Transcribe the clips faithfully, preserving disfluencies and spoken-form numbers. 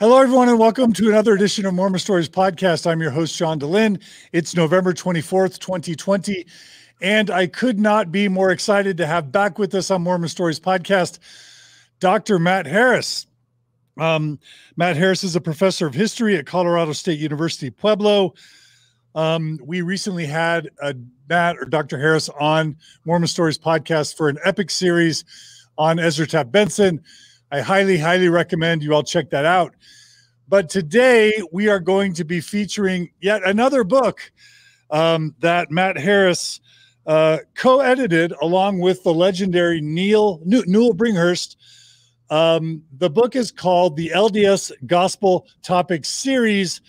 Hello, everyone, and welcome to another edition of Mormon Stories Podcast. I'm your host, John Dehlin. It's November twenty-fourth, twenty twenty, and I could not be more excited to have back with us on Mormon Stories Podcast, Doctor Matt Harris. Um, Matt Harris is a professor of history at Colorado State University, Pueblo. Um, we recently had a, Matt or Doctor Harris on Mormon Stories Podcast for an epic series on Ezra Taft Benson. I highly, highly recommend you all check that out. But today we are going to be featuring yet another book um, that Matt Harris uh, co-edited along with the legendary Neil Newell Bringhurst. Um, the book is called The L D S Gospel Topic Series,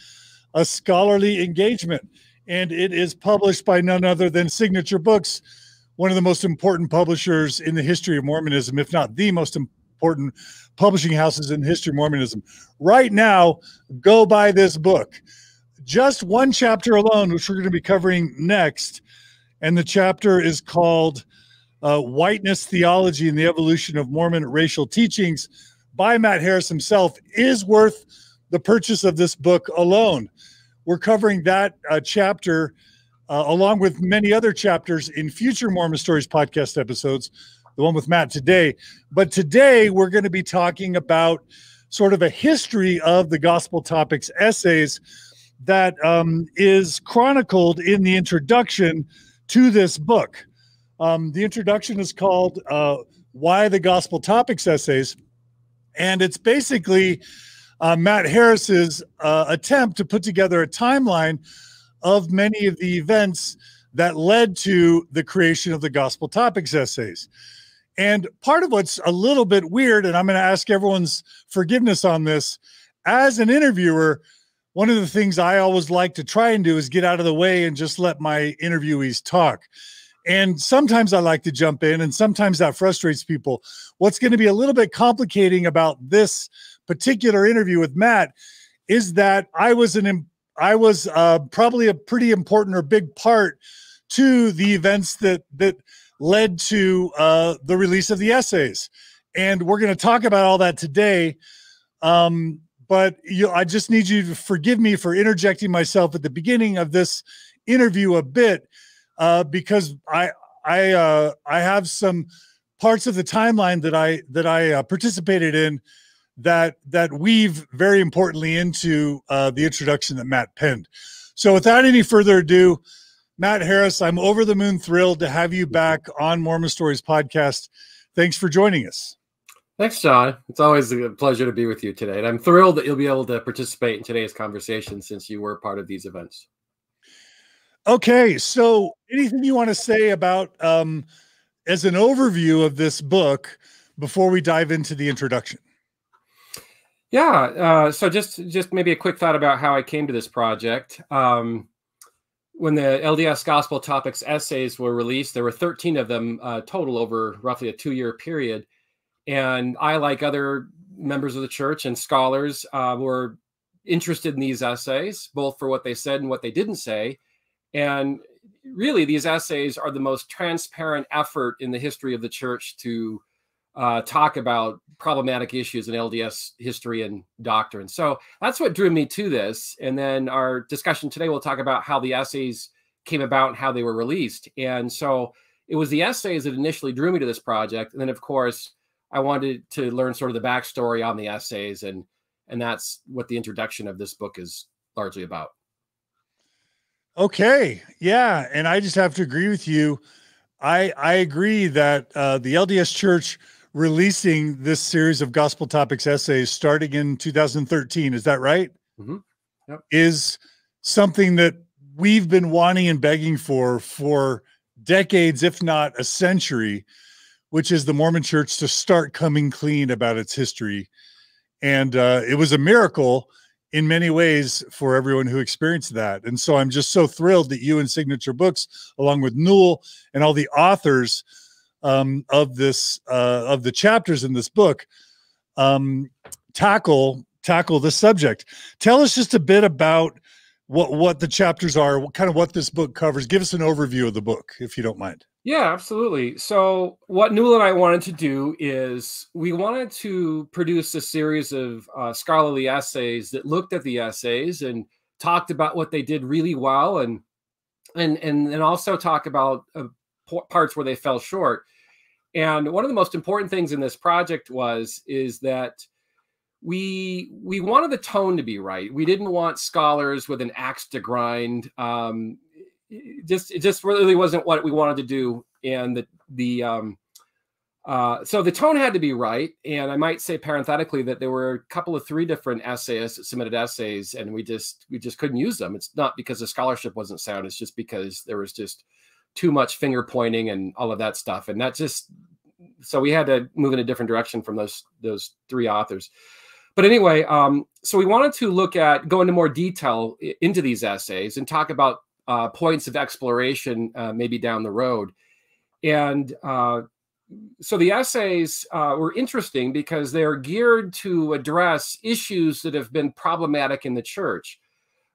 A Scholarly Engagement. And it is published by none other than Signature Books, one of the most important publishers in the history of Mormonism, if not the most important. important publishing houses in the history of Mormonism. Right now, go buy this book. Just one chapter alone, which we're going to be covering next, and the chapter is called uh, Whiteness Theology and the Evolution of Mormon Racial Teachings by Matt Harris himself, is worth the purchase of this book alone. We're covering that uh, chapter uh, along with many other chapters in future Mormon Stories podcast episodes, the one with Matt today. But today we're going to be talking about sort of a history of the gospel topics essays that um, is chronicled in the introduction to this book. Um, the introduction is called uh, Why the Gospel Topics Essays. And it's basically uh, Matt Harris's uh, attempt to put together a timeline of many of the events that led to the creation of the gospel topics essays. And part of what's a little bit weird, and I'm going to ask everyone's forgiveness on this, as an interviewer, one of the things I always like to try and do is get out of the way and just let my interviewees talk. And sometimes I like to jump in, and sometimes that frustrates people. What's going to be a little bit complicating about this particular interview with Matt is that I was an I was uh, probably a pretty important or big part to the events that that led to uh, the release of the essays. And we're going to talk about all that today. Um, but you, I just need you to forgive me for interjecting myself at the beginning of this interview a bit, uh, because I I uh, I have some parts of the timeline that I that I uh, participated in that that weave very importantly into uh, the introduction that Matt penned. So without any further ado, Matt Harris, I'm over the moon thrilled to have you back on Mormon Stories Podcast. Thanks for joining us. Thanks, John. It's always a pleasure to be with you today. And I'm thrilled that you'll be able to participate in today's conversation since you were part of these events. Okay, so anything you want to say about, um, as an overview of this book before we dive into the introduction? Yeah, uh, so just just maybe a quick thought about how I came to this project. Um, when the L D S Gospel Topics essays were released, there were thirteen of them uh, total over roughly a two-year period. And I, like other members of the church and scholars, uh, were interested in these essays, both for what they said and what they didn't say. And really, these essays are the most transparent effort in the history of the church to Uh, talk about problematic issues in L D S history and doctrine. So that's what drew me to this. And then our discussion today, we'll talk about how the essays came about and how they were released. And so it was the essays that initially drew me to this project. And then, of course, I wanted to learn sort of the backstory on the essays. And, and that's what the introduction of this book is largely about. Okay. Yeah. And I just have to agree with you. I, I agree that uh, the L D S Church releasing this series of gospel topics essays starting in two thousand thirteen, is that right? Mm-hmm. Yep. Is something that we've been wanting and begging for for decades, if not a century, which is the Mormon Church to start coming clean about its history. And uh, it was a miracle in many ways for everyone who experienced that. And so I'm just so thrilled that you and Signature Books, along with Newell and all the authors Um, of this uh, of the chapters in this book, um, tackle tackle this subject. Tell us just a bit about what what the chapters are, what kind of what this book covers. Give us an overview of the book, if you don't mind. Yeah, absolutely. So what Newell and I wanted to do is we wanted to produce a series of uh, scholarly essays that looked at the essays and talked about what they did really well, and and and, and also talk about uh, parts where they fell short. And one of the most important things in this project was is that we we wanted the tone to be right. We didn't want scholars with an axe to grind. Um, It just it just really wasn't what we wanted to do, and the the um uh so the tone had to be right. And I might say parenthetically that there were a couple of three different essayists that submitted essays, and we just we just couldn't use them. It's not because the scholarship wasn't sound, it's just because there was just too much finger pointing and all of that stuff, and that just, so we had to move in a different direction from those those three authors. But anyway, um so we wanted to look at, go into more detail into these essays and talk about Uh, points of exploration, uh, maybe down the road. And uh, so the essays uh, were interesting because they're geared to address issues that have been problematic in the church.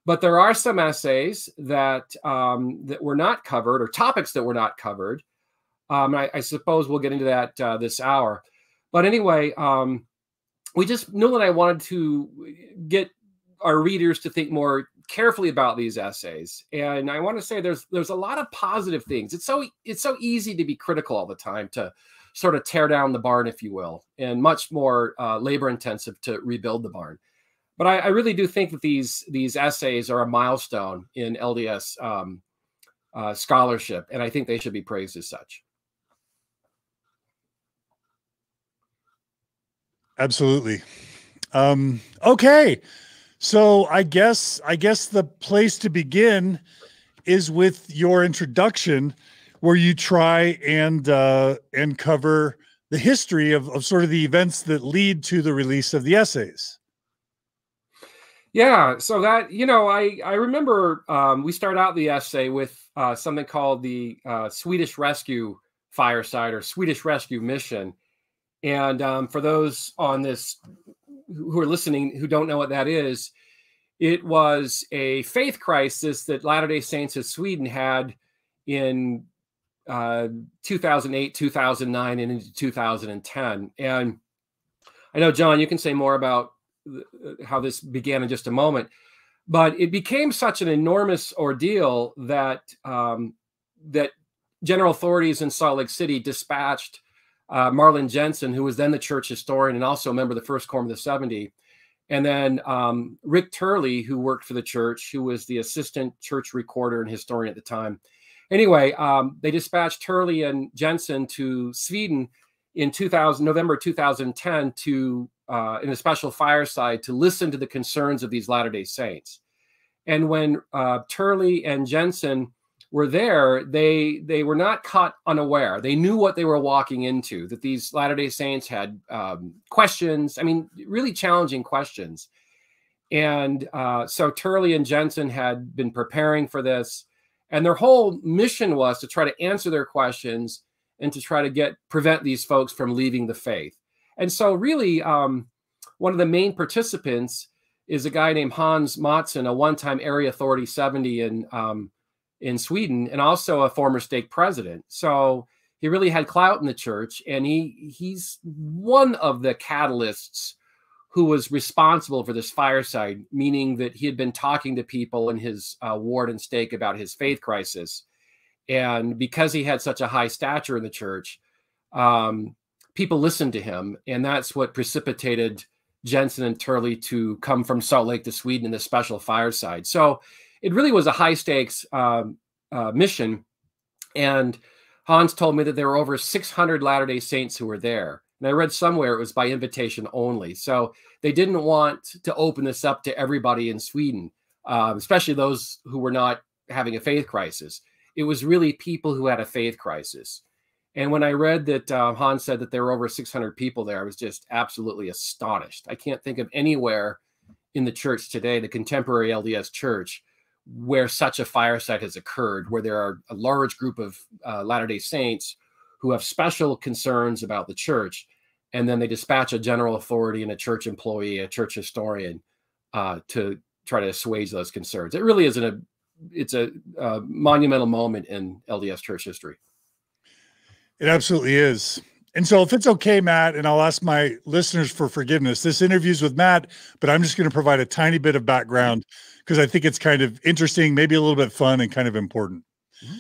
But there are some essays that, um, that were not covered, or topics that were not covered. Um, I, I suppose we'll get into that uh, this hour. But anyway, um, we just, Newell and I wanted to get our readers to think more carefully about these essays. And I want to say there's there's a lot of positive things. It's so it's so easy to be critical all the time, to sort of tear down the barn, if you will, and much more uh, labor intensive to rebuild the barn. But I, I really do think that these these essays are a milestone in L D S um, uh, scholarship, and I think they should be praised as such. Absolutely. Um, okay. So I guess I guess the place to begin is with your introduction, where you try and uh, and cover the history of, of sort of the events that lead to the release of the essays. Yeah, so that, you know, I, I remember um, we start out the essay with uh, something called the uh, Swedish Rescue Fireside, or Swedish Rescue Mission. And um, for those on this who are listening who don't know what that is, it was a faith crisis that Latter-day Saints of Sweden had in uh, two thousand eight, two thousand nine, and into two thousand ten. And I know, John, you can say more about how this began in just a moment, but it became such an enormous ordeal that um, that general authorities in Salt Lake City dispatched Uh, Marlin Jensen, who was then the church historian and also a member of the First Quorum of the seventy, and then um, Rick Turley, who worked for the church, who was the assistant church recorder and historian at the time. Anyway, um, they dispatched Turley and Jensen to Sweden in two thousand, November two thousand ten to, uh, in a special fireside, to listen to the concerns of these Latter-day Saints. And when uh, Turley and Jensen were there, they they were not caught unaware. They knew what they were walking into, that these Latter-day Saints had um, questions, I mean, really challenging questions. And uh, so Turley and Jensen had been preparing for this, and their whole mission was to try to answer their questions and to try to get prevent these folks from leaving the faith. And so really, um, one of the main participants is a guy named Hans Mattson, a one-time Area Authority seventy in um, in Sweden, and also a former stake president. So he really had clout in the church, and he he's one of the catalysts who was responsible for this fireside, meaning that he had been talking to people in his uh, ward and stake about his faith crisis. And because he had such a high stature in the church, um, people listened to him, and that's what precipitated Jensen and Turley to come from Salt Lake to Sweden in this special fireside. So it really was a high-stakes um, uh, mission, and Hans told me that there were over six hundred Latter-day Saints who were there, and I read somewhere it was by invitation only. So they didn't want to open this up to everybody in Sweden, uh, especially those who were not having a faith crisis. It was really people who had a faith crisis. And when I read that uh, Hans said that there were over six hundred people there, I was just absolutely astonished. I can't think of anywhere in the church today, the contemporary L D S church, where such a fireside has occurred, where there are a large group of uh, Latter-day Saints who have special concerns about the church, and then they dispatch a general authority and a church employee, a church historian, uh, to try to assuage those concerns. It really isn't a, it's a, a monumental moment in L D S church history. It absolutely is. And so if it's okay, Matt, and I'll ask my listeners for forgiveness, this interview's with Matt, but I'm just going to provide a tiny bit of background because I think it's kind of interesting, maybe a little bit fun and kind of important. Mm-hmm.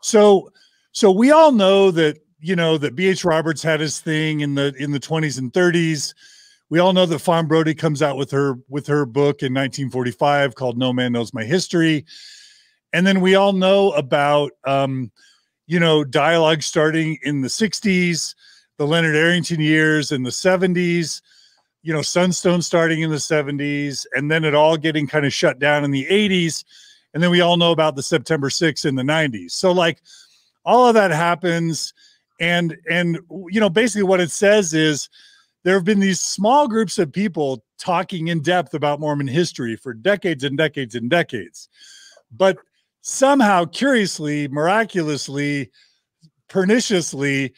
So, so we all know that, you know, that B H Roberts had his thing in the, in the twenties and thirties. We all know that Fawn Brodie comes out with her, with her book in nineteen forty-five called No Man Knows My History. And then we all know about, um, you know, Dialogue starting in the sixties. The Leonard Arrington years in the seventies, you know, Sunstone starting in the seventies, and then it all getting kind of shut down in the eighties. And then we all know about the September sixth in the nineties. So like all of that happens. And, and, you know, basically what it says is there have been these small groups of people talking in depth about Mormon history for decades and decades and decades, but somehow, curiously, miraculously, perniciously,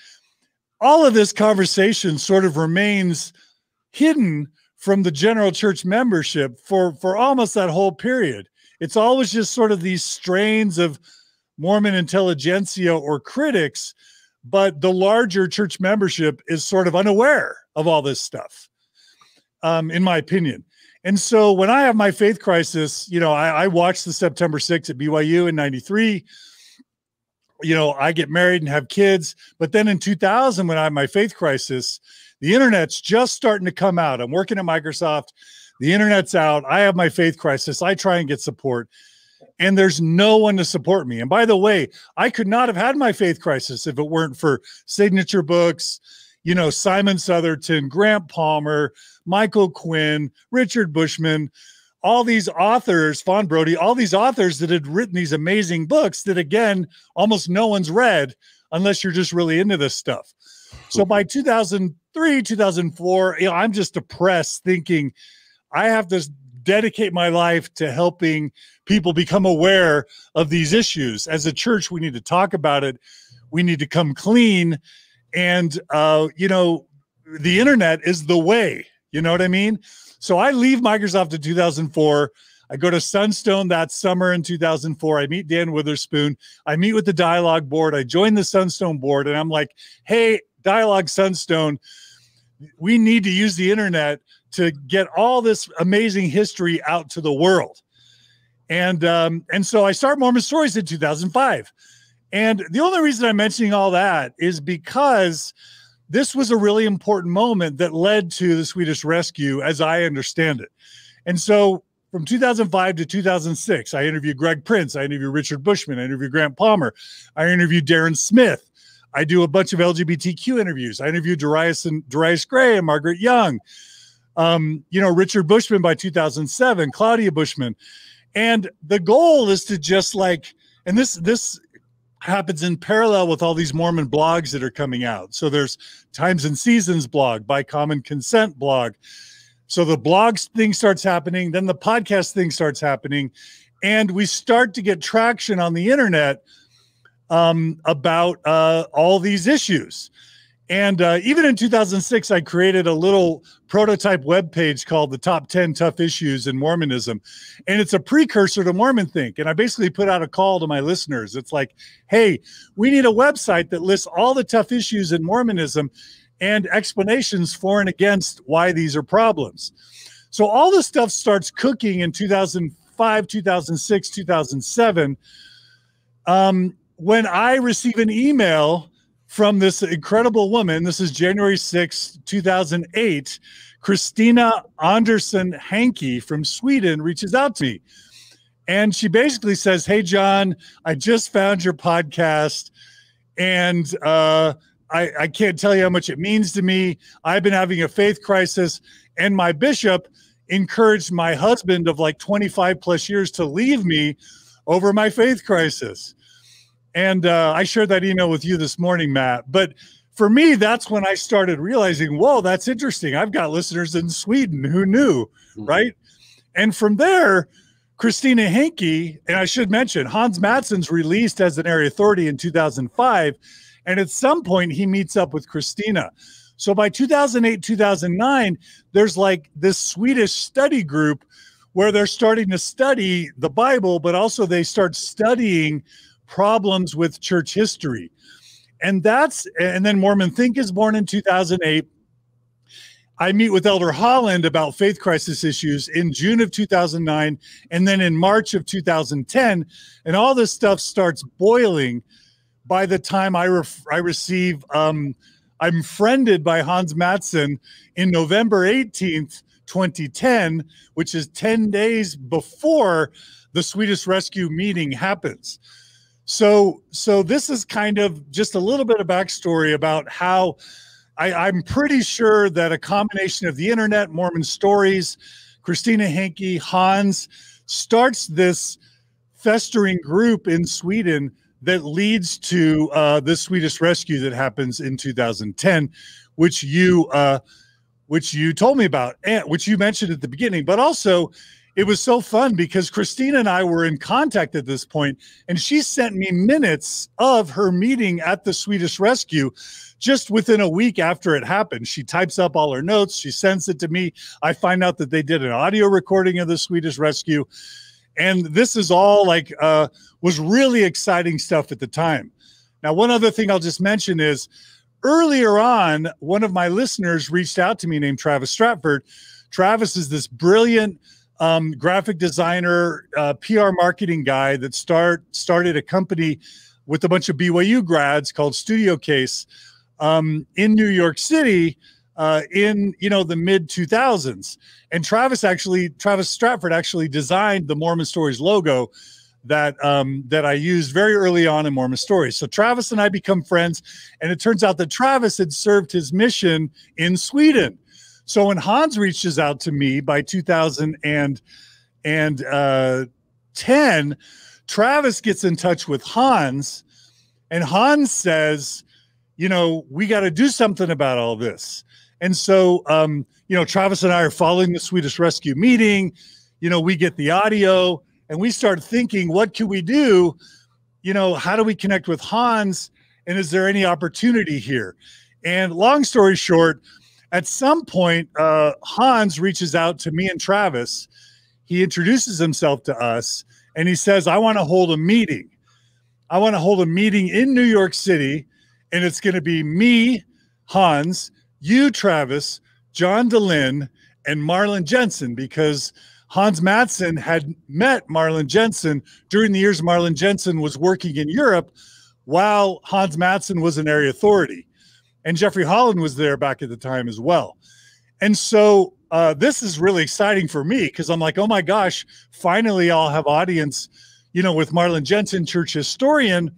all of this conversation sort of remains hidden from the general church membership for, for almost that whole period. It's always just sort of these strains of Mormon intelligentsia or critics, but the larger church membership is sort of unaware of all this stuff, um, in my opinion. And so when I have my faith crisis, you know, I, I watched the September sixth at B Y U in ninety-three. You know, I get married and have kids, but then in two thousand, when I had my faith crisis, the internet's just starting to come out. I'm working at Microsoft. The internet's out. I have my faith crisis. I try and get support, and there's no one to support me. And by the way, I could not have had my faith crisis if it weren't for Signature Books, you know, Simon Southerton, Grant Palmer, Michael Quinn, Richard Bushman, all these authors, Fawn Brodie, all these authors that had written these amazing books that, again, almost no one's read unless you're just really into this stuff. So by two thousand three, two thousand four, you know, I'm just depressed thinking I have to dedicate my life to helping people become aware of these issues. As a church, we need to talk about it. We need to come clean. And, uh, you know, the internet is the way. You know what I mean? So I leave Microsoft in two thousand four. I go to Sunstone that summer in two thousand four. I meet Dan Witherspoon. I meet with the Dialogue board. I join the Sunstone board, and I'm like, hey, Dialogue Sunstone, we need to use the internet to get all this amazing history out to the world. And, um, and so I start Mormon Stories in two thousand five. And the only reason I'm mentioning all that is because this was a really important moment that led to the Swedish Rescue, as I understand it. And so from two thousand five to two thousand six, I interviewed Greg Prince. I interviewed Richard Bushman. I interviewed Grant Palmer. I interviewed Darren Smith. I do a bunch of L G B T Q interviews. I interviewed Darius, and, Darius Gray and Margaret Young. Um, you know, Richard Bushman by two thousand seven, Claudia Bushman. And the goal is to just like, and this, this, happens in parallel with all these Mormon blogs that are coming out. So there's Times and Seasons blog, By Common Consent blog. So the blogs thing starts happening, then the podcast thing starts happening, and we start to get traction on the internet um, about uh, all these issues. And uh, even in two thousand six, I created a little prototype webpage called the Top ten Tough Issues in Mormonism. And it's a precursor to Mormon Think. And I basically put out a call to my listeners. It's like, hey, we need a website that lists all the tough issues in Mormonism and explanations for and against why these are problems. So all this stuff starts cooking in two thousand five, two thousand six, two thousand seven, um, when I receive an email from this incredible woman. This is January sixth, two thousand eight. Christina Anderson Hankey from Sweden reaches out to me. And she basically says, hey, John, I just found your podcast. And uh, I, I can't tell you how much it means to me. I've been having a faith crisis. And my bishop encouraged my husband of like twenty-five plus years to leave me over my faith crisis. And uh, I shared that email with you this morning, Matt. But for me, that's when I started realizing, whoa, that's interesting. I've got listeners in Sweden. Who knew, mm-hmm. right? And from there, Christina Hankey, and I should mention, Hans Mattson's released as an area authority in two thousand five. And at some point, he meets up with Christina. So by two thousand eight, two thousand nine, there's like this Swedish study group where they're starting to study the Bible, but also they start studying problems with church history. And that's, and then Mormon Think is born in two thousand eight. I meet with Elder Holland about faith crisis issues in June of two thousand nine, and then in March of two thousand ten, and all this stuff starts boiling. By the time I ref I receive, um, I'm friended by Hans Mattson in November eighteenth, twenty ten, which is ten days before the Swedish Rescue meeting happens. So, so this is kind of just a little bit of backstory about how I, I'm pretty sure that a combination of the internet, Mormon Stories, Christina Hankey, Hans, starts this festering group in Sweden that leads to uh, the Swedish Rescue that happens in two thousand ten, which you uh, which you told me about, and which you mentioned at the beginning. But also, it was so fun because Christina and I were in contact at this point, and she sent me minutes of her meeting at the Swedish Rescue just within a week after it happened. She types up all her notes. She sends it to me. I find out that they did an audio recording of the Swedish Rescue. And this is all like uh, was really exciting stuff at the time. Now, one other thing I'll just mention is earlier on, one of my listeners reached out to me named Travis Stratford. Travis is this brilliant Um, graphic designer, uh, P R marketing guy that start started a company with a bunch of B Y U grads called Studio Case um, in New York City uh, in you know the mid two thousands. And Travis actually, Travis Stratford actually designed the Mormon Stories logo that um, that I used very early on in Mormon Stories. So Travis and I become friends, and it turns out that Travis had served his mission in Sweden. So when Hans reaches out to me by two thousand ten, Travis gets in touch with Hans, and Hans says, you know, we got to do something about all this. And so, um, you know, Travis and I are following the Swedish Rescue meeting. You know, we get the audio, and we start thinking, what can we do? You know, how do we connect with Hans? And is there any opportunity here? And long story short, at some point, uh, Hans reaches out to me and Travis. He introduces himself to us, and he says, I want to hold a meeting. I want to hold a meeting in New York City, and it's going to be me, Hans, you, Travis, John Dehlin, and Marlin Jensen, because Hans Mattson had met Marlin Jensen during the years Marlin Jensen was working in Europe while Hans Mattson was an area authority. And Jeffrey Holland was there back at the time as well. And so uh, this is really exciting for me because I'm like, oh my gosh, finally I'll have audience, you know, with Marlin Jensen, church historian,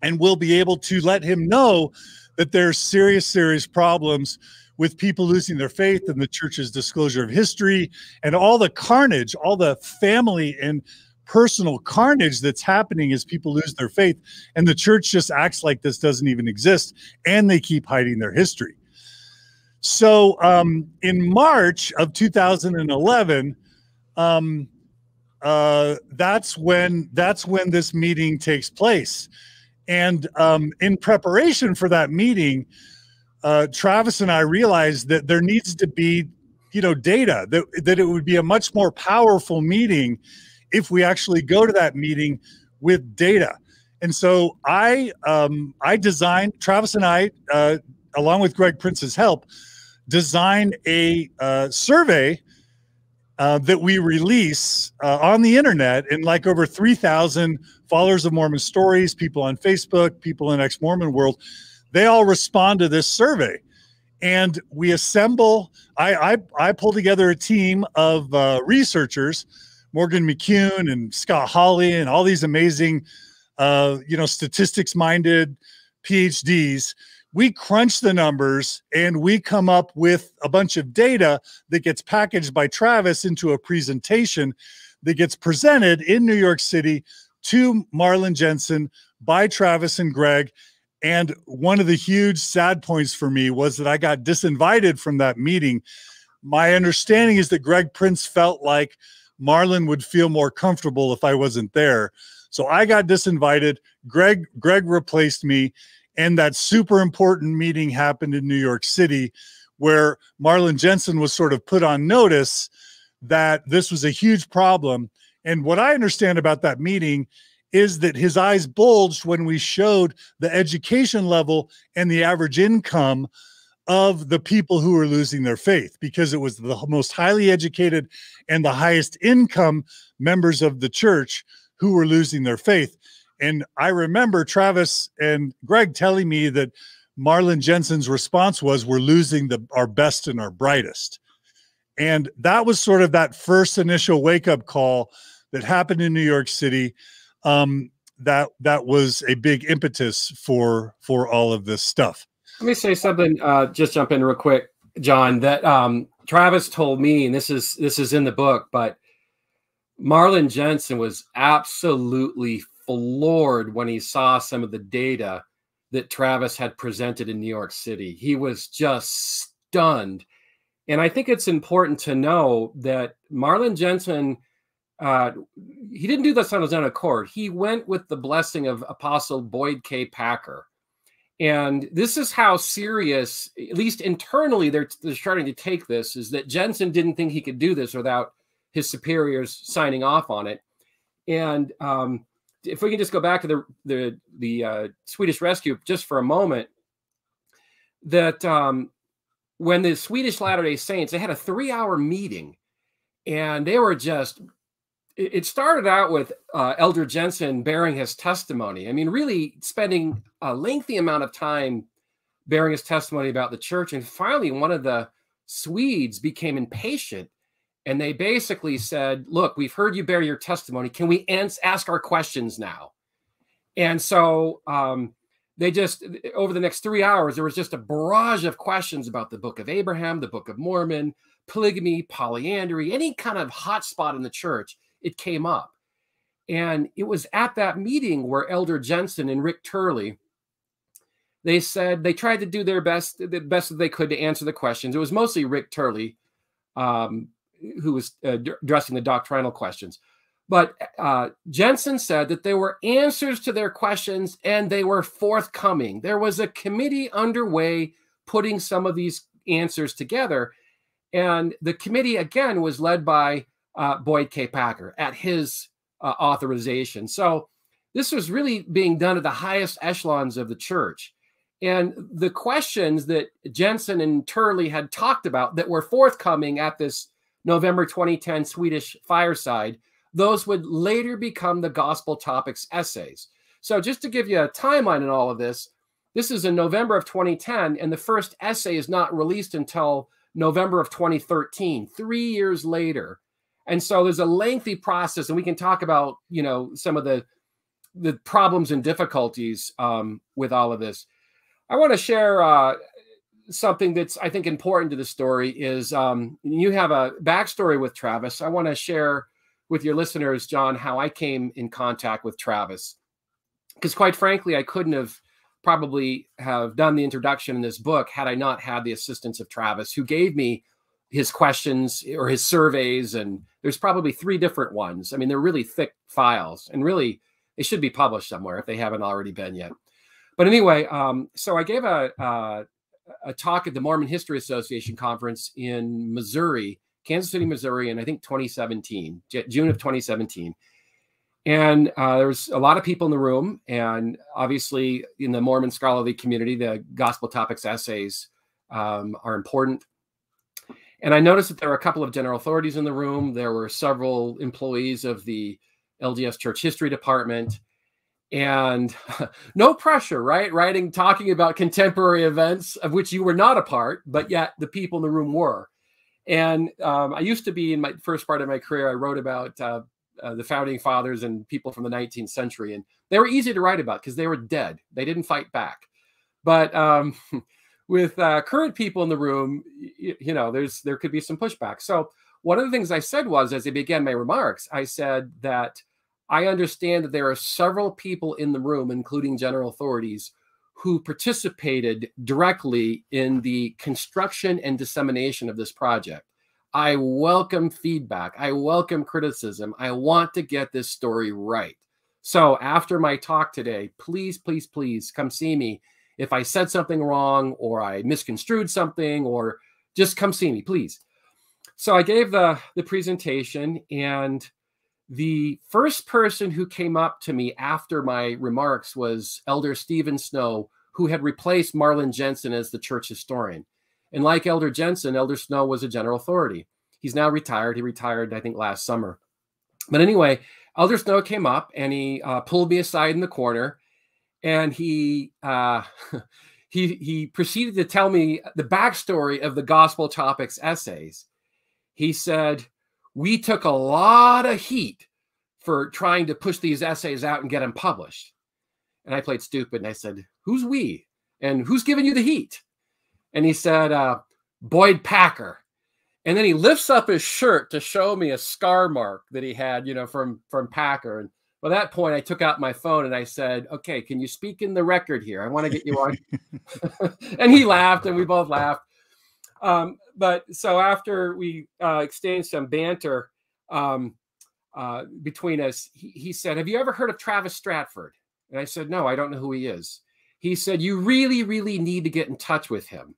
and we'll be able to let him know that there's serious, serious problems with people losing their faith and the church's disclosure of history and all the carnage, all the family and personal carnage that's happening as people lose their faith, and the church just acts like this doesn't even exist, and they keep hiding their history. So um, in March of two thousand eleven, um, uh, that's when that's when this meeting takes place. And um, in preparation for that meeting, uh, Travis and I realized that there needs to be, you know, data, that, that it would be a much more powerful meeting if we actually go to that meeting with data. And so I, um, I designed, Travis and I, uh, along with Greg Prince's help, designed a uh, survey uh, that we release uh, on the internet, and like over three thousand followers of Mormon Stories, people on Facebook, people in ex-Mormon world, they all respond to this survey. And we assemble, I, I, I pull together a team of uh, researchers, Morgan McCune and Scott Hawley and all these amazing, uh, you know, statistics-minded P H Ds. We crunch the numbers, and we come up with a bunch of data that gets packaged by Travis into a presentation that gets presented in New York City to Marlin Jensen by Travis and Greg. And one of the huge sad points for me was that I got disinvited from that meeting. My understanding is that Greg Prince felt like Marlin would feel more comfortable if I wasn't there. So I got disinvited. Greg, Greg replaced me. And that super important meeting happened in New York City, where Marlin Jensen was sort of put on notice that this was a huge problem. And what I understand about that meeting is that his eyes bulged when we showed the education level and the average income of the people who were losing their faith, because it was the most highly educated and the highest income members of the church who were losing their faith. And I remember Travis and Greg telling me that Marlin Jensen's response was, we're losing the, our best and our brightest. And that was sort of that first initial wake-up call that happened in New York City. Um, that that was a big impetus for for all of this stuff. Let me say something. Uh, just jump in real quick, John. That um, Travis told me, and this is this is in the book, but Marlin Jensen was absolutely floored when he saw some of the data that Travis had presented in New York City. He was just stunned. And I think it's important to know that Marlin Jensen, uh, he didn't do this on his own accord. He went with the blessing of Apostle Boyd K. Packer. And this is how serious, at least internally, they're, they're starting to take this, is that Jensen didn't think he could do this without his superiors signing off on it. And um, if we can just go back to the, the, the uh, Swedish Rescue just for a moment, that... Um, when the Swedish Latter-day Saints, they had a three-hour meeting, and they were just, it started out with uh, Elder Jensen bearing his testimony. I mean, really spending a lengthy amount of time bearing his testimony about the church. And finally, one of the Swedes became impatient, and they basically said, look, we've heard you bear your testimony. Can we ask our questions now? And so... Um, They just, over the next three hours, there was just a barrage of questions about the Book of Abraham, the Book of Mormon, polygamy, polyandry, any kind of hot spot in the church, it came up. And it was at that meeting where Elder Jensen and Rick Turley, they said they tried to do their best, the best that they could to answer the questions. It was mostly Rick Turley um, who was uh, addressing the doctrinal questions. But uh, Jensen said that there were answers to their questions and they were forthcoming. There was a committee underway putting some of these answers together. And the committee, again, was led by uh, Boyd K. Packer at his uh, authorization. So this was really being done at the highest echelons of the church. And the questions that Jensen and Turley had talked about that were forthcoming at this November twenty ten Swedish fireside, those would later become the Gospel Topics essays. So just to give you a timeline in all of this, this is in November of twenty ten, and the first essay is not released until November of twenty thirteen, three years later. And so there's a lengthy process, and we can talk about, you know, some of the, the problems and difficulties um, with all of this. I want to share uh, something that's, I think, important to the story is um, you have a backstory with Travis. I want to share with your listeners, John, how I came in contact with Travis. Because quite frankly, I couldn't have probably have done the introduction in this book had I not had the assistance of Travis, who gave me his questions or his surveys. And there's probably three different ones. I mean, they're really thick files, and really they should be published somewhere if they haven't already been yet. But anyway, um, so I gave a, uh, a talk at the Mormon History Association conference in Missouri, Kansas City, Missouri, in I think twenty seventeen, June of twenty seventeen. And uh, there was a lot of people in the room. And obviously in the Mormon scholarly community, the Gospel Topics essays um, are important. And I noticed that there were a couple of general authorities in the room. There were several employees of the L D S Church History Department. And no pressure, right? Writing, talking about contemporary events of which you were not a part, but yet the people in the room were. And um, I used to be, in my first part of my career, I wrote about uh, uh, the founding fathers and people from the nineteenth century. And they were easy to write about because they were dead. They didn't fight back. But um, with uh, current people in the room, you, you know, there's there could be some pushback. So one of the things I said was, as I began my remarks, I said that I understand that there are several people in the room, including general authorities, who participated directly in the construction and dissemination of this project. I welcome feedback. I welcome criticism. I want to get this story right. So after my talk today, please, please, please come see me. If I said something wrong or I misconstrued something, or just come see me, please. So I gave the, the presentation, and The first person who came up to me after my remarks was Elder Stephen Snow, who had replaced Marlin Jensen as the church historian. And like Elder Jensen, Elder Snow was a general authority. He's now retired. He retired, I think, last summer. But anyway, Elder Snow came up and he uh, pulled me aside in the corner, and he, uh, he, he proceeded to tell me the backstory of the Gospel Topics essays. He said, we took a lot of heat for trying to push these essays out and get them published. And I played stupid and I said, who's we? And who's giving you the heat? And he said, uh, Boyd Packer. And then he lifts up his shirt to show me a scar mark that he had, you know, from, from Packer. And by that point, I took out my phone and I said, okay, can you speak in the record here? I want to get you on. And he laughed and we both laughed. Um, but so after we uh, exchanged some banter um, uh, between us, he, he said, have you ever heard of Travis Stratford? And I said, no, I don't know who he is. He said, you really, really need to get in touch with him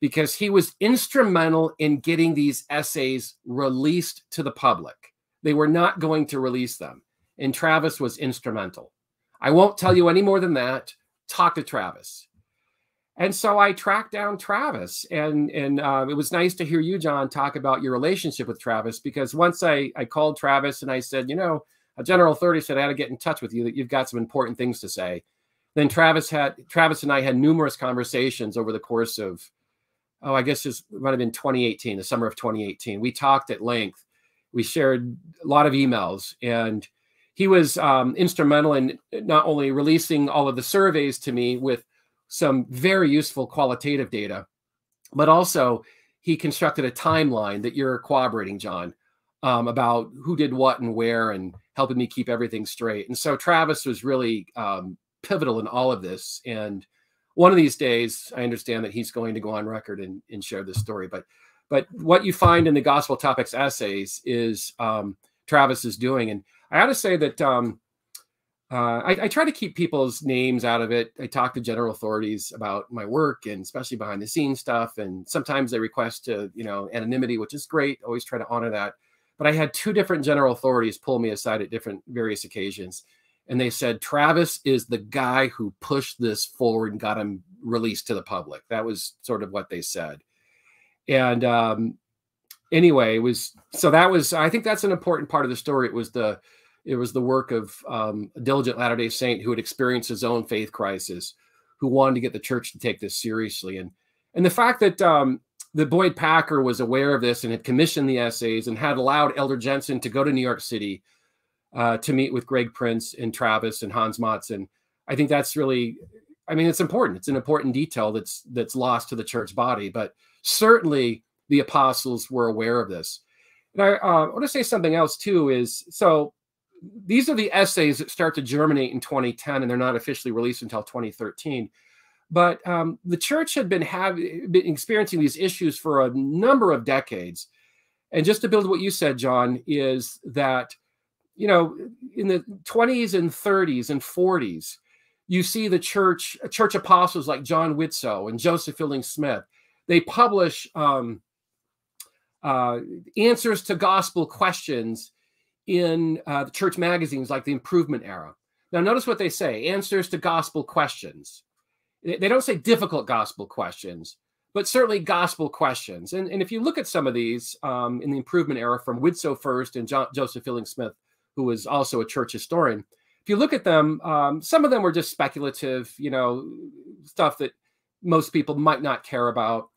because he was instrumental in getting these essays released to the public. They were not going to release them. And Travis was instrumental. I won't tell you any more than that. Talk to Travis. And so I tracked down Travis, and, and uh, it was nice to hear you, John, talk about your relationship with Travis, because once I, I called Travis and I said, you know, a general authority said I had to get in touch with you, that you've got some important things to say. Then Travis had Travis and I had numerous conversations over the course of, oh, I guess this might have been twenty eighteen, the summer of twenty eighteen. We talked at length. We shared a lot of emails, and he was um, instrumental in not only releasing all of the surveys to me with some very useful qualitative data, but also he constructed a timeline that you're corroborating, John, um, about who did what and where, and helping me keep everything straight. And so Travis was really um, pivotal in all of this. And one of these days, I understand that he's going to go on record and, and share this story. But, but what you find in the Gospel Topics essays is um, Travis is doing. And I ought to say that um, Uh, I, I try to keep people's names out of it. I talk to general authorities about my work, and especially behind the scenes stuff. And sometimes they request to, you know, anonymity, which is great. Always try to honor that. But I had two different general authorities pull me aside at different various occasions. And they said, Travis is the guy who pushed this forward and got him released to the public. That was sort of what they said. And um, anyway, it was, so that was, I think that's an important part of the story. It was the, It was the work of um, a diligent Latter-day Saint who had experienced his own faith crisis, who wanted to get the church to take this seriously. And, and the fact that um, the Boyd Packer was aware of this and had commissioned the essays and had allowed Elder Jensen to go to New York City uh, to meet with Greg Prince and Travis and Hans Mattson, I think that's really, I mean, it's important. It's an important detail that's, that's lost to the church body, but certainly the apostles were aware of this. And I, uh, I want to say something else too is, so these are the essays that start to germinate in twenty ten, and they're not officially released until twenty thirteen. But um, the church had been, have, been experiencing these issues for a number of decades. And just to build what you said, John, is that, you know, in the twenties and thirties and forties, you see the church, church apostles like John Whitsoe and Joseph Fielding Smith, they publish um, uh, answers to gospel questions in uh, the church magazines like the Improvement Era. Now notice what they say, answers to gospel questions. They don't say difficult gospel questions, but certainly gospel questions. And, and if you look at some of these um, in the Improvement Era from Whitsoe first and John, Joseph Fielding Smith, who was also a church historian, if you look at them, um, some of them were just speculative, you know, stuff that most people might not care about.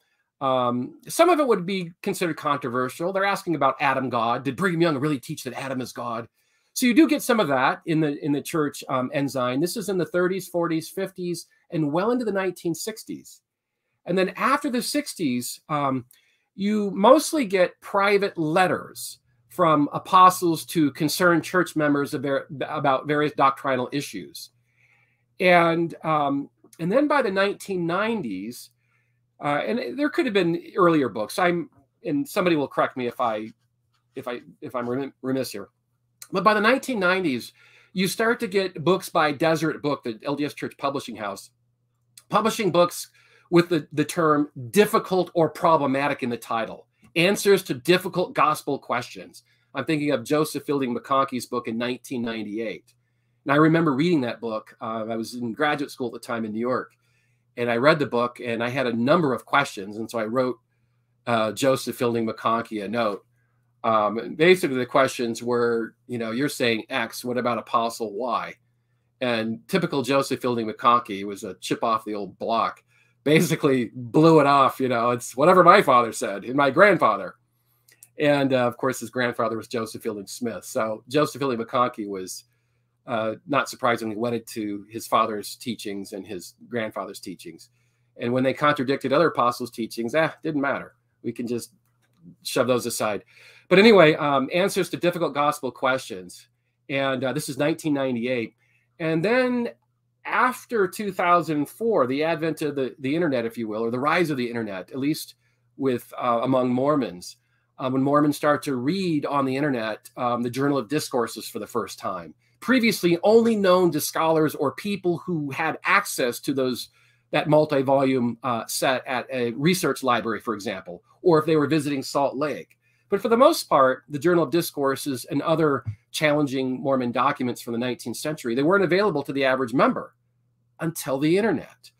Um, some of it would be considered controversial. They're asking about Adam God. Did Brigham Young really teach that Adam is God? So you do get some of that in the in the church um, Ensign. This is in the thirties, forties, fifties, and well into the nineteen sixties. And then after the sixties, um, you mostly get private letters from apostles to concerned church members about various doctrinal issues. And, um, and then by the nineteen nineties, Uh, and there could have been earlier books. I'm, and somebody will correct me if I, if I, if I'm remiss here. But by the nineteen nineties, you start to get books by Deseret Book, the L D S Church Publishing House, publishing books with the the term difficult or problematic in the title, answers to difficult gospel questions. I'm thinking of Joseph Fielding McConkie's book in nineteen ninety-eight. And I remember reading that book. Uh, I was in graduate school at the time in New York. And I read the book, and I had a number of questions. And so I wrote uh, Joseph Fielding McConkie a note. Um, and basically, the questions were, you know, you're saying X, what about Apostle Y? And typical Joseph Fielding McConkie was a chip off the old block. Basically blew it off, you know, it's whatever my father said, and my grandfather. And, uh, of course, his grandfather was Joseph Fielding Smith. So Joseph Fielding McConkie was, uh, not surprisingly, wedded to his father's teachings and his grandfather's teachings. And when they contradicted other apostles' teachings, ah, didn't matter. We can just shove those aside. But anyway, um, answers to difficult gospel questions. And uh, this is nineteen ninety-eight. And then after two thousand four, the advent of the, the internet, if you will, or the rise of the internet, at least with uh, among Mormons, uh, when Mormons start to read on the internet um, the Journal of Discourses for the first time, previously only known to scholars or people who had access to those that multi-volume uh, set at a research library, for example, or if they were visiting Salt Lake. But for the most part, the Journal of Discourses and other challenging Mormon documents from the nineteenth century, they weren't available to the average member until the internet.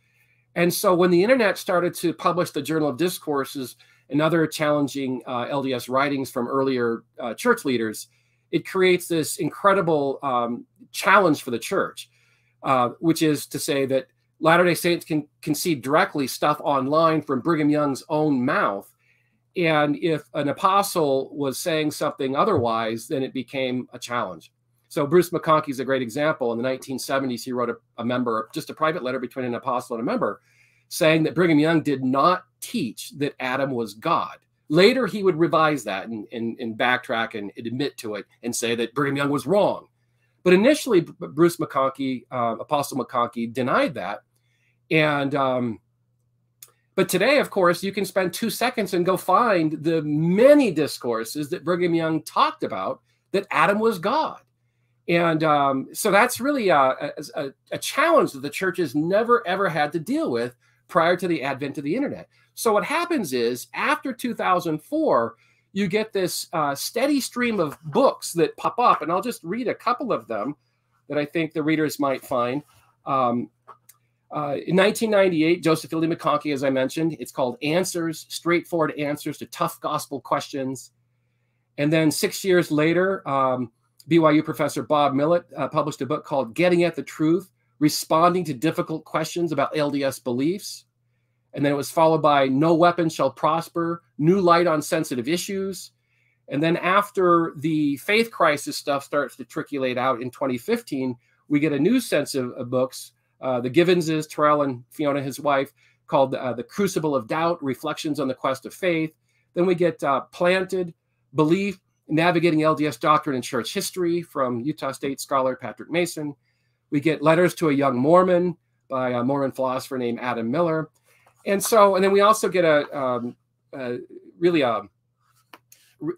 And so when the internet started to publish the Journal of Discourses and other challenging uh, L D S writings from earlier uh, church leaders, it creates this incredible um, challenge for the church, uh, which is to say that Latter-day Saints can, can see directly stuff online from Brigham Young's own mouth. And if an apostle was saying something otherwise, then it became a challenge. So Bruce McConkie is a great example. In the nineteen seventies, he wrote a, a member, just a private letter between an apostle and a member, saying that Brigham Young did not teach that Adam was God. Later, he would revise that and, and, and backtrack and admit to it and say that Brigham Young was wrong. But initially, Bruce McConkie, uh, Apostle McConkie, denied that. And um, but today, of course, you can spend two seconds and go find the many discourses that Brigham Young talked about that Adam was God. And um, so that's really a, a, a challenge that the church has never, ever had to deal with prior to the advent of the internet. So what happens is after two thousand four, you get this uh, steady stream of books that pop up. And I'll just read a couple of them that I think the readers might find. Um, Uh, in nineteen ninety-eight, Joseph Fielding McConkie, as I mentioned, it's called Answers, Straightforward Answers to Tough Gospel Questions. And then six years later, um, B Y U professor Bob Millett uh, published a book called Getting at the Truth, Responding to Difficult Questions About L D S Beliefs. And then it was followed by No Weapon Shall Prosper, New Light on Sensitive Issues. And then after the faith crisis stuff starts to triculate out in twenty fifteen, we get a new sense of, of books. Uh, the Givenses, Terrell and Fiona, his wife, called uh, The Crucible of Doubt, Reflections on the Quest of Faith. Then we get uh, Planted, Belief, Navigating L D S Doctrine and Church History from Utah State scholar Patrick Mason. We get Letters to a Young Mormon by a Mormon philosopher named Adam Miller. And so, and then we also get a, um, a really a,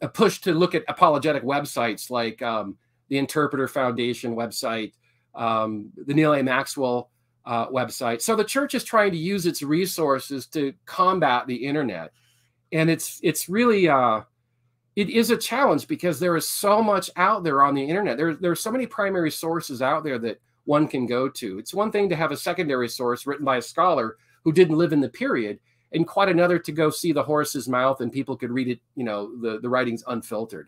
a push to look at apologetic websites like um, the Interpreter Foundation website, um, the Neil A. Maxwell Uh, website. So the church is trying to use its resources to combat the internet. And it's it's really, uh, it is a challenge because there is so much out there on the internet. There, there are so many primary sources out there that one can go to. It's one thing to have a secondary source written by a scholar who didn't live in the period, and quite another to go see the horse's mouth and people could read it, you know, the, the writings unfiltered.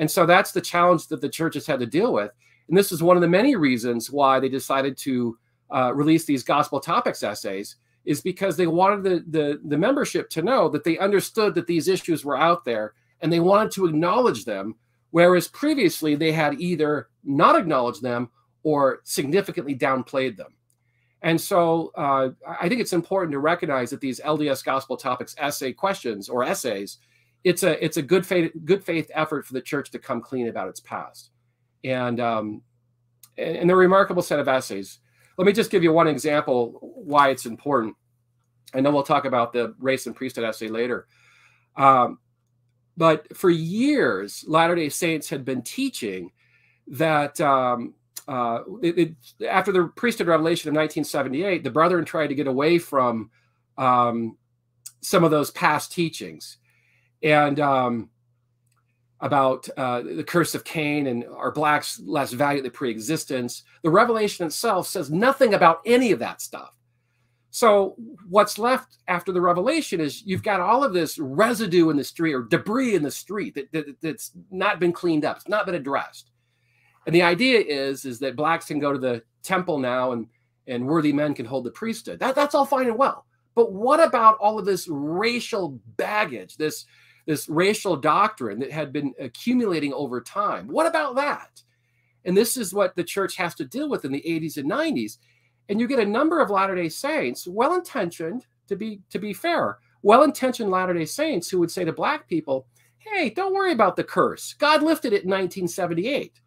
And so that's the challenge that the church has had to deal with. And this is one of the many reasons why they decided to Uh, release these gospel topics essays is because they wanted the, the, the membership to know that they understood that these issues were out there and they wanted to acknowledge them, whereas previously they had either not acknowledged them or significantly downplayed them. And so uh, I think it's important to recognize that these L D S gospel topics essay questions or essays, it's a, it's a good faith, good faith effort for the church to come clean about its past. And, um, and, and they're a remarkable set of essays. Let me just give you one example why it's important. I know we'll talk about the race and priesthood essay later. Um, but for years, Latter-day Saints had been teaching that um, uh, it, it, after the priesthood revelation of nineteen seventy-eight, the Brethren tried to get away from um, some of those past teachings. And um, about uh, the curse of Cain and are blacks less valued than pre-existence. The Revelation itself says nothing about any of that stuff. So what's left after the Revelation is you've got all of this residue in the street, or debris in the street, that, that, that's not been cleaned up. It's not been addressed. And the idea is, is that blacks can go to the temple now, and, and worthy men can hold the priesthood. That, that's all fine and well. But what about all of this racial baggage, this, this racial doctrine that had been accumulating over time? What about that? And this is what the church has to deal with in the eighties and nineties. And you get a number of Latter-day Saints, well-intentioned, to be to be fair, well-intentioned Latter-day Saints who would say to black people, hey, don't worry about the curse. God lifted it in nineteen seventy-eight.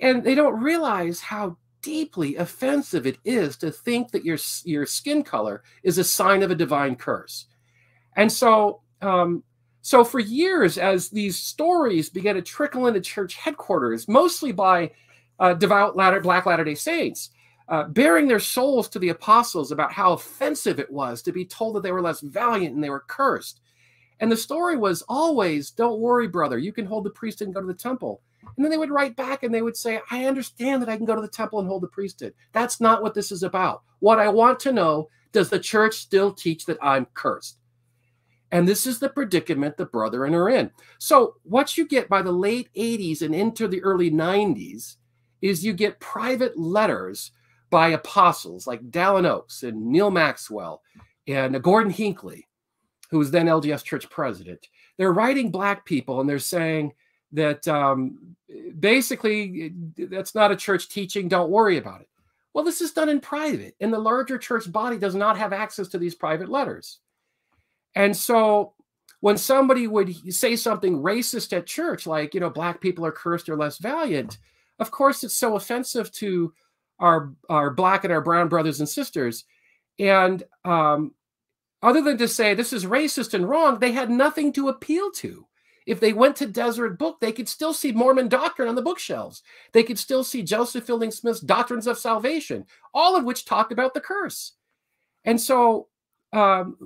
And they don't realize how deeply offensive it is to think that your, your skin color is a sign of a divine curse. And so, um, so for years, as these stories began to trickle into church headquarters, mostly by uh, devout Latter- black Latter-day Saints, Uh, bearing their souls to the apostles about how offensive it was to be told that they were less valiant and they were cursed. And the story was always, don't worry, brother, you can hold the priesthood and go to the temple. And then they would write back and they would say, I understand that I can go to the temple and hold the priesthood. That's not what this is about. What I want to know, does the church still teach that I'm cursed? And this is the predicament the brethren are in. So what you get by the late eighties and into the early nineties is you get private letters by apostles like Dallin Oaks and Neil Maxwell and Gordon Hinckley, who was then L D S church president. They're writing black people and they're saying that um, basically that's not a church teaching, don't worry about it. Well, this is done in private, and the larger church body does not have access to these private letters. And so when somebody would say something racist at church, like, you know, black people are cursed or less valiant, of course it's so offensive to Our, our black and our brown brothers and sisters. And um, other than to say this is racist and wrong, they had nothing to appeal to. If they went to Deseret Book, they could still see Mormon doctrine on the bookshelves. They could still see Joseph Fielding Smith's Doctrines of Salvation, all of which talked about the curse. And so, um,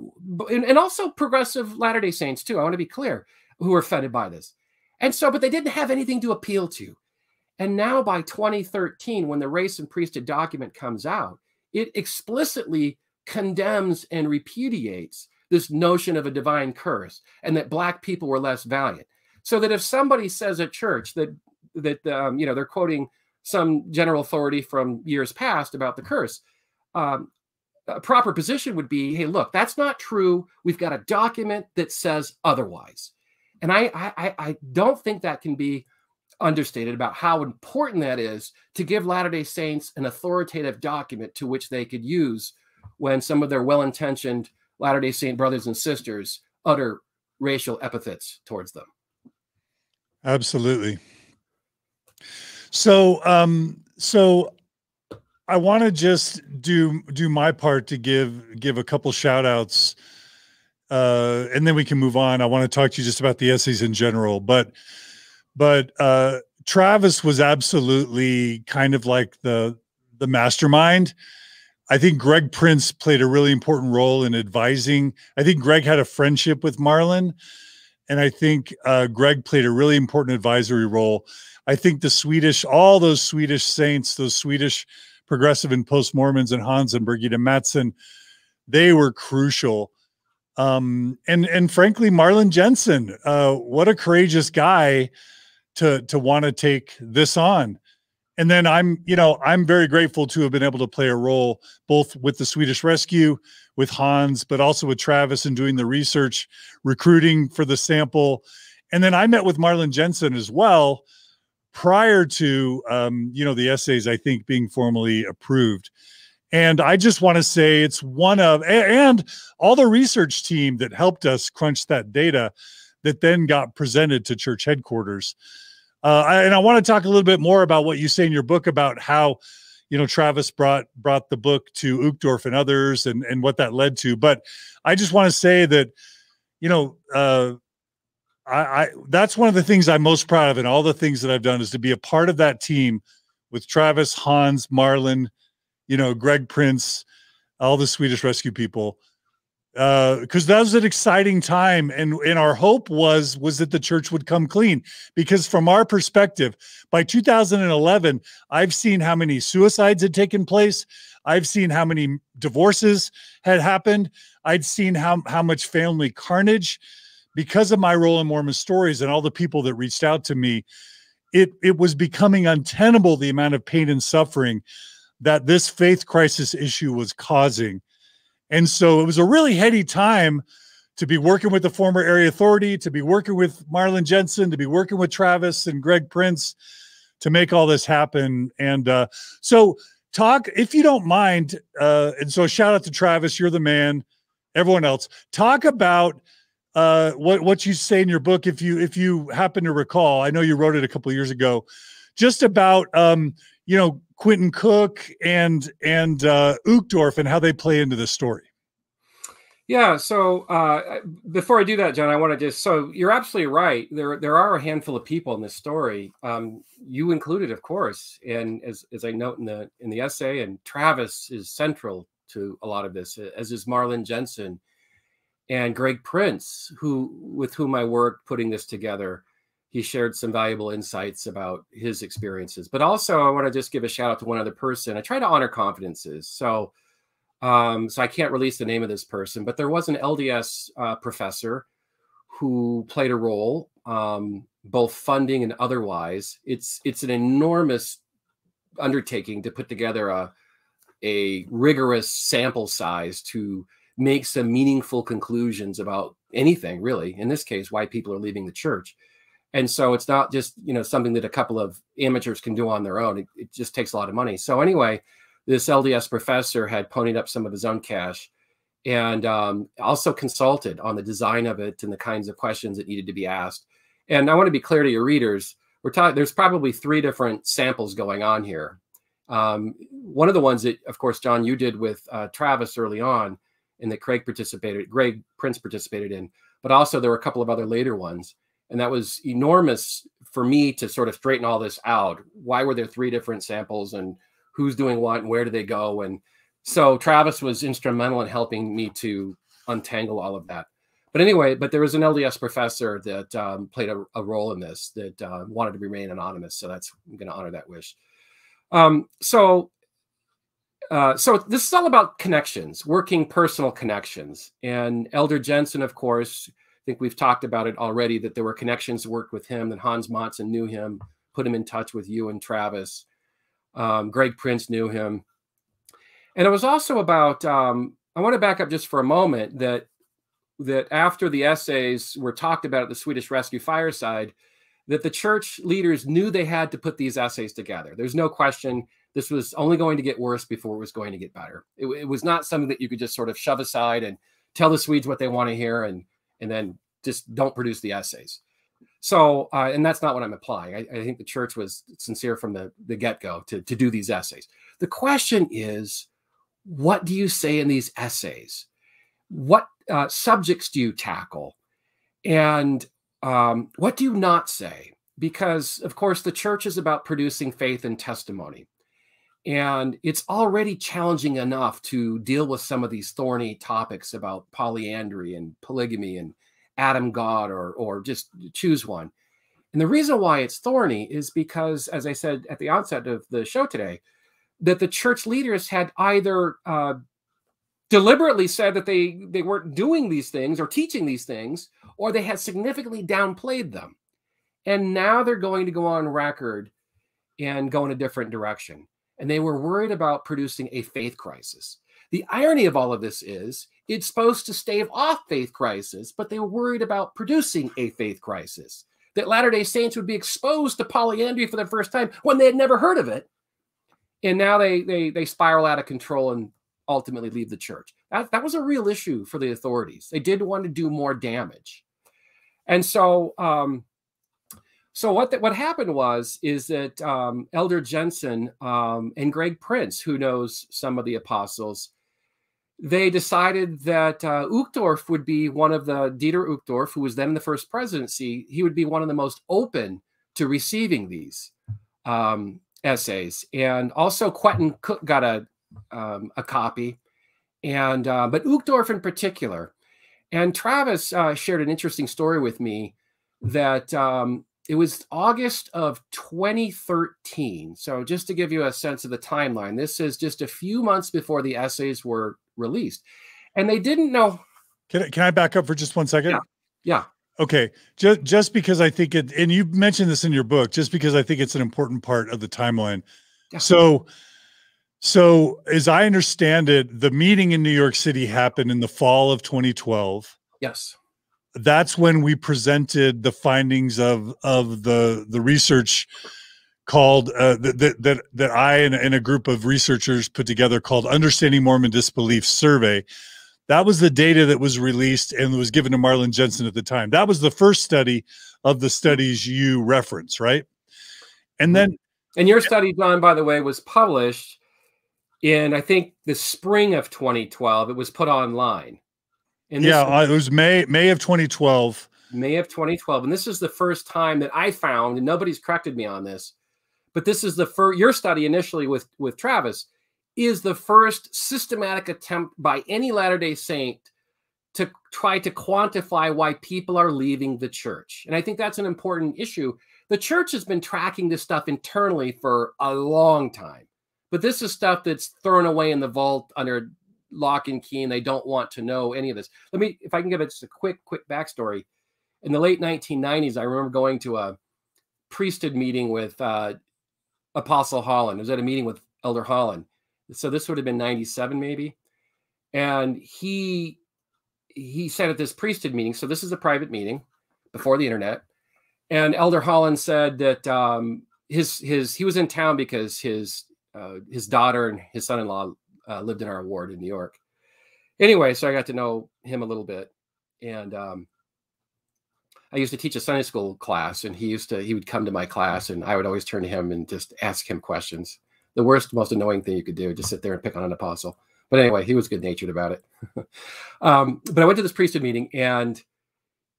and, and also progressive Latter-day Saints too, I want to be clear, who were offended by this. And so, but they didn't have anything to appeal to. And now by twenty thirteen, when the Race and Priesthood document comes out, it explicitly condemns and repudiates this notion of a divine curse and that black people were less valiant. So that if somebody says at church that, that um, you know, they're quoting some general authority from years past about the curse, um, a proper position would be, hey, look, that's not true. We've got a document that says otherwise. And I, I, I don't think that can be understated about how important that is to give Latter-day Saints an authoritative document to which they could use when some of their well-intentioned Latter-day Saint brothers and sisters utter racial epithets towards them. Absolutely. So, um, so I want to just do, do my part to give, give a couple shout outs, uh, and then we can move on. I want to talk to you just about the essays in general, but But uh, Travis was absolutely kind of like the the mastermind. I think Greg Prince played a really important role in advising. I think Greg had a friendship with Marlin, and I think uh, Greg played a really important advisory role. I think the Swedish, all those Swedish saints, those Swedish progressive and post-Mormons and Hans and Birgitta Mattson, they were crucial. Um, and and frankly, Marlin Jensen, uh, what a courageous guy to to want to take this on. And then I'm, you know, I'm very grateful to have been able to play a role both with the Swedish Rescue, with Hans, but also with Travis and doing the research, recruiting for the sample. And then I met with Marlin Jensen as well prior to, um, you know, the essays, I think, being formally approved. And I just want to say it's one of, and all the research team that helped us crunch that data that then got presented to church headquarters. Uh, and I want to talk a little bit more about what you say in your book about how, you know, Travis brought brought the book to Uchtdorf and others, and, and what that led to. But I just want to say that, you know, uh, I, I that's one of the things I'm most proud of in all the things that I've done, is to be a part of that team with Travis, Hans, Marlin, you know, Greg Prince, all the Swedish Rescue people. uh, because that was an exciting time. And, and our hope was, was that the church would come clean, because from our perspective, by two thousand eleven, I've seen how many suicides had taken place. I've seen how many divorces had happened. I'd seen how, how much family carnage. Because of my role in Mormon Stories and all the people that reached out to me, it, it was becoming untenable, the amount of pain and suffering that this faith crisis issue was causing. And so it was a really heady time to be working with the former area authority, to be working with Marlin Jensen, to be working with Travis and Greg Prince to make all this happen. And uh, so talk, if you don't mind, uh, and so shout out to Travis, you're the man, everyone else, talk about Uh, what, what you say in your book, if you, if you happen to recall. I know you wrote it a couple of years ago, just about, um, you know, Quentin Cook and, and, uh, Uchtdorf and how they play into the story. Yeah. So, uh, before I do that, John, I want to just, so you're absolutely right. There, there are a handful of people in this story. Um, you included, of course, and as, as I note in the, in the essay, and Travis is central to a lot of this, as is Marlin Jensen and Greg Prince, who with whom I worked putting this together. He shared some valuable insights about his experiences. But also, I want to just give a shout out to one other person. I try to honor confidences, so um, so I can't release the name of this person. But there was an L D S uh, professor who played a role, um, both funding and otherwise. It's it's an enormous undertaking to put together a a rigorous sample size to make some meaningful conclusions about anything, really, in this case, why people are leaving the church. And so it's not just, you know, something that a couple of amateurs can do on their own. It, it just takes a lot of money. So anyway, this L D S professor had ponied up some of his own cash and um, also consulted on the design of it and the kinds of questions that needed to be asked. And I want to be clear to your readers, we're talking, there's probably three different samples going on here. Um, one of the ones that, of course, John, you did with uh, Travis early on, and that Craig participated, Greg Prince participated in, but also there were a couple of other later ones. And that was enormous for me to sort of straighten all this out. Why were there three different samples and who's doing what and where do they go? And so Travis was instrumental in helping me to untangle all of that. But anyway, but there was an L D S professor that um, played a, a role in this that uh, wanted to remain anonymous. So that's, I'm going to honor that wish. Um, so Uh, so this is all about connections, working personal connections. And Elder Jensen, of course, I think we've talked about it already, that there were connections that worked with him, that Hans Mattson knew him, put him in touch with you and Travis. Um, Greg Prince knew him. And it was also about, um, I want to back up just for a moment, that that after the essays were talked about at the Swedish Rescue Fireside, that the church leaders knew they had to put these essays together. There's no question. This was only going to get worse before it was going to get better. It, it was not something that you could just sort of shove aside and tell the Swedes what they want to hear and and then just don't produce the essays. So, uh, and that's not what I'm implying. I, I think the church was sincere from the, the get-go to, to do these essays. The question is, what do you say in these essays? What uh, subjects do you tackle? And um, what do you not say? Because, of course, the church is about producing faith and testimony. And it's already challenging enough to deal with some of these thorny topics about polyandry and polygamy and Adam God, or, or just choose one. And the reason why it's thorny is because, as I said at the onset of the show today, that the church leaders had either uh, deliberately said that they, they weren't doing these things or teaching these things, or they had significantly downplayed them. And now they're going to go on record and go in a different direction. And they were worried about producing a faith crisis. The irony of all of this is it's supposed to stave off faith crisis, but they were worried about producing a faith crisis, that Latter-day Saints would be exposed to polyandry for the first time when they had never heard of it. And now they they, they spiral out of control and ultimately leave the church. That, that was a real issue for the authorities. They did want to do more damage. And so... Um, So what the, what happened was is that um, Elder Jensen um, and Greg Prince, who knows some of the apostles, they decided that uh, Uchtdorf would be one of the, Dieter Uchtdorf, who was then in the first presidency, he would be one of the most open to receiving these um, essays. And also Quentin Cook got a, um, a copy. And uh, but Uchtdorf in particular, and Travis uh, shared an interesting story with me that um, it was August of twenty thirteen. So just to give you a sense of the timeline, this is just a few months before the essays were released, and they didn't know. Can I, can I back up for just one second? Yeah. Yeah. Okay. Just, just because I think it, and you mentioned this in your book, just because I think it's an important part of the timeline. Yeah. So, so as I understand it, the meeting in New York City happened in the fall of twenty twelve. Yes. That's when we presented the findings of, of the, the research called, uh, that, that, that I and, and a group of researchers put together called Understanding Mormon Disbelief Survey. That was the data that was released and was given to Marlin Jensen at the time. That was the first study of the studies you reference, right? And then... And your study, John, by the way, was published in, I think, the spring of twenty twelve. It was put online. And yeah, was, it was May, May of twenty twelve. May of twenty twelve. And this is the first time that I found, and nobody's corrected me on this, but this is the first, your study initially with, with Travis, is the first systematic attempt by any Latter-day Saint to try to quantify why people are leaving the church. And I think that's an important issue. The church has been tracking this stuff internally for a long time, but this is stuff that's thrown away in the vault under lock and key, and they don't want to know any of this. Let me, if I can give it just a quick, quick backstory. In the late nineteen nineties, I remember going to a priesthood meeting with uh, Apostle Holland. I was at a meeting with Elder Holland. So this would have been ninety-seven maybe. And he, he said at this priesthood meeting, so this is a private meeting before the internet. And Elder Holland said that um, his, his, he was in town because his, uh, his daughter and his son-in-law uh, lived in our ward in New York. Anyway, so I got to know him a little bit. And um, I used to teach a Sunday school class, and he used to, he would come to my class, and I would always turn to him and just ask him questions. The worst, most annoying thing you could do, just sit there and pick on an apostle. But anyway, he was good-natured about it. um, but I went to this priesthood meeting, and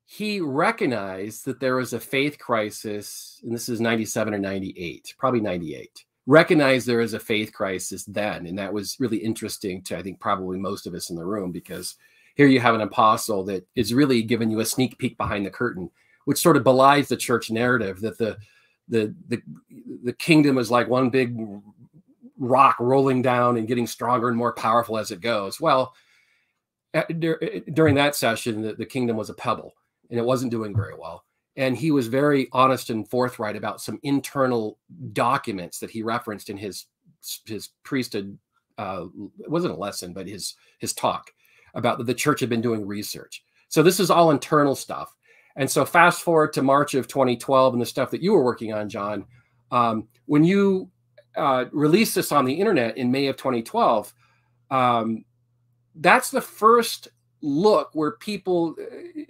he recognized that there was a faith crisis, and this is ninety-seven or ninety-eight, probably ninety-eight, recognized there was a faith crisis then, and that was really interesting to, I think, probably most of us in the room, because here you have an apostle that is really giving you a sneak peek behind the curtain, which sort of belies the church narrative that the the the, the kingdom is like one big rock rolling down and getting stronger and more powerful as it goes. Well, at, dur during that session, the, the kingdom was a pebble, and it wasn't doing very well. And he was very honest and forthright about some internal documents that he referenced in his his priesthood. Uh, it wasn't a lesson, but his his talk about that the church had been doing research. So this is all internal stuff. And so fast forward to March of twenty twelve and the stuff that you were working on, John. Um, when you Uh, released this on the internet in May of twenty twelve, um, that's the first look where people,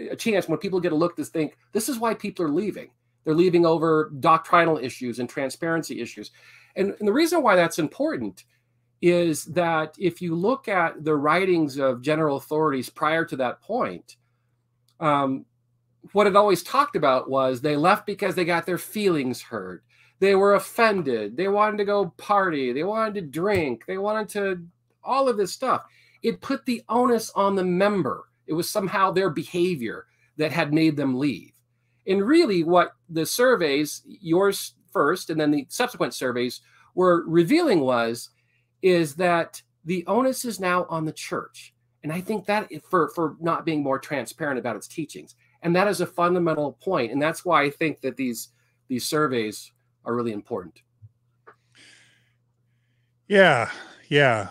a chance when people get a look to think, this is why people are leaving. They're leaving over doctrinal issues and transparency issues. And, and the reason why that's important is that if you look at the writings of general authorities prior to that point, um, what it always talked about was they left because they got their feelings hurt. They were offended. They wanted to go party. They wanted to drink. They wanted to all of this stuff. It put the onus on the member. It was somehow their behavior that had made them leave. And really what the surveys, yours first and then the subsequent surveys, were revealing was, is that the onus is now on the church. And I think that for, for not being more transparent about its teachings. And that is a fundamental point. And that's why I think that these, these surveys are really important. Yeah. Yeah.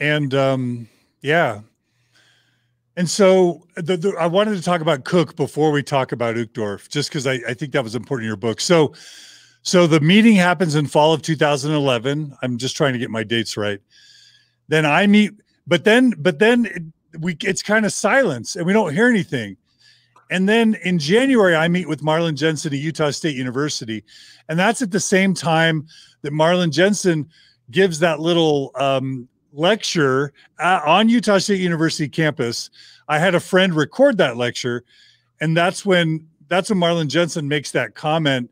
And, um, yeah. And so the, the, I wanted to talk about Cook before we talk about Uchtdorf, just cause I, I think that was important in your book. So, so the meeting happens in fall of two thousand eleven. I'm just trying to get my dates right. Then I meet, but then, but then it, we, it's kind of silence and we don't hear anything. And then in January, I meet with Marlin Jensen at Utah State University. And that's at the same time that Marlin Jensen gives that little um, lecture uh, on Utah State University campus. I had a friend record that lecture. And that's when, that's when Marlin Jensen makes that comment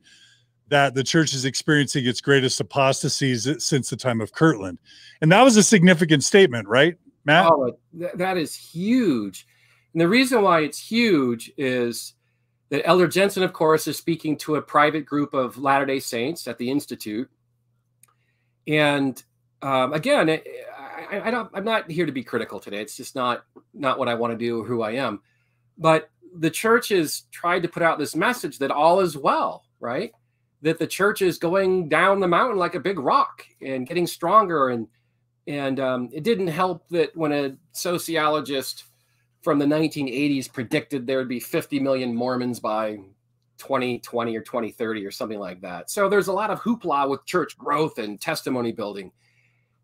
that the church is experiencing its greatest apostasies since the time of Kirtland. And that was a significant statement, right? Matt? Oh, that, that is huge. And the reason why it's huge is that Elder Jensen, of course, is speaking to a private group of Latter-day Saints at the Institute. And um, again, I, I, I don't, I'm not here to be critical today. It's just not, not what I want to do or who I am. But the church has tried to put out this message that all is well, right? That the church is going down the mountain like a big rock and getting stronger. And and um, it didn't help that when a sociologist from the nineteen eighties predicted there would be fifty million Mormons by twenty twenty or twenty thirty or something like that. So there's a lot of hoopla with church growth and testimony building.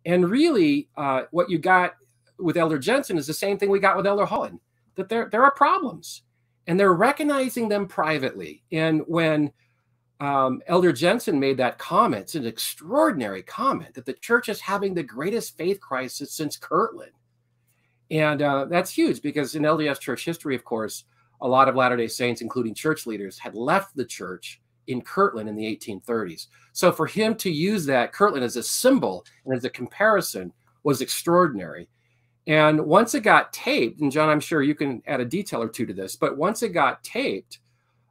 And really uh, what you got with Elder Jensen is the same thing we got with Elder Holland, that there, there are problems and they're recognizing them privately. And when Um, Elder Jensen made that comment, it's an extraordinary comment, that the church is having the greatest faith crisis since Kirtland. And uh, that's huge because in L D S church history, of course, a lot of Latter-day Saints, including church leaders, had left the church in Kirtland in the eighteen thirties. So for him to use that Kirtland as a symbol and as a comparison was extraordinary. And once it got taped, and John, I'm sure you can add a detail or two to this, but once it got taped,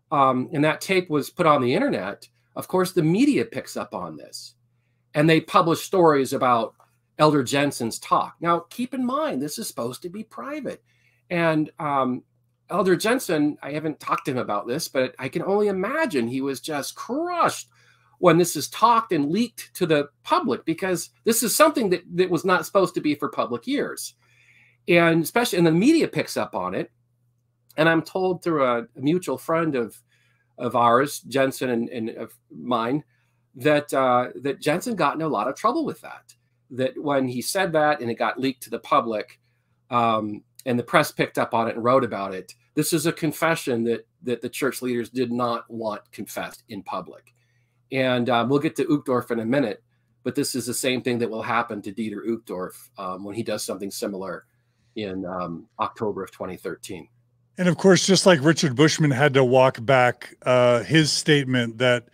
Um, and that tape was put on the internet, of course, the media picks up on this. And they publish stories about Elder Jensen's talk. Now, keep in mind, this is supposed to be private. And um, Elder Jensen, I haven't talked to him about this, but I can only imagine he was just crushed when this is talked and leaked to the public, because this is something that, that was not supposed to be for public ears. And especially, and the media picks up on it. And I'm told through a mutual friend of of ours, Jensen and, and of mine, that uh, that Jensen got in a lot of trouble with that. That when he said that and it got leaked to the public, um, and the press picked up on it and wrote about it, this is a confession that that the church leaders did not want confessed in public. And um, we'll get to Uchtdorf in a minute, but this is the same thing that will happen to Dieter Uchtdorf um, when he does something similar in um, October of twenty thirteen. And of course, just like Richard Bushman had to walk back uh, his statement that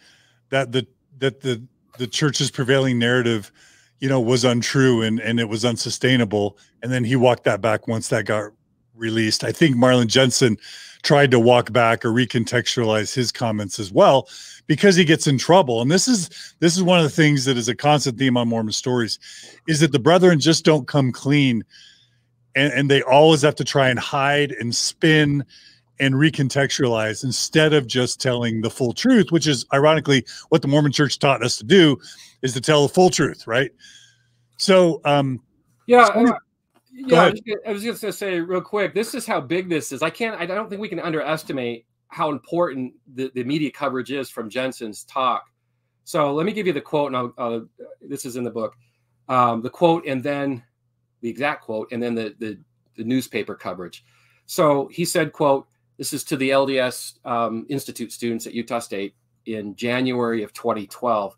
that the that the the church's prevailing narrative, you know, was untrue and and it was unsustainable, and then he walked that back once that got released. I think Marlin Jensen tried to walk back or recontextualize his comments as well because he gets in trouble. And this is this is one of the things that is a constant theme on Mormon Stories, is that the brethren just don't come clean. And, and they always have to try and hide and spin and recontextualize instead of just telling the full truth, which is ironically what the Mormon Church taught us to do, is to tell the full truth, right? So, um, yeah, so, uh, yeah. I was just gonna say real quick, this is how big this is. I can't, I don't think we can underestimate how important the, the media coverage is from Jensen's talk. So let me give you the quote, and I'll, I'll, this is in the book, um, the quote, and then the exact quote, and then the, the, the newspaper coverage. So he said, quote, this is to the L D S um, Institute students at Utah State in January of twenty twelve.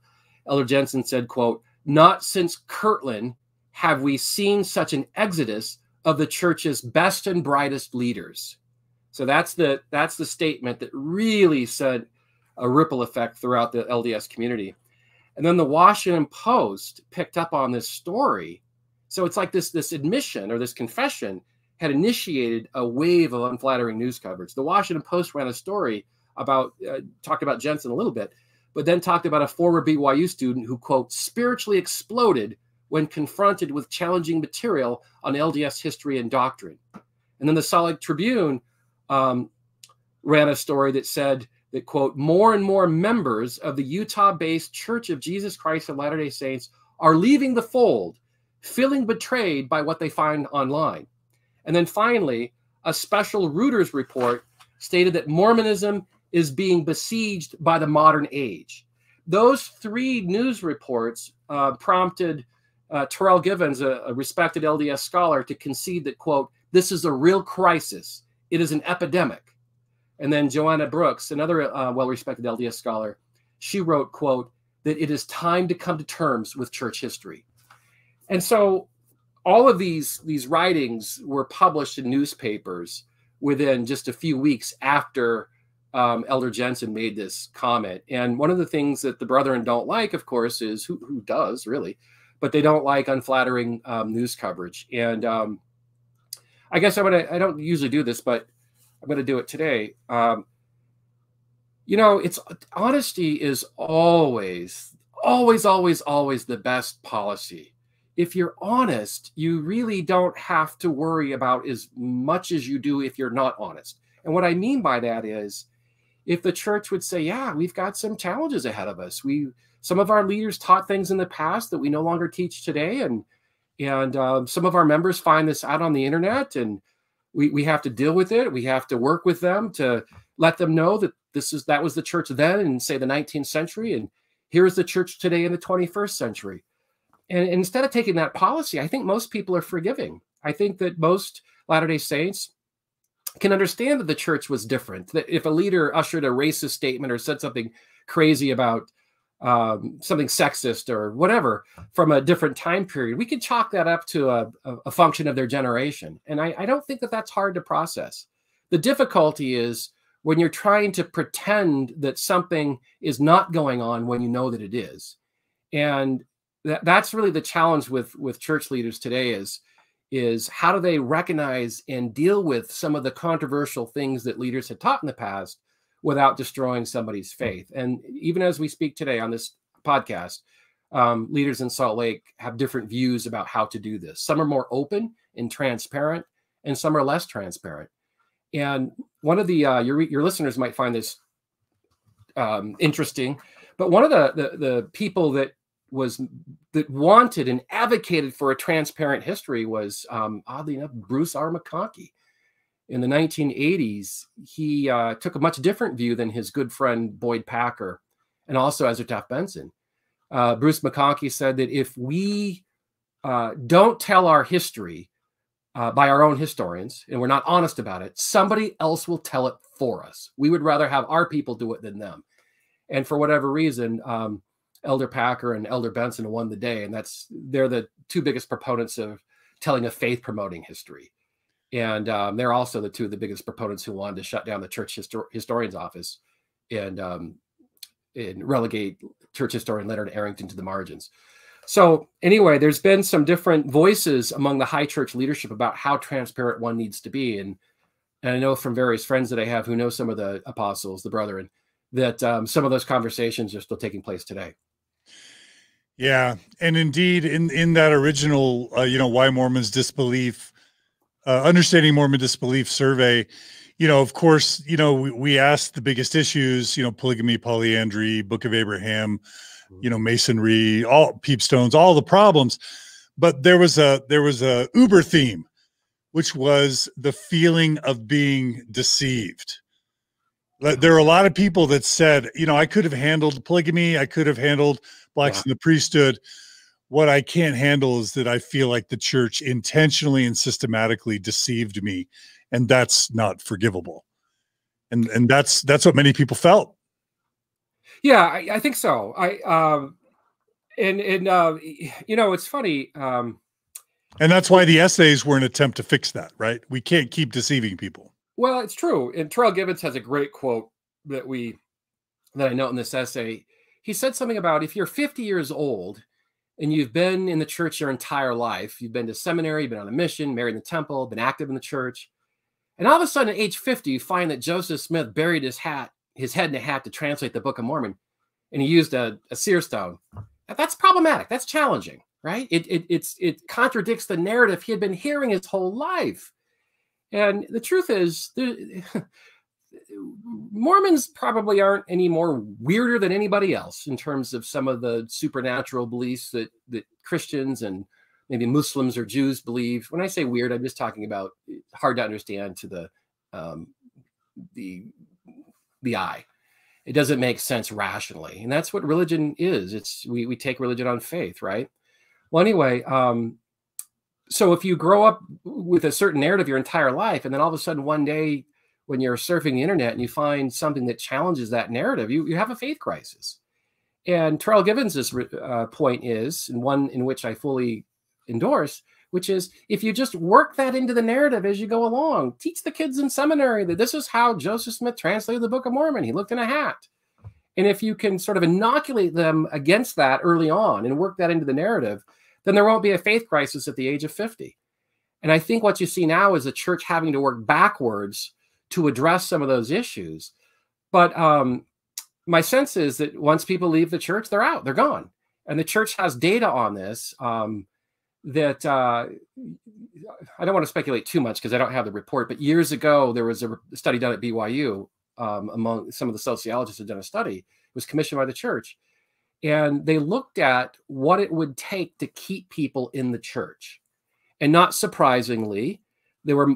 Elder Jensen said, quote, "Not since Kirtland have we seen such an exodus of the church's best and brightest leaders." So that's the, that's the statement that really said a ripple effect throughout the L D S community. And then the Washington Post picked up on this story. So it's like this, this admission or this confession had initiated a wave of unflattering news coverage. The Washington Post ran a story about, uh, talked about Jensen a little bit, but then talked about a former B Y U student who, quote, "spiritually exploded when confronted with challenging material on L D S history and doctrine." And then the Salt Lake Tribune um, ran a story that said that, quote, "more and more members of the Utah-based Church of Jesus Christ of Latter-day Saints are leaving the fold, feeling betrayed by what they find online." And then finally, a special Reuters report stated that Mormonism is being besieged by the modern age. Those three news reports uh, prompted uh, Terrell Givens, a, a respected L D S scholar, to concede that, quote, "this is a real crisis. It is an epidemic." And then Joanna Brooks, another uh, well-respected L D S scholar, she wrote, quote, "that it is time to come to terms with church history." And so all of these, these writings were published in newspapers within just a few weeks after um, Elder Jensen made this comment. And one of the things that the brethren don't like, of course, is who, who does really, but they don't like unflattering um, news coverage. And um, I guess I'm gonna, I don't usually do this, but I'm going to do it today. Um, you know, it's honesty is always, always, always, always the best policy. If you're honest, you really don't have to worry about as much as you do if you're not honest. And what I mean by that is, if the church would say, yeah, we've got some challenges ahead of us. We, some of our leaders taught things in the past that we no longer teach today. And, and um, some of our members find this out on the internet, and we, we have to deal with it. We have to work with them to let them know that this is, that was the church then in, say, the nineteenth century. And here is the church today in the twenty-first century. And instead of taking that policy, I think most people are forgiving. I think that most Latter-day Saints can understand that the church was different, that if a leader ushered a racist statement or said something crazy about um, something sexist or whatever from a different time period, we can chalk that up to a, a function of their generation. And I, I don't think that that's hard to process. The difficulty is when you're trying to pretend that something is not going on when you know that it is. And th- that's really the challenge with, with church leaders today is, is how do they recognize and deal with some of the controversial things that leaders had taught in the past without destroying somebody's faith? And even as we speak today on this podcast, um, leaders in Salt Lake have different views about how to do this. Some are more open and transparent, and some are less transparent. And one of the, uh, your, your listeners might find this um, interesting, but one of the, the, the people that was that wanted and advocated for a transparent history was, um, oddly enough, Bruce R. McConkie. In the nineteen eighties, he uh, took a much different view than his good friend Boyd Packer and also Ezra Taft Benson. Uh, Bruce McConkie said that if we uh, don't tell our history uh, by our own historians and we're not honest about it, somebody else will tell it for us. We would rather have our people do it than them. And for whatever reason, um, Elder Packer and Elder Benson won the day, and that's they're the two biggest proponents of telling a faith-promoting history. And um, they're also the two of the biggest proponents who wanted to shut down the church histor historian's office and, um, and relegate church historian Leonard Arrington to the margins. So anyway, there's been some different voices among the high church leadership about how transparent one needs to be. And, and I know from various friends that I have who know some of the apostles, the brethren, that um, some of those conversations are still taking place today. Yeah, and indeed, in in that original, uh, you know, why Mormons disbelief, uh, understanding Mormon disbelief survey, you know, of course, you know, we, we asked the biggest issues, you know, polygamy, polyandry, Book of Abraham, you know, masonry, all peepstones, all the problems, but there was a there was a uber theme, which was the feeling of being deceived. There are a lot of people that said, you know, I could have handled polygamy. I could have handled blacks wow. in the priesthood. What I can't handle is that I feel like the church intentionally and systematically deceived me. And that's not forgivable. And, and that's, that's what many people felt. Yeah, I, I think so. I, um, and, and, uh, you know, it's funny. Um, and that's why the essays were an attempt to fix that, right? We can't keep deceiving people. Well, it's true. And Terrell Givens has a great quote that we that I note in this essay. He said something about if you're fifty years old and you've been in the church your entire life, you've been to seminary, you've been on a mission, married in the temple, been active in the church, and all of a sudden at age fifty, you find that Joseph Smith buried his hat, his head in a hat to translate the Book of Mormon, and he used a, a seer stone. That's problematic. That's challenging, right? It it it's it contradicts the narrative he had been hearing his whole life. And the truth is, Mormons probably aren't any more weirder than anybody else in terms of some of the supernatural beliefs that, that Christians and maybe Muslims or Jews believe. When I say weird, I'm just talking about hard to understand to the um, the the eye. It doesn't make sense rationally, and that's what religion is. It's we we take religion on faith, right? Well, anyway. Um, So if you grow up with a certain narrative your entire life, and then all of a sudden one day when you're surfing the internet and you find something that challenges that narrative, you, you have a faith crisis. And Terrell Givens' uh, point is, and one in which I fully endorse, which is if you just work that into the narrative as you go along, teach the kids in seminary that this is how Joseph Smith translated the Book of Mormon. He looked in a hat. And if you can sort of inoculate them against that early on and work that into the narrative, then there won't be a faith crisis at the age of fifty. And I think what you see now is the church having to work backwards to address some of those issues. But um, my sense is that once people leave the church, they're out, they're gone. And the church has data on this um, that uh, I don't want to speculate too much because I don't have the report. But years ago, there was a study done at B Y U um, among some of the sociologists had done a study. It was commissioned by the church. And they looked at what it would take to keep people in the church. And not surprisingly, there were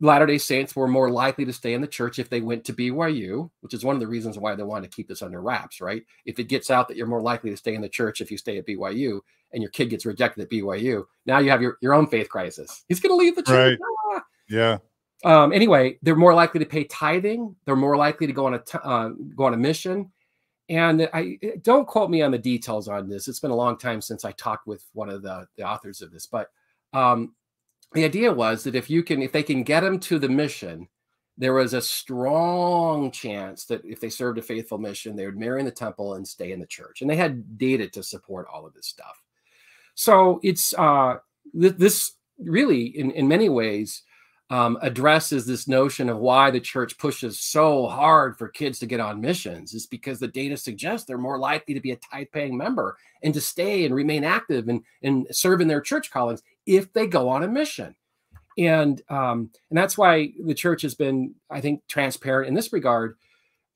Latter-day Saints were more likely to stay in the church if they went to B Y U, which is one of the reasons why they wanted to keep this under wraps, right? If it gets out that you're more likely to stay in the church if you stay at B Y U and your kid gets rejected at B Y U, now you have your, your own faith crisis. He's going to leave the church. Right. Ah! Yeah. Um, anyway, they're more likely to pay tithing. They're more likely to go on a, t uh, go on a mission. And I don't quote me on the details on this. It's been a long time since I talked with one of the, the authors of this, but um, the idea was that if you can, if they can get them to the mission, there was a strong chance that if they served a faithful mission, they would marry in the temple and stay in the church. And they had data to support all of this stuff. So it's uh, th this really, in, in many ways, um, addresses this notion of why the church pushes so hard for kids to get on missions. Is because the data suggests they're more likely to be a tithe-paying member and to stay and remain active and, and serve in their church callings if they go on a mission. And, um, and that's why the church has been, I think, transparent in this regard,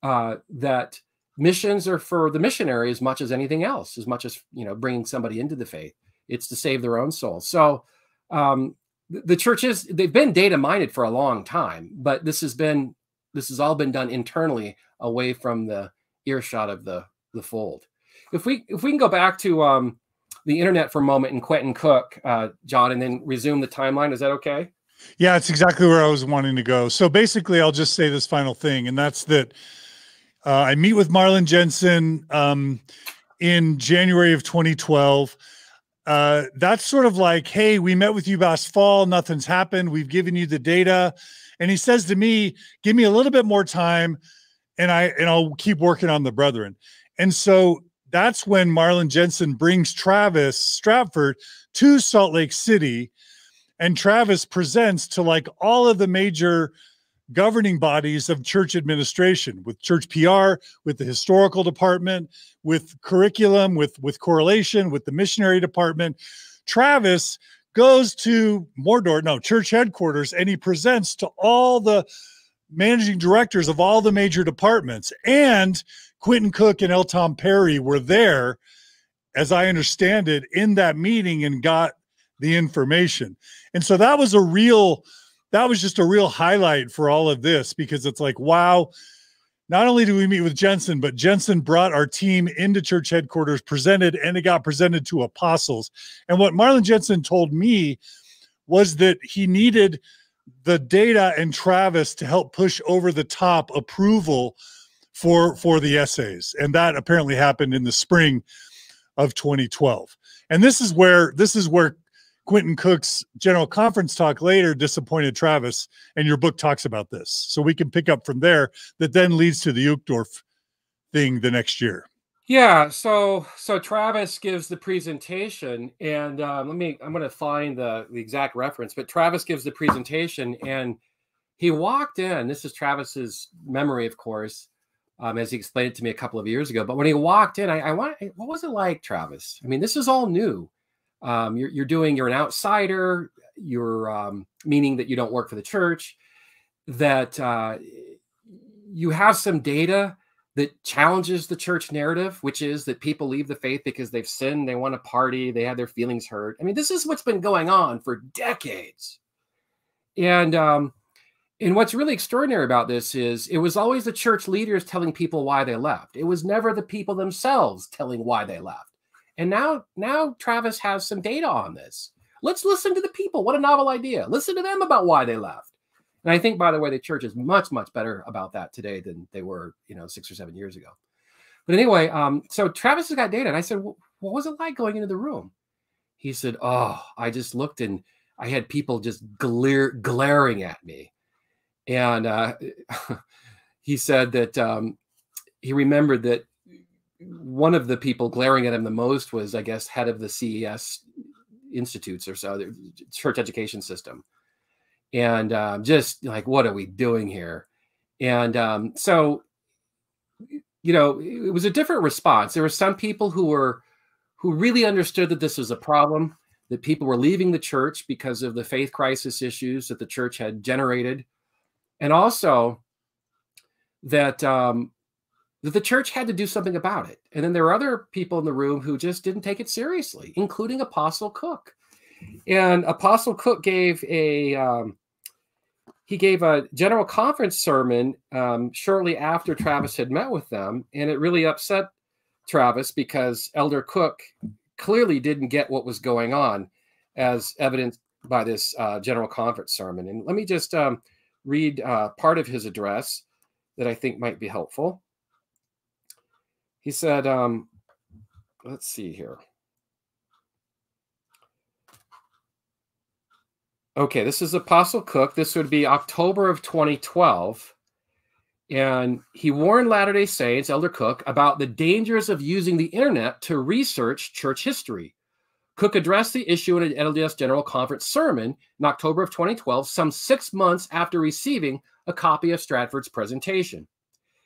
uh, that missions are for the missionary as much as anything else, as much as, you know, bringing somebody into the faith. It's to save their own soul. So um, the, the church is, they've been data minded for a long time, but this has been, this has all been done internally away from the earshot of the, the fold. If we, if we can go back to, um, the internet for a moment and Quentin Cook, uh, John, and then resume the timeline. Is that okay? Yeah, it's exactly where I was wanting to go. So basically, I'll just say this final thing, and that's that uh, I meet with Marlin Jensen um, in January of twenty twelve. Uh, that's sort of like, hey, we met with you last fall. Nothing's happened. We've given you the data. And he says to me, give me a little bit more time, and, I, and I'll keep working on the brethren. And so that's when Marlin Jensen brings Travis Stratford to Salt Lake City, and Travis presents to like all of the major governing bodies of church administration, with church P R, with the historical department, with curriculum, with, with correlation, with the missionary department. Travis goes to Mordor, no, church headquarters, and he presents to all the managing directors of all the major departments, and Quentin Cook and L. Tom Perry were there, as I understand it, in that meeting and got the information. And so that was a real, that was just a real highlight for all of this, because it's like, wow, not only do we meet with Jensen, but Jensen brought our team into church headquarters, presented, and it got presented to apostles. And what Marlin Jensen told me was that he needed the data and Travis to help push over the top approval for, for the essays. And that apparently happened in the spring of twenty twelve. And this is where, this is where Quentin Cook's general conference talk later disappointed Travis, and your book talks about this. So we can pick up from there. That then leads to the Uchtdorf thing the next year. Yeah. So, so Travis gives the presentation, and um, let me, I'm going to find the, the exact reference, but Travis gives the presentation and he walked in, this is Travis's memory, of course, Um, as he explained it to me a couple of years ago. But when he walked in, I, I want, what was it like, Travis? I mean, this is all new. Um, you're, you're doing, you're an outsider, you're um, meaning that you don't work for the church, that uh, you have some data that challenges the church narrative, which is that people leave the faith because they've sinned, they want to party, they had their feelings hurt. I mean, this is what's been going on for decades. And, um, And what's really extraordinary about this is it was always the church leaders telling people why they left. It was never the people themselves telling why they left. And now, now Travis has some data on this. Let's listen to the people. What a novel idea. Listen to them about why they left. And I think, by the way, the church is much, much better about that today than they were, you know, six or seven years ago. But anyway, um, so Travis has got data. And I said, well, what was it like going into the room? He said, oh, I just looked and I had people just glare, glaring at me. And uh, he said that um, he remembered that one of the people glaring at him the most was, I guess, head of the C E S institutes or so, their church education system. And um, just like, what are we doing here? And um, so, you know, it was a different response. There were some people who were, who really understood that this was a problem, that people were leaving the church because of the faith crisis issues that the church had generated. And also that, um, that the church had to do something about it. And then there were other people in the room who just didn't take it seriously, including Apostle Cook. And Apostle Cook gave a, um, he gave a general conference sermon um, shortly after Travis had met with them. And it really upset Travis because Elder Cook clearly didn't get what was going on, as evidenced by this uh, general conference sermon. And let me just um, read uh, part of his address that I think might be helpful. He said, um, let's see here. Okay, this is Apostle Cook. This would be October of twenty twelve. And he warned Latter-day Saints, Elder Cook, about the dangers of using the internet to research church history. Cook addressed the issue in an L D S General Conference sermon in October of twenty twelve, some six months after receiving a copy of Stratford's presentation.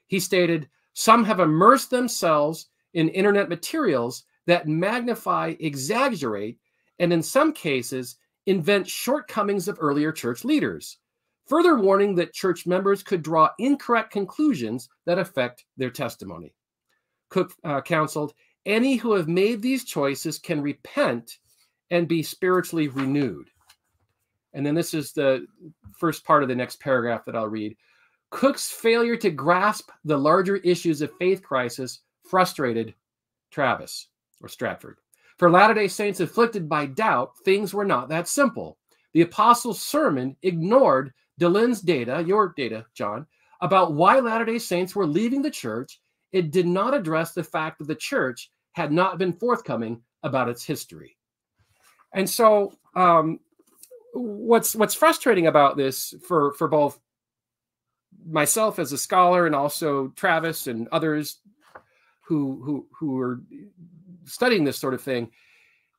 He stated, "Some have immersed themselves in internet materials that magnify, exaggerate, and in some cases, invent shortcomings of earlier church leaders, further warning that church members could draw incorrect conclusions that affect their testimony." Cook uh, counseled, "Any who have made these choices can repent and be spiritually renewed." And then this is the first part of the next paragraph that I'll read. "Cook's failure to grasp the larger issues of faith crisis frustrated Travis," or Stratford. "For Latter-day Saints afflicted by doubt, things were not that simple. The Apostle's sermon ignored Dehlin's data," your data, John, "about why Latter-day Saints were leaving the church. It did not address the fact that the church had not been forthcoming about its history." And so um, what's, what's frustrating about this for, for both myself as a scholar and also Travis and others who who who are studying this sort of thing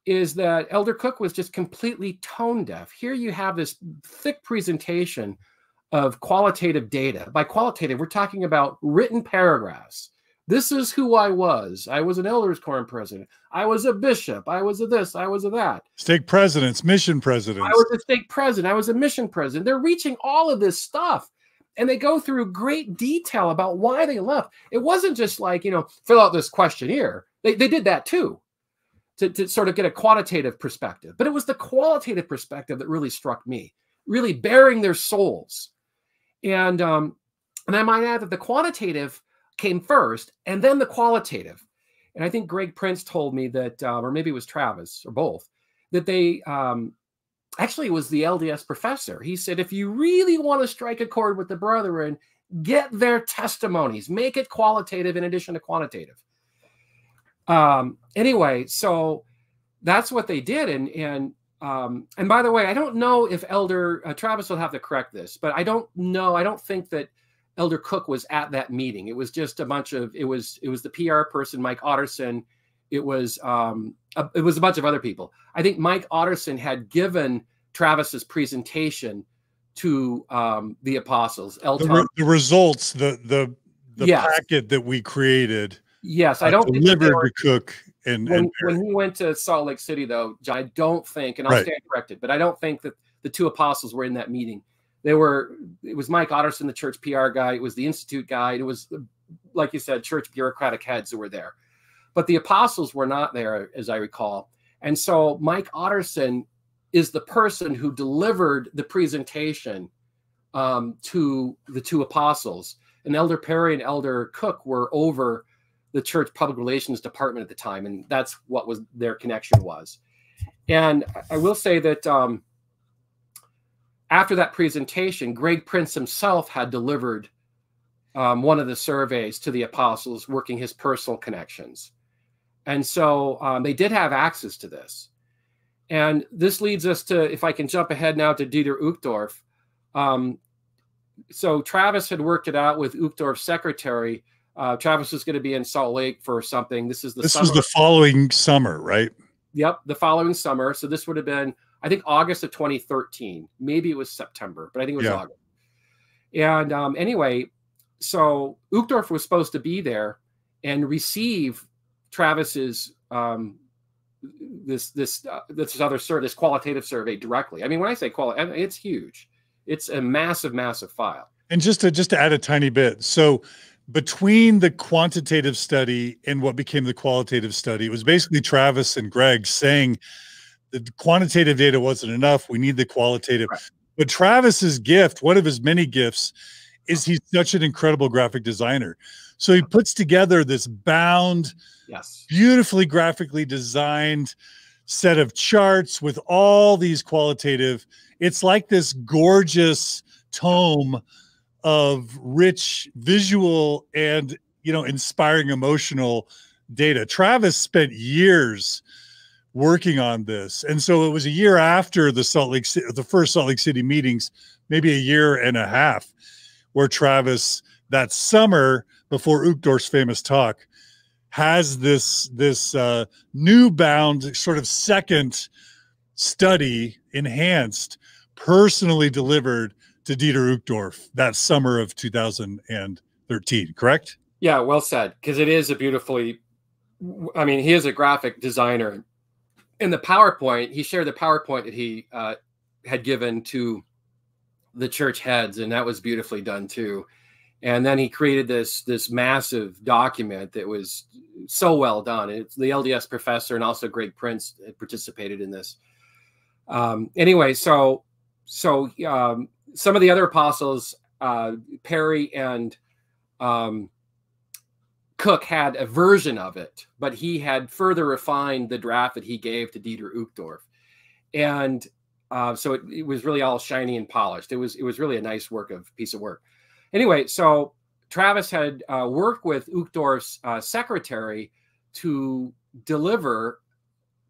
is that Elder Cook was just completely tone deaf. Here you have this thick presentation of qualitative data. By qualitative, we're talking about written paragraphs. This is who I was. I was an elders quorum president. I was a bishop. I was a this. I was a that. Stake presidents, mission presidents. I was a stake president. I was a mission president. They're reaching all of this stuff. And they go through great detail about why they left. It wasn't just like, you know, fill out this questionnaire. They, they did that too, to, to sort of get a quantitative perspective. But it was the qualitative perspective that really struck me, really bearing their souls. And, um, and I might add that the quantitative came first and then the qualitative. And I think Greg Prince told me that, um, or maybe it was Travis or both, that they... Um, Actually, it was the L D S professor. He said, if you really want to strike a chord with the brethren, get their testimonies. Make it qualitative in addition to quantitative. Um, anyway, so that's what they did. And and um, and by the way, I don't know if Elder uh, Travis will have to correct this, but I don't know. I don't think that Elder Cook was at that meeting. It was just a bunch of it was it was the P R person, Mike Otterson. It was um, a, it was a bunch of other people. I think Mike Otterson had given Travis's presentation to um, the apostles. The, re the results, the the, the yes. packet that we created. Yes, I don't uh, delivered to Cook. And when, and when he went to Salt Lake City, though, I don't think, and I'll right. stand corrected, but I don't think that the two apostles were in that meeting. They were. It was Mike Otterson, the church P R guy. It was the institute guy. It was, like you said, church bureaucratic heads who were there. But the apostles were not there, as I recall. And so Mike Otterson is the person who delivered the presentation um, to the two apostles. And Elder Perry and Elder Cook were over the church public relations department at the time, and that's what was their connection was. And I will say that um, after that presentation, Greg Prince himself had delivered um, one of the surveys to the apostles, working his personal connections. And so um, they did have access to this. And this leads us to, if I can jump ahead now to Dieter Uchtdorf. Um, so Travis had worked it out with Uchtdorf's secretary. Uh, Travis was going to be in Salt Lake for something. This is the This summer. was the following summer, right? Yep, the following summer. So this would have been, I think, August of twenty thirteen. Maybe it was September, but I think it was yeah. August. And um, anyway, so Uchtdorf was supposed to be there and receive Travis's um, this this uh, this other survey, this qualitative survey directly. I mean, when I say quali, it's huge. It's a massive, massive file. And just to just to add a tiny bit, so between the quantitative study and what became the qualitative study, it was basically Travis and Greg saying the quantitative data wasn't enough. We need the qualitative. Right. But Travis's gift, one of his many gifts, is he's such an incredible graphic designer. So he puts together this bound, yes. beautifully graphically designed set of charts with all these qualitative. It's like this gorgeous tome of rich visual and, you know, inspiring emotional data. Travis spent years working on this. And so it was a year after the Salt Lake City, the first Salt Lake City meetings, maybe a year and a half, where Travis that summer before Uchtdorf's famous talk has this, this uh, new bound sort of second study, enhanced, personally delivered to Dieter Uchtdorf that summer of two thousand thirteen, correct? Yeah, well said, because it is a beautifully, I mean, he is a graphic designer. In the PowerPoint, he shared the PowerPoint that he uh, had given to the church heads, and that was beautifully done too. And then he created this this massive document that was so well done. It's the L D S professor and also Greg Prince had participated in this. Um, anyway, so so um, some of the other apostles, uh, Perry and um, Cook, had a version of it, but he had further refined the draft that he gave to Dieter Uchtdorf, and uh, so it, it was really all shiny and polished. It was it was really a nice work of piece of work. Anyway, so Travis had uh, worked with Uchtdorf's uh, secretary to deliver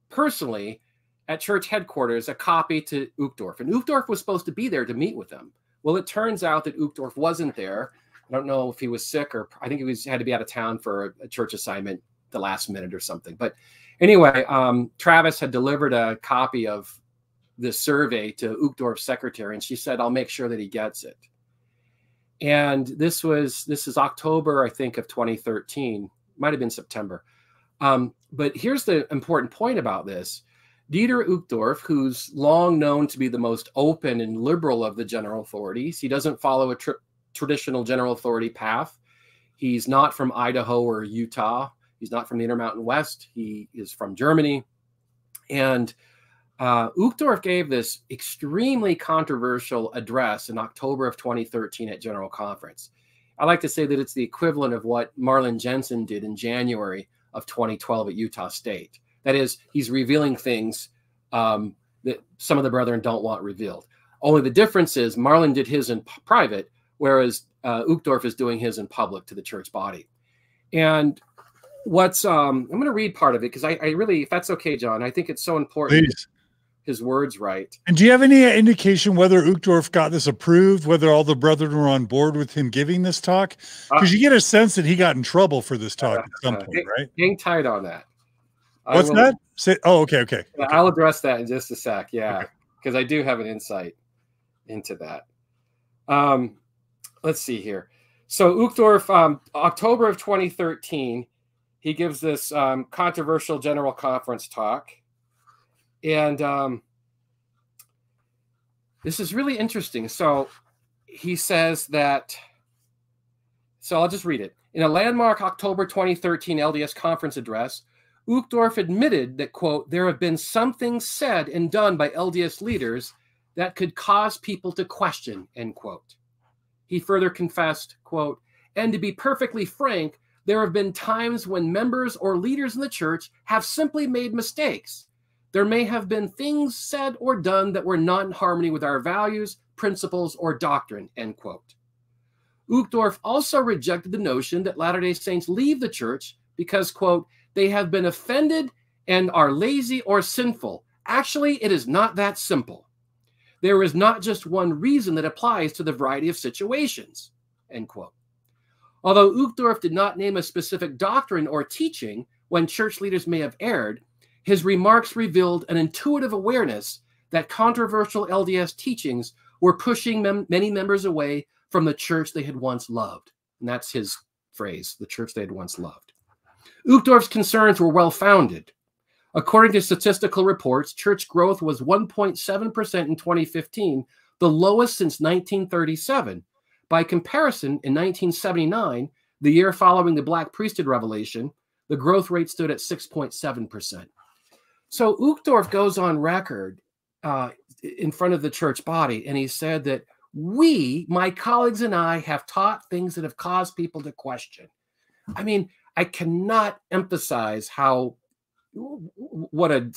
personally at church headquarters a copy to Uchtdorf, and Uchtdorf was supposed to be there to meet with them. Well, it turns out that Uchtdorf wasn't there. I don't know if he was sick, or I think he was had to be out of town for a church assignment the last minute or something. But anyway, um, Travis had delivered a copy of this survey to Uchtdorf's secretary, and she said, "I'll make sure that he gets it." And this was this is October, I think, of twenty thirteen. Might have been September. Um, but here's the important point about this: Dieter Uchtdorf, who's long known to be the most open and liberal of the general authorities, he doesn't follow a trip. traditional general authority path. He's not from Idaho or Utah. He's not from the Intermountain West. He is from Germany. And uh, Uchtdorf gave this extremely controversial address in October of twenty thirteen at General Conference. I like to say that it's the equivalent of what Marlin Jensen did in January of twenty twelve at Utah State. That is, he's revealing things um, that some of the brethren don't want revealed. Only the difference is Marlin did his in private, whereas uh, Uchtdorf is doing his in public to the church body. And what's, um, I'm going to read part of it because I, I really, if that's okay, John, I think it's so important. Please. His words right. And do you have any indication whether Uchtdorf got this approved, whether all the brethren were on board with him giving this talk? Because uh, you get a sense that he got in trouble for this talk uh, at some uh, point, hang, right? Hang tight on that. What's will, that? Say, oh, okay, okay, okay. I'll address that in just a sec, yeah, because okay. I do have an insight into that. Um, Let's see here. So Uchtdorf, um, October of twenty thirteen, he gives this um, controversial general conference talk. And um, this is really interesting. So he says that, so I'll just read it. In a landmark October twenty thirteen L D S conference address, Uchtdorf admitted that, quote, there have been some things said and done by L D S leaders that could cause people to question, end quote. He further confessed, quote, and to be perfectly frank, there have been times when members or leaders in the church have simply made mistakes. There may have been things said or done that were not in harmony with our values, principles, or doctrine, end quote. Uchtdorf also rejected the notion that Latter-day Saints leave the church because, quote, they have been offended and are lazy or sinful. Actually, it is not that simple. There is not just one reason that applies to the variety of situations, end quote. Although Uchtdorf did not name a specific doctrine or teaching when church leaders may have erred, His remarks revealed an intuitive awareness that controversial L D S teachings were pushing mem many members away from the church they had once loved. And that's his phrase, the church they had once loved. Uchtdorf's concerns were well-founded. According to statistical reports, church growth was one point seven percent in twenty fifteen, the lowest since nineteen thirty-seven. By comparison, in nineteen seventy-nine, the year following the Black priesthood revelation, the growth rate stood at six point seven percent. So Uchtdorf goes on record uh, in front of the church body, and he said that we, my colleagues and I, have taught things that have caused people to question. I mean, I cannot emphasize how what a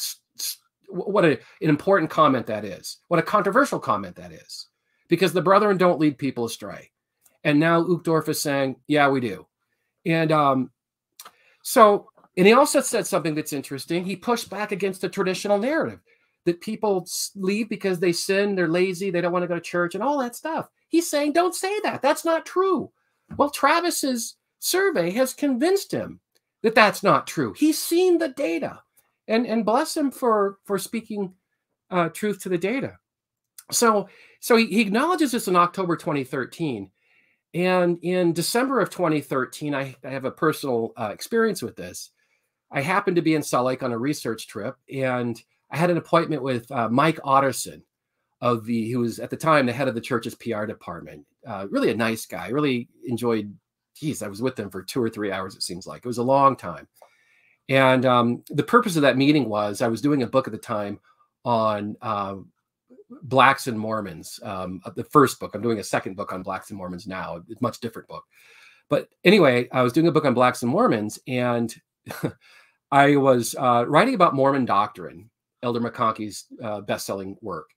what a, an important comment that is, what a controversial comment that is, because the brethren don't lead people astray. And now Uchtdorf is saying, yeah, we do. And um, so, and he also said something that's interesting. He pushed back against the traditional narrative that people leave because they sin, they're lazy, they don't want to go to church, and all that stuff. He's saying, don't say that. That's not true. Well, Travis's survey has convinced him that that's not true. He's seen the data, and, and bless him for, for speaking uh, truth to the data. So, so he, he acknowledges this in October twenty thirteen. And in December of twenty thirteen, I, I have a personal uh, experience with this. I happened to be in Salt Lake on a research trip, and I had an appointment with uh, Mike Otterson, of the, who was at the time the head of the church's P R department. Uh, really a nice guy. Really enjoyed, geez, I was with them for two or three hours, it seems like. It was a long time. And um, the purpose of that meeting was I was doing a book at the time on uh, Blacks and Mormons, um, the first book. I'm doing a second book on Blacks and Mormons now. It's a much different book. But anyway, I was doing a book on Blacks and Mormons, and I was uh, writing about Mormon doctrine, Elder McConkie's uh, best-selling work.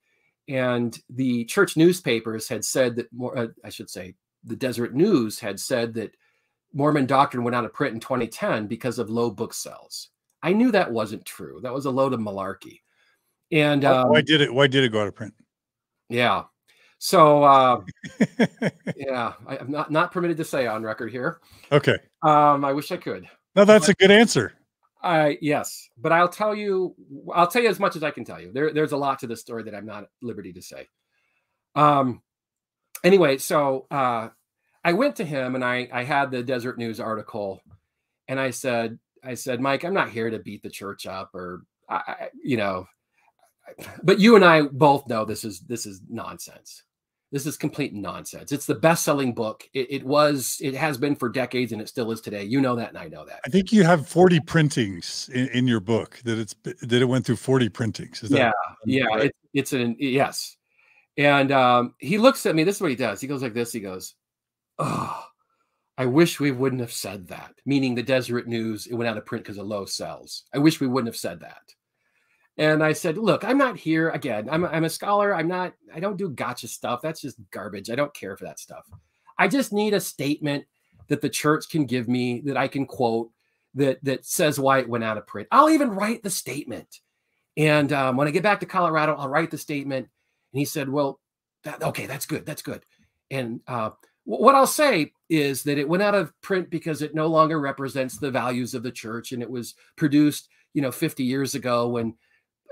And the church newspapers had said that, more, uh, I should say, the Deseret News had said that Mormon doctrine went out of print in twenty ten because of low book sales. I knew that wasn't true. That was a load of malarkey. And um, why did it? Why did it go out of print? Yeah. So uh, yeah, I, I'm not not permitted to say on record here. Okay. Um, I wish I could. No, that's but, a good answer. Uh, yes, but I'll tell you. I'll tell you as much as I can tell you. There, there's a lot to this story that I'm not at liberty to say. Um. Anyway, so uh, I went to him and I I had the Deseret News article, and I said I said Mike, I'm not here to beat the church up or I, I you know. But you and I both know this is this is nonsense. This is complete nonsense. It's the best-selling book. It, it was, it has been for decades, and it still is today. You know that, and I know that. I think you have forty printings in, in your book that it's that it went through forty printings. Is that yeah, yeah. Right? It, it's an yes. And um, he looks at me. This is what he does. He goes like this. He goes, "Oh, I wish we wouldn't have said that." Meaning the Deseret News, it went out of print because of low sales. I wish we wouldn't have said that. And I said, look, I'm not here again. I'm, I'm a scholar. I'm not, I don't do gotcha stuff. That's just garbage. I don't care for that stuff. I just need a statement that the church can give me that I can quote that, that says why it went out of print. I'll even write the statement. And um, when I get back to Colorado, I'll write the statement. And he said, well, that, okay, that's good. That's good. And uh, what I'll say is that it went out of print because it no longer represents the values of the church. And it was produced, you know, fifty years ago when,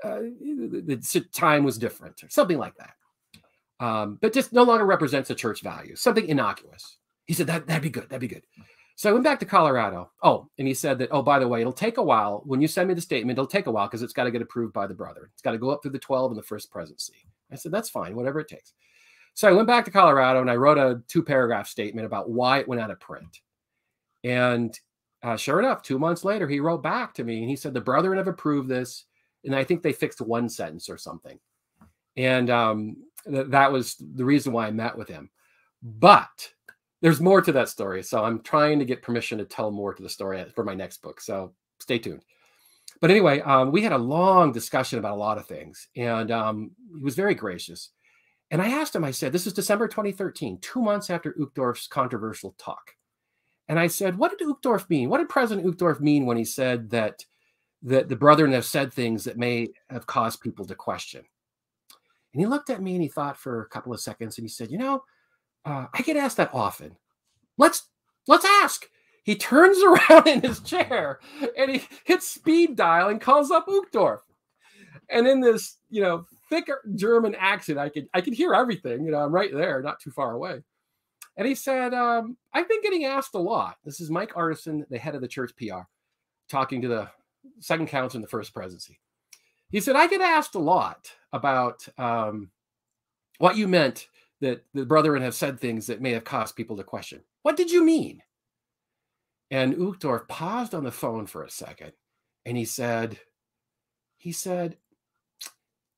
Uh, the, the time was different or something like that. Um, but just no longer represents the church value, something innocuous. He said, that, that'd be good. That'd be good. So I went back to Colorado. Oh, and he said that, oh, by the way, it'll take a while. When you send me the statement, it'll take a while because it's got to get approved by the brother. It's got to go up through the twelve and the first presidency. I said, that's fine, whatever it takes. So I went back to Colorado and I wrote a two paragraph statement about why it went out of print. And uh, sure enough, two months later, he wrote back to me and he said, the brethren have approved this. And I think they fixed one sentence or something. And um, th that was the reason why I met with him. But there's more to that story. So I'm trying to get permission to tell more to the story for my next book. So stay tuned. But anyway, um, we had a long discussion about a lot of things. And um, he was very gracious. And I asked him, I said, this is December twenty thirteen, two months after Uchtdorf's controversial talk. And I said, what did Uchtdorf mean? What did President Uchtdorf mean when he said that that the brethren have said things that may have caused people to question? And he looked at me and he thought for a couple of seconds and he said, you know, uh, I get asked that often. Let's, let's ask. He turns around in his chair and he hits speed dial and calls up Uchtdorf. And in this, you know, thicker German accent, I could I could hear everything. You know, I'm right there, not too far away. And he said, um, I've been getting asked a lot. This is Mike Otterson, the head of the church P R, talking to the Second Council and the First Presidency. He said, I get asked a lot about um, what you meant that the brethren have said things that may have caused people to question. What did you mean? And Uchtdorf paused on the phone for a second, and he said, he said,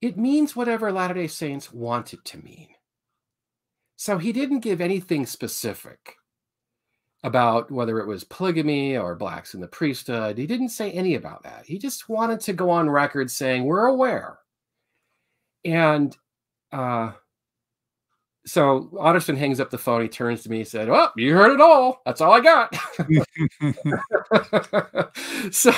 it means whatever Latter-day Saints want it to mean. So he didn't give anything specific about whether it was polygamy or blacks in the priesthood. He didn't say any about that. He just wanted to go on record saying, we're aware. And uh, so Otterson hangs up the phone. He turns to me and said, well, you heard it all. That's all I got. so,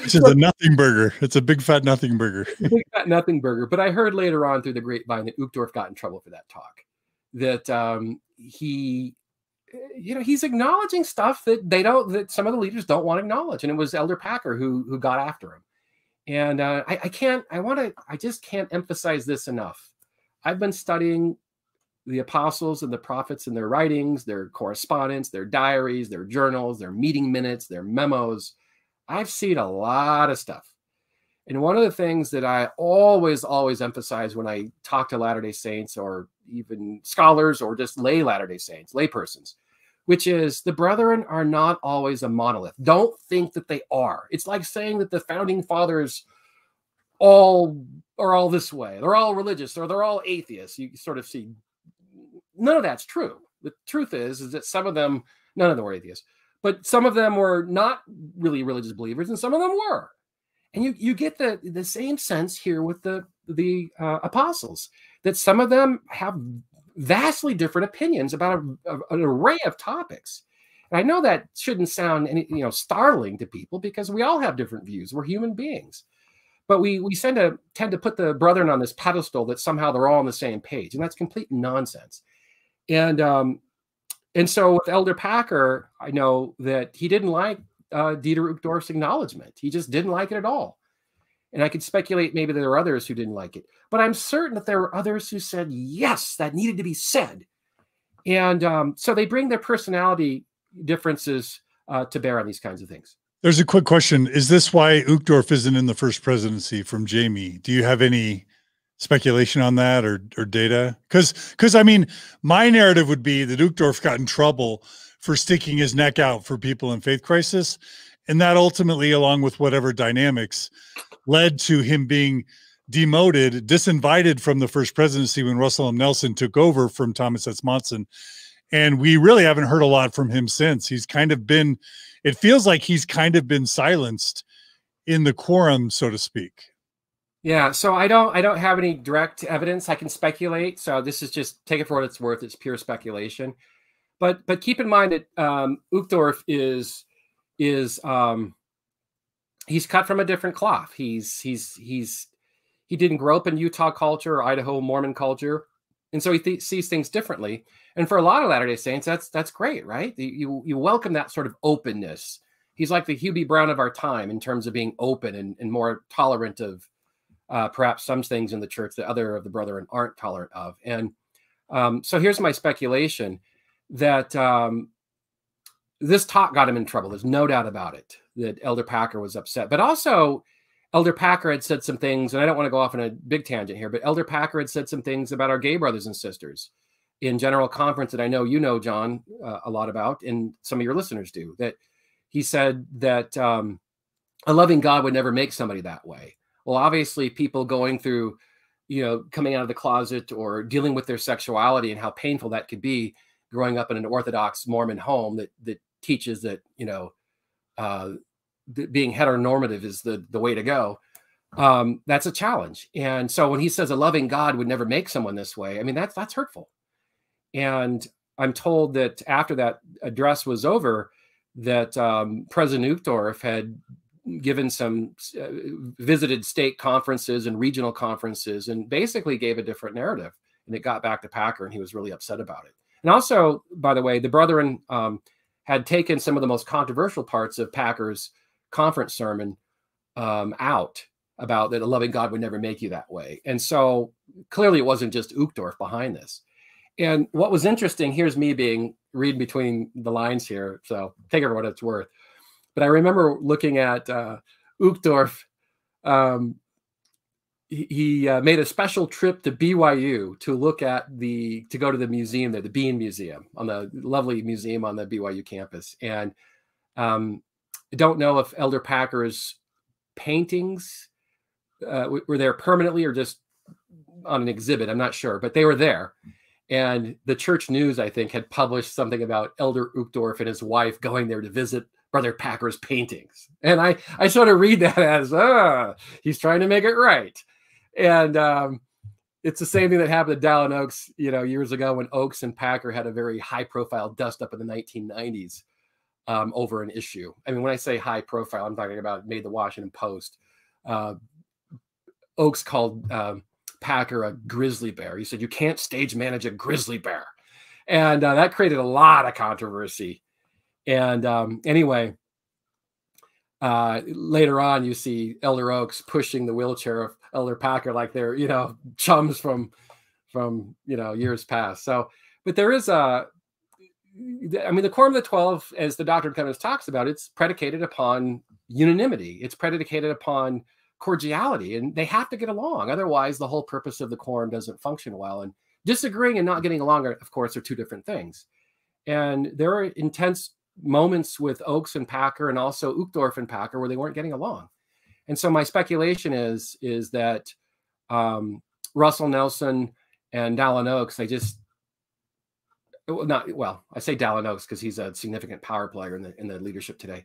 Which is so, a nothing burger. It's a big fat nothing burger. Big fat nothing burger. But I heard later on through the grapevine that Uchtdorf got in trouble for that talk. that um, he, you know, he's acknowledging stuff that they don't, that some of the leaders don't want to acknowledge. And it was Elder Packer who, who got after him. And uh, I, I can't, I want to, I just can't emphasize this enough. I've been studying the apostles and the prophets and their writings, their correspondence, their diaries, their journals, their meeting minutes, their memos. I've seen a lot of stuff. And one of the things that I always, always emphasize when I talk to Latter-day Saints or even scholars or just lay Latter-day Saints, lay persons, which is the brethren are not always a monolith. Don't think that they are. It's like saying that the founding fathers all are all this way. They're all religious or they're all atheists. You sort of see none of that's true. The truth is, is that some of them, none of them were atheists, but some of them were not really religious believers and some of them were. And you, you get the, the same sense here with the, the uh, apostles, that some of them have vastly different opinions about a, a, an array of topics. And I know that shouldn't sound any, you know, startling to people because we all have different views. We're human beings. But we, we tend to, tend to put the brethren on this pedestal that somehow they're all on the same page. And that's complete nonsense. And, um, and so with Elder Packer, I know that he didn't like Uh, Dieter Uchtdorf's acknowledgement. He just didn't like it at all. And I could speculate maybe there were others who didn't like it, but I'm certain that there were others who said, yes, that needed to be said. And um, so they bring their personality differences uh, to bear on these kinds of things. There's a quick question. Is this why Uchtdorf isn't in the First Presidency from Jamie? Do you have any speculation on that or, or data? Because, because I mean, my narrative would be that Uchtdorf got in trouble for sticking his neck out for people in faith crisis. And that ultimately, along with whatever dynamics, led to him being demoted, disinvited from the First Presidency when Russell M. Nelson took over from Thomas S. Mattson. And we really haven't heard a lot from him since. He's kind of been, it feels like he's kind of been silenced in the quorum, so to speak. Yeah, so I don't, I don't have any direct evidence. I can speculate. So this is just, take it for what it's worth. It's pure speculation. But but keep in mind that um, Uchtdorf is is um, he's cut from a different cloth. He's he's he's he didn't grow up in Utah culture or Idaho Mormon culture, and so he th sees things differently. And for a lot of Latter-day Saints, that's that's great, right? You you welcome that sort of openness. He's like the Hubie Brown of our time in terms of being open and, and more tolerant of uh, perhaps some things in the church that other of the brethren aren't tolerant of. And um, so here's my speculation. That um, this talk got him in trouble. There's no doubt about it that Elder Packer was upset. But also, Elder Packer had said some things, and I don't want to go off on a big tangent here, but Elder Packer had said some things about our gay brothers and sisters in General Conference that I know you know, John, uh, a lot about, and some of your listeners do, that he said that um, a loving God would never make somebody that way. Well, obviously, people going through, you know, coming out of the closet or dealing with their sexuality and how painful that could be, growing up in an Orthodox Mormon home that that teaches that, you know, uh, that being heteronormative is the, the way to go, um, that's a challenge. And so when he says a loving God would never make someone this way, I mean, that's, that's hurtful. And I'm told that after that address was over, that um, President Uchtdorf had given some, uh, visited state conferences and regional conferences and basically gave a different narrative. And it got back to Packer and he was really upset about it. And also, by the way, the brethren um, had taken some of the most controversial parts of Packer's conference sermon um, out, about that a loving God would never make you that way. And so clearly it wasn't just Uchtdorf behind this. And what was interesting, here's me being reading between the lines here, so take it for what it's worth. But I remember looking at uh, Uchtdorf. Um, he he uh, made a special trip to B Y U to look at the, to go to the museum there, the Bean Museum, on the lovely museum on the B Y U campus. And um, I don't know if Elder Packer's paintings uh, were there permanently or just on an exhibit, I'm not sure, but they were there. And the Church News, I think, had published something about Elder Uchtdorf and his wife going there to visit Brother Packer's paintings. And I, I sort of read that as, ah, he's trying to make it right. And um, it's the same thing that happened to Dallin Oaks, you know, years ago when Oaks and Packer had a very high-profile dust-up in the nineteen nineties um, over an issue. I mean, when I say high-profile, I'm talking about it made the Washington Post. Uh, Oaks called... Um, Packer a grizzly bear. He said, you can't stage manage a grizzly bear. And uh, that created a lot of controversy. And um, anyway, uh, later on, you see Elder Oaks pushing the wheelchair of Elder Packer like they're, you know, chums from, from you know, years past. So, but there is a, I mean, the Quorum of the Twelve, as the Doctrine and Covenants talks about, it's predicated upon unanimity. It's predicated upon cordiality, and they have to get along. Otherwise, the whole purpose of the quorum doesn't function well. And disagreeing and not getting along, are, of course, are two different things. And there are intense moments with Oaks and Packer, and also Uchtdorf and Packer, where they weren't getting along. And so my speculation is is that um, Russell Nelson and Dallin Oaks, they just not well. I say Dallin Oaks because he's a significant power player in the in the leadership today.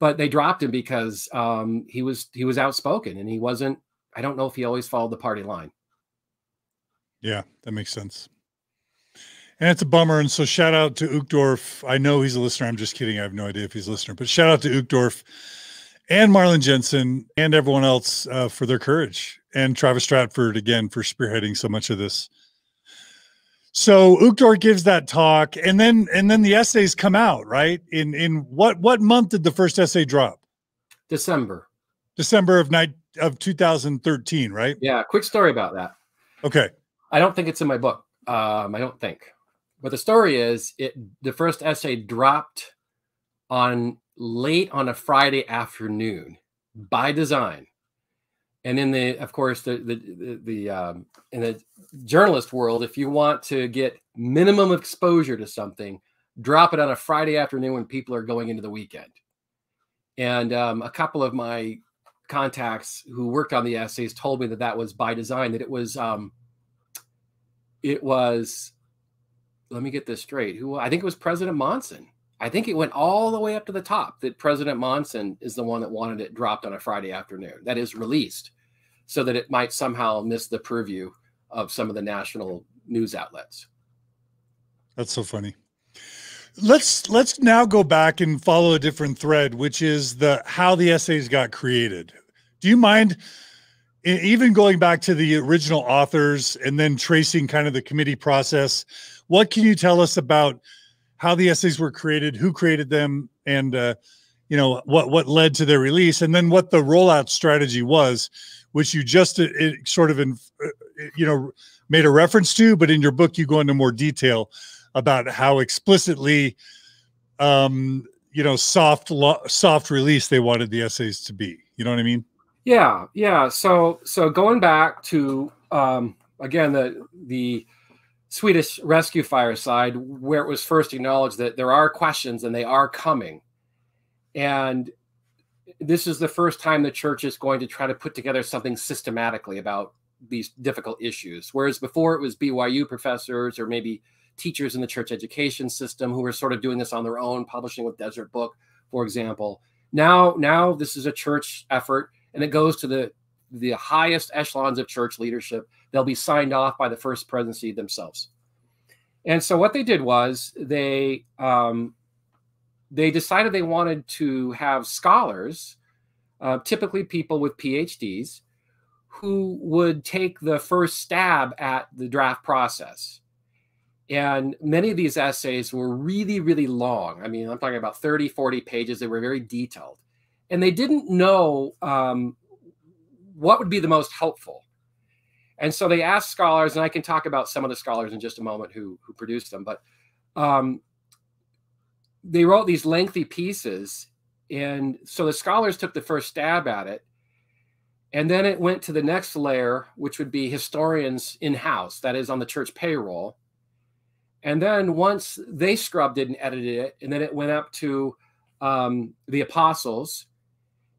But they dropped him because um, he was he was outspoken, and he wasn't. I don't know if he always followed the party line. Yeah, that makes sense. And it's a bummer. And so shout out to Uchtdorf. I know he's a listener. I'm just kidding. I have no idea if he's a listener. But shout out to Uchtdorf and Marlin Jensen and everyone else uh, for their courage. And Travis Stratford, again, for spearheading so much of this. So Uchtdorf gives that talk, and then and then the essays come out, right? In in what what month did the first essay drop? December. December of night of two thousand thirteen, right? Yeah. Quick story about that. Okay. I don't think it's in my book. Um, I don't think. But the story is, it the first essay dropped on late on a Friday afternoon by design. And in the, of course, the the the, the um, in the journalist world, if you want to get minimum exposure to something, drop it on a Friday afternoon when people are going into the weekend. And um, a couple of my contacts who worked on the essays told me that that was by design. That it was, um, it was. Let me get this straight. Who I think it was President Monson. I think it went all the way up to the top that President Monson is the one that wanted it dropped on a Friday afternoon, that is released, so that it might somehow miss the purview of some of the national news outlets. That's so funny. Let's let's now go back and follow a different thread, which is the how the essays got created. Do you mind even going back to the original authors and then tracing kind of the committee process? What can you tell us about how the essays were created, who created them, and uh, you know what what led to their release, and then what the rollout strategy was, which you just it, it sort of in, you know made a reference to, but in your book you go into more detail about how explicitly um, you know soft soft release they wanted the essays to be. You know what I mean? Yeah, yeah. So so going back to um, again the the. Swedish Rescue Fireside, where it was first acknowledged that there are questions and they are coming. And this is the first time the church is going to try to put together something systematically about these difficult issues. Whereas before it was B Y U professors or maybe teachers in the church education system who were sort of doing this on their own, publishing with Desert Book, for example. Now, now this is a church effort, and it goes to the the highest echelons of church leadership. They'll be signed off by the First Presidency themselves. And so what they did was they um, they decided they wanted to have scholars, uh, typically people with P H Ds, who would take the first stab at the draft process. And many of these essays were really, really long. I mean, I'm talking about thirty, forty pages. They were very detailed. And they didn't know um, what would be the most helpful. And so they asked scholars, and I can talk about some of the scholars in just a moment who, who produced them, but um, they wrote these lengthy pieces. And so the scholars took the first stab at it. And then it went to the next layer, which would be historians in-house, that is on the church payroll. And then once they scrubbed it and edited it, and then it went up to um, the apostles.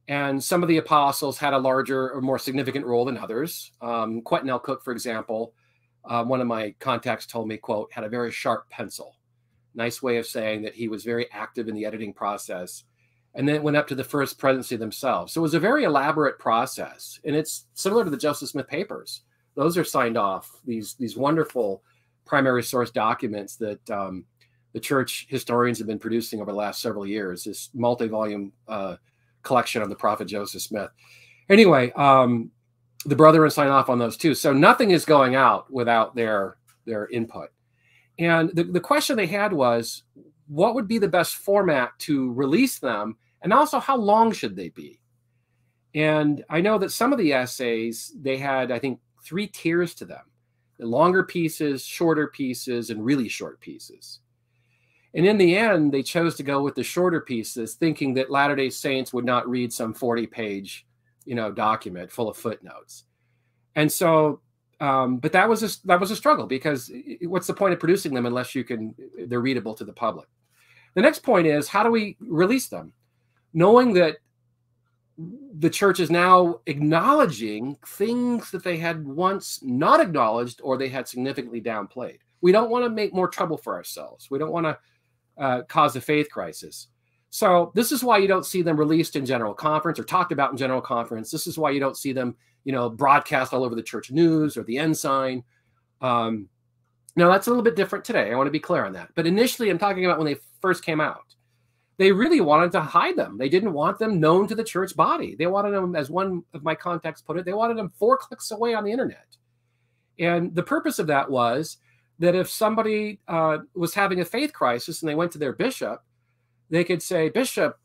And some of the apostles had a larger or more significant role than others. Um, Quentin L. Cook, for example, uh, one of my contacts told me, quote, had a very sharp pencil. Nice way of saying that he was very active in the editing process. And then it went up to the First Presidency themselves. So it was a very elaborate process. And it's similar to the Joseph Smith Papers. Those are signed off, these, these wonderful primary source documents that um, the church historians have been producing over the last several years, this multi-volume uh, collection of the prophet Joseph Smith. Anyway, um, the brethren sign off on those too. So nothing is going out without their, their input. And the, the question they had was, what would be the best format to release them? And also, how long should they be? And I know that some of the essays, they had, I think, three tiers to them. The longer pieces, shorter pieces, and really short pieces. And in the end, they chose to go with the shorter pieces, thinking that Latter-day Saints would not read some forty-page, you know, document full of footnotes. And so, um, but that was a, that was a struggle, because what's the point of producing them unless you can, they're readable to the public. The next point is, how do we release them? Knowing that the church is now acknowledging things that they had once not acknowledged, or they had significantly downplayed. We don't want to make more trouble for ourselves. We don't want to uh, cause a faith crisis. So this is why you don't see them released in general conference or talked about in general conference. This is why you don't see them, you know, broadcast all over the church news or the Ensign. Um, now, that's a little bit different today. I want to be clear on that. But initially, I'm talking about when they first came out. They really wanted to hide them. They didn't want them known to the church body. They wanted them, as one of my contacts put it, they wanted them four clicks away on the internet. And the purpose of that was that if somebody uh, was having a faith crisis and they went to their bishop, they could say, "Bishop,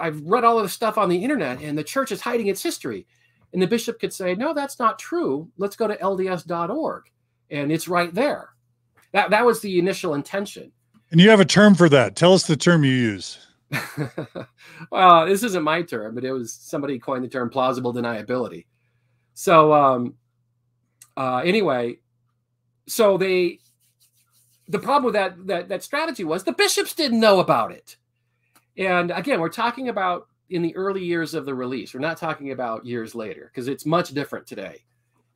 I've read all of this stuff on the internet and the church is hiding its history." And the bishop could say, "No, that's not true. Let's go to L D S dot org. And it's right there." That, that was the initial intention. And you have a term for that. Tell us the term you use. Well, this isn't my term, but it was somebody coined the term plausible deniability. So um, uh, anyway, so they, the problem with that, that, that strategy was the bishops didn't know about it. And again, we're talking about in the early years of the release. We're not talking about years later, because it's much different today.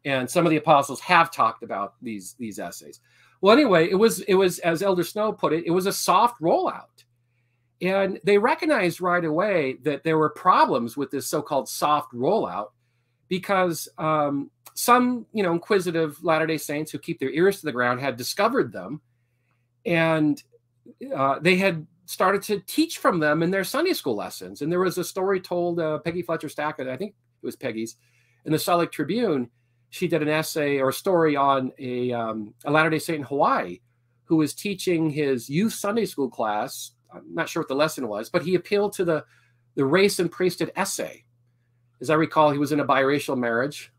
And some of the apostles have talked about these, these essays. Well, anyway, it was, it was, as Elder Snow put it, it was a soft rollout. And they recognized right away that there were problems with this so-called soft rollout, because um, some, you know, inquisitive Latter-day Saints who keep their ears to the ground had discovered them, and uh, they had started to teach from them in their Sunday school lessons. And there was a story told, uh, Peggy Fletcher Stack, I think it was Peggy's, in the Salt Lake Tribune. She did an essay or a story on a, um, a Latter-day Saint in Hawaii who was teaching his youth Sunday school class. I'm not sure what the lesson was, but he appealed to the, the race and priesthood essay. As I recall, he was in a biracial marriage,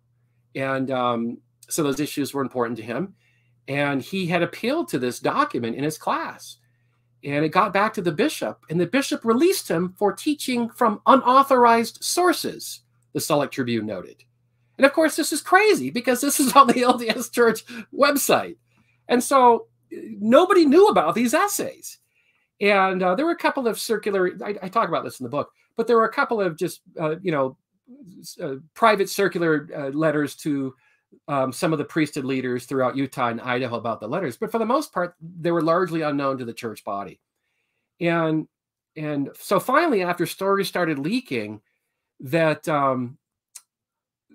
and um, so those issues were important to him. And he had appealed to this document in his class, and it got back to the bishop, and the bishop released him for teaching from unauthorized sources, the Salt Lake Tribune noted. And of course, this is crazy, because this is on the L D S Church website. And so nobody knew about these essays. And uh, there were a couple of circular, I, I talk about this in the book, but there were a couple of just, uh, you know, uh, private circular uh, letters to um, some of the priesthood leaders throughout Utah and Idaho about the letters. But for the most part, they were largely unknown to the church body. And, and so finally, after stories started leaking that, um,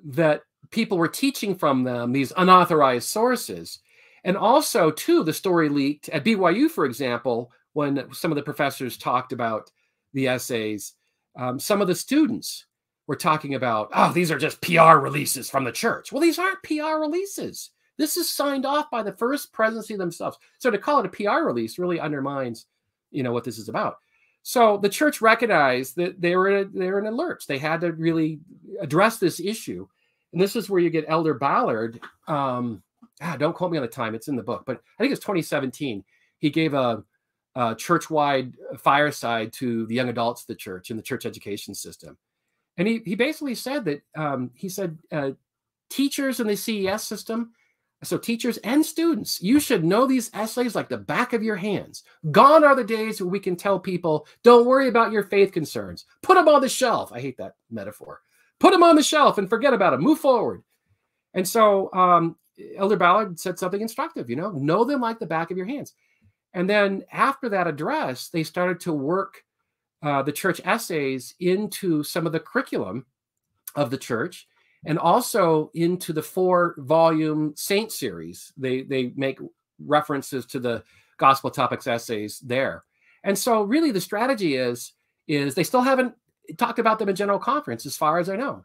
that people were teaching from them, these unauthorized sources. And also, too, the story leaked at B Y U, for example, when some of the professors talked about the essays. Um, some of the students were talking about, oh, these are just P R releases from the church. Well, these aren't P R releases. This is signed off by the First Presidency themselves. So to call it a P R release really undermines, you know, what this is about. So the church recognized that they were they were in a lurch. They had to really address this issue. And this is where you get Elder Ballard. Um, ah, don't quote me on the time. It's in the book. But I think it's twenty seventeen. He gave a, a church-wide fireside to the young adults of the church and the church education system. And he, he basically said that, um, he said, uh, teachers in the C E S system, so teachers and students, you should know these essays like the back of your hands. Gone are the days where we can tell people, don't worry about your faith concerns. Put them on the shelf. I hate that metaphor. Put them on the shelf and forget about them. Move forward. And so um, Elder Ballard said something instructive, you know, know them like the back of your hands. And then after that address, they started to work uh, the church essays into some of the curriculum of the church, and also into the four-volume Saint series. They, they make references to the gospel topics essays there. And so really the strategy is, is they still haven't talked about them in General Conference as far as I know,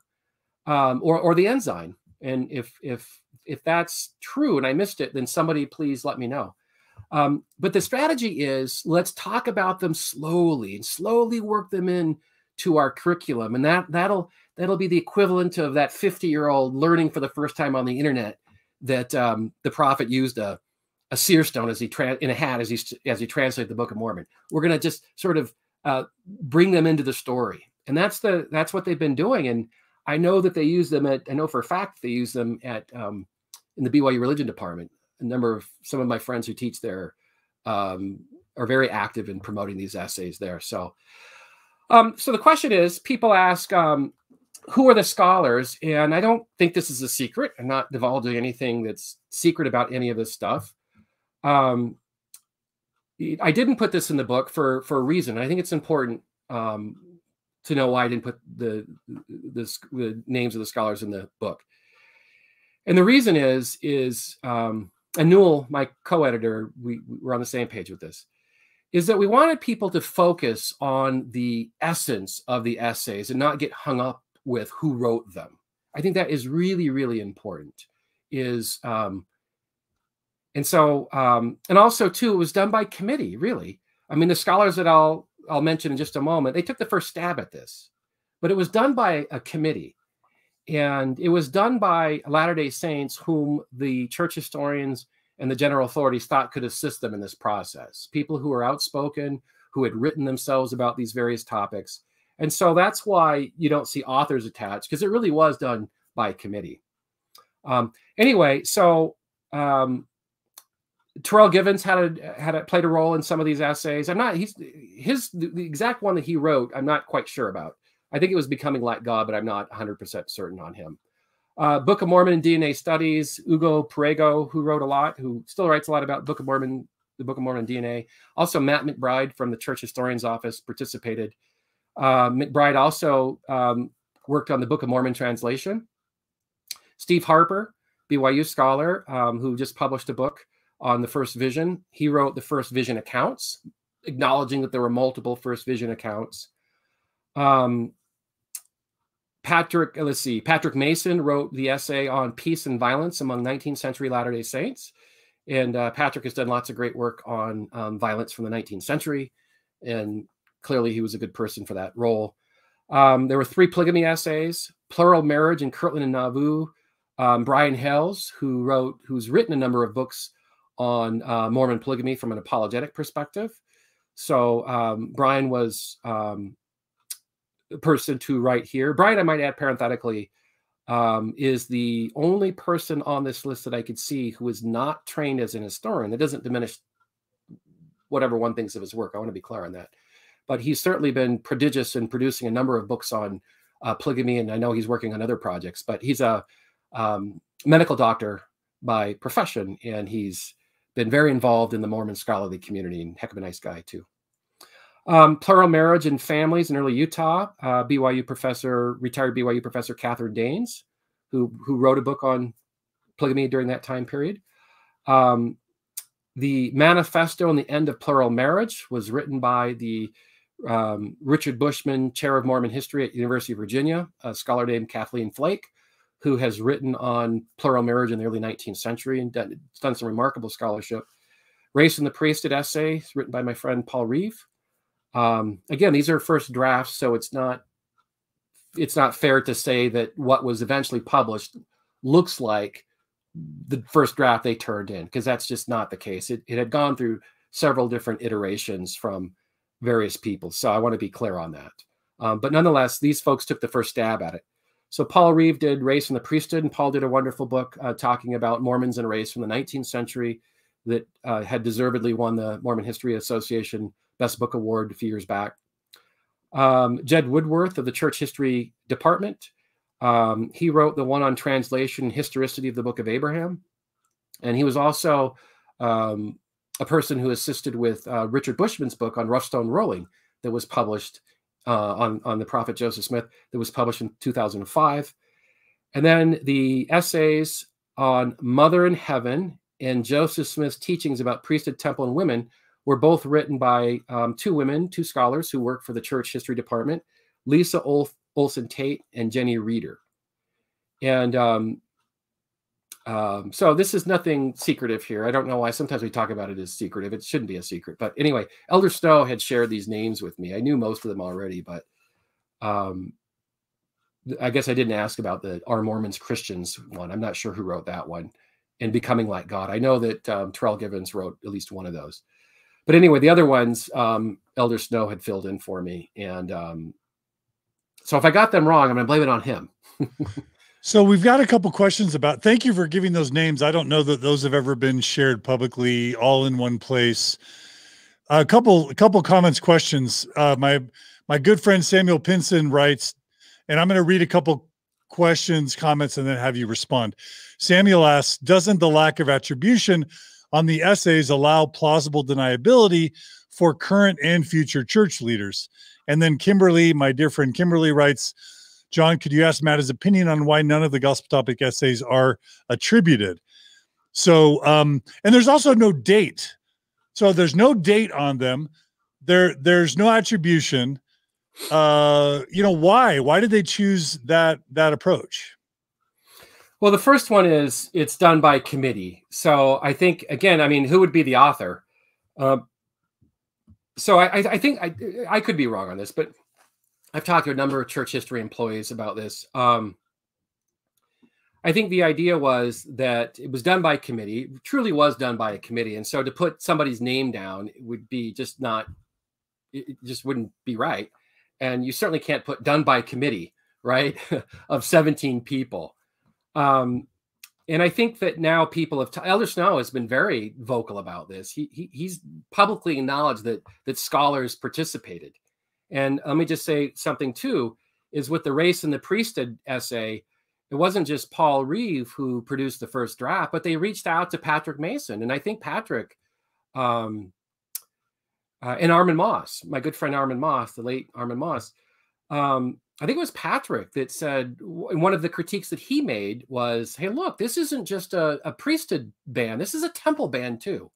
um, or, or the Ensign. And if, if, if that's true and I missed it, then somebody please let me know. Um, but the strategy is, let's talk about them slowly and slowly work them in to our curriculum. And that, that'll... that'll be the equivalent of that fifty-year-old learning for the first time on the internet that um, the prophet used a, a seer stone as he in a hat as he as he translated the Book of Mormon. We're going to just sort of uh, bring them into the story, and that's the that's what they've been doing. And I know that they use them at I know for a fact they use them at um, in the B Y U religion department. A number of some of my friends who teach there um, are very active in promoting these essays there. So, um, so the question is, people ask. Um, Who are the scholars? And I don't think this is a secret. I'm not divulging anything that's secret about any of this stuff. Um, I didn't put this in the book for, for a reason. I think it's important um, to know why I didn't put the, the, the names of the scholars in the book. And the reason is, is um, and Newell, my co-editor, we, we were on the same page with this, is that we wanted people to focus on the essence of the essays and not get hung up with who wrote them. I think that is really, really important. Is um, and so um, and also too, it was done by committee. Really, I mean, the scholars that I'll I'll mention in just a moment, they took the first stab at this, but it was done by a committee, and it was done by Latter-day Saints, whom the church historians and the general authorities thought could assist them in this process. People who were outspoken, who had written themselves about these various topics. And so that's why you don't see authors attached, because it really was done by a committee. Um, anyway, so um, Terrell Givens had a, had a, played a role in some of these essays. I'm not he's his the exact one that he wrote. I'm not quite sure about. I think it was Becoming Like God, but I'm not one hundred percent certain on him. Uh, Book of Mormon and D N A Studies. Hugo Perego, who wrote a lot, who still writes a lot about Book of Mormon, the Book of Mormon D N A. Also, Matt McBride from the Church Historian's Office participated. Uh, McBride also um, worked on the Book of Mormon translation. Steve Harper, B Y U scholar, um, who just published a book on the First Vision. He wrote the First Vision accounts, acknowledging that there were multiple First Vision accounts. Um, Patrick, let's see, Patrick Mason wrote the essay on peace and violence among nineteenth century Latter-day Saints. And uh, Patrick has done lots of great work on um, violence from the nineteenth century, and clearly, he was a good person for that role. Um, there were three polygamy essays: Plural Marriage in Kirtland and Nauvoo. Um, Brian Hales, who wrote, who's written a number of books on uh, Mormon polygamy from an apologetic perspective. So um, Brian was um, the person to write here. Brian, I might add parenthetically, um, is the only person on this list that I could see who is not trained as an historian. That doesn't diminish whatever one thinks of his work. I want to be clear on that. But he's certainly been prodigious in producing a number of books on uh, polygamy, and I know he's working on other projects. But he's a um, medical doctor by profession, and he's been very involved in the Mormon scholarly community, and heck of a nice guy, too. Um, Plural Marriage and Families in Early Utah, uh, B Y U professor, retired B Y U professor Catherine Daines, who, who wrote a book on polygamy during that time period. Um, the Manifesto on the End of Plural Marriage was written by the Um, Richard Bushman, chair of Mormon history at University of Virginia, a scholar named Kathleen Flake, who has written on plural marriage in the early nineteenth century and done, done some remarkable scholarship. Race and the Priesthood essay, written by my friend Paul Reeve. Um, again, these are first drafts, so it's not it's not fair to say that what was eventually published looks like the first draft they turned in, because that's just not the case. It, it had gone through several different iterations from various people, so I want to be clear on that. Um, but nonetheless, these folks took the first stab at it. So Paul Reeve did Race and the Priesthood, and Paul did a wonderful book uh, talking about Mormons and race from the nineteenth century that uh, had deservedly won the Mormon History Association Best Book Award a few years back. Um, Jed Woodworth of the Church History Department, um, he wrote the one on translation and historicity of the Book of Abraham. And he was also um, a person who assisted with uh, Richard Bushman's book on Rough Stone Rolling that was published Uh, on, on the prophet Joseph Smith that was published in two thousand five. And then the essays on Mother in Heaven and Joseph Smith's teachings about priesthood, temple, and women were both written by um, two women, two scholars who work for the Church History Department, Lisa Olf, Olson Tate and Jenny Reeder. And um, um, so this is nothing secretive here. I don't know why sometimes we talk about it as secretive. It shouldn't be a secret. But anyway, Elder Snow had shared these names with me. I knew most of them already, but um, I guess I didn't ask about the Are Mormons Christians one. I'm not sure who wrote that one, and Becoming Like God. I know that um, Terrell Givens wrote at least one of those. But anyway, the other ones, um, Elder Snow had filled in for me. And um, so if I got them wrong, I'm going to blame it on him. So we've got a couple questions about, thank you for giving those names. I don't know that those have ever been shared publicly all in one place. A couple, a couple comments, questions. Uh, my, my good friend, Samuel Pinson writes, and I'm going to read a couple questions, comments, and then have you respond. Samuel asks, doesn't the lack of attribution on the essays allow plausible deniability for current and future church leaders? And then Kimberly, my dear friend, Kimberly writes, John, could you ask Matt his opinion on why none of the gospel topic essays are attributed? So, um, and there's also no date. So there's no date on them. There, there's no attribution. Uh, you know, why? Why did they choose that, that approach? Well, the first one is it's done by committee. So I think, again, I mean, who would be the author? Uh, so I, I think I, I could be wrong on this, but I've talked to a number of church history employees about this. Um, I think the idea was that it was done by committee, it truly was done by a committee. And so to put somebody's name down, it would be just not, it just wouldn't be right. And you certainly can't put done by committee, right, of seventeen people. Um, and I think that now people have, Elder Snow has been very vocal about this. He, he he's publicly acknowledged that that scholars participated. And let me just say something too, is with the Race and the Priesthood essay, it wasn't just Paul Reeve who produced the first draft, but they reached out to Patrick Mason. And I think Patrick um, uh, and Armin Moss, my good friend Armin Moss, the late Armin Moss, um, I think it was Patrick that said, one of the critiques that he made was, hey, look, this isn't just a, a priesthood ban. This is a temple ban too.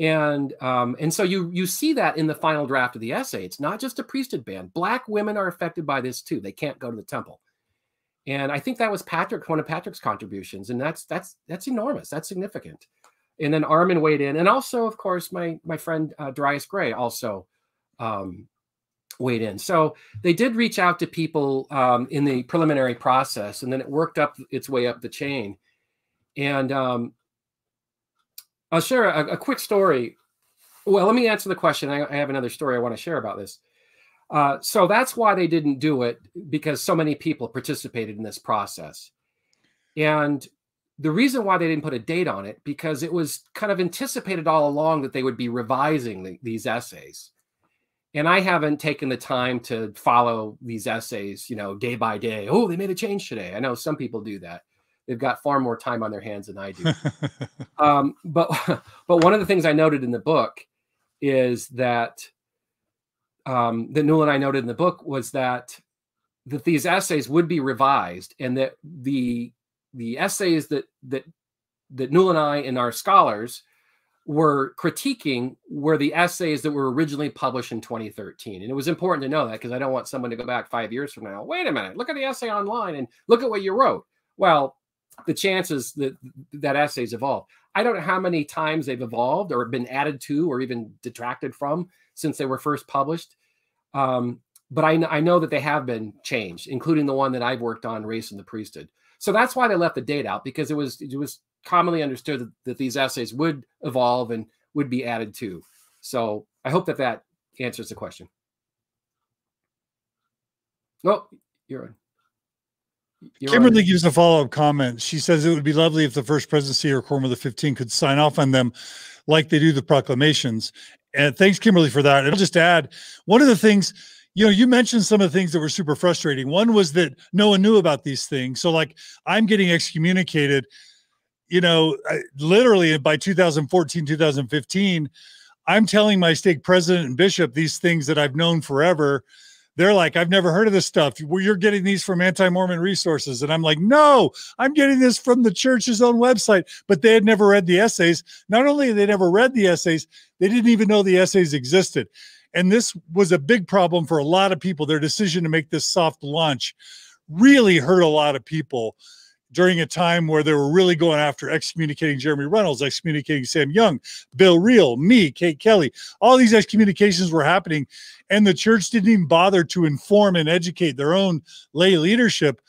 And um, and so you you see that in the final draft of the essay. It's not just a priesthood ban. Black women are affected by this too. They can't go to the temple. And I think that was Patrick, one of Patrick's contributions. And that's that's that's enormous. That's significant. And then Armin weighed in, and also, of course, my my friend uh, Darius Gray also um, weighed in. So they did reach out to people um, in the preliminary process, and then it worked up its way up the chain. And um, I'll share a, a quick story. Well, let me answer the question. I, I have another story I want to share about this. Uh, so that's why they didn't do it, because so many people participated in this process. And the reason why they didn't put a date on it, because it was kind of anticipated all along that they would be revising the, these essays. And I haven't taken the time to follow these essays, you know, day by day. Oh, they made a change today. I know some people do that. They've got far more time on their hands than I do. um, but but one of the things I noted in the book is that, um, that Newell and I noted in the book was that, that these essays would be revised, and that the, the essays that, that, that Newell and I and our scholars were critiquing were the essays that were originally published in twenty thirteen. And it was important to know that, because I don't want someone to go back five years from now, wait a minute, look at the essay online and look at what you wrote. well, the chances that that essay's evolved. I don't know how many times they've evolved or been added to or even detracted from since they were first published. Um, but I, I know that they have been changed, including the one that I've worked on, Race and the Priesthood. So that's why they left the date out, because it was it was commonly understood that, that these essays would evolve and would be added to. So I hope that that answers the question. Oh, you're on. You're Kimberly on. Gives a follow-up comment. She says it would be lovely if the First Presidency or Quorum of the fifteen could sign off on them like they do the proclamations. And thanks, Kimberly, for that. And I'll just add, one of the things, you know, you mentioned some of the things that were super frustrating. One was that no one knew about these things. So, like, I'm getting excommunicated, you know, I, literally by two thousand fourteen, two thousand fifteen, I'm telling my stake president and bishop these things that I've known forever. They're like, I've never heard of this stuff. You're getting these from anti-Mormon resources. And I'm like, no, I'm getting this from the church's own website. But they had never read the essays. Not only had they never read the essays, they didn't even know the essays existed. And this was a big problem for a lot of people. Their decision to make this soft launch really hurt a lot of people during a time where they were really going after excommunicating Jeremy Reynolds, excommunicating Sam Young, Bill Reel, me, Kate Kelly. All these excommunications were happening, and the church didn't even bother to inform and educate their own lay leadership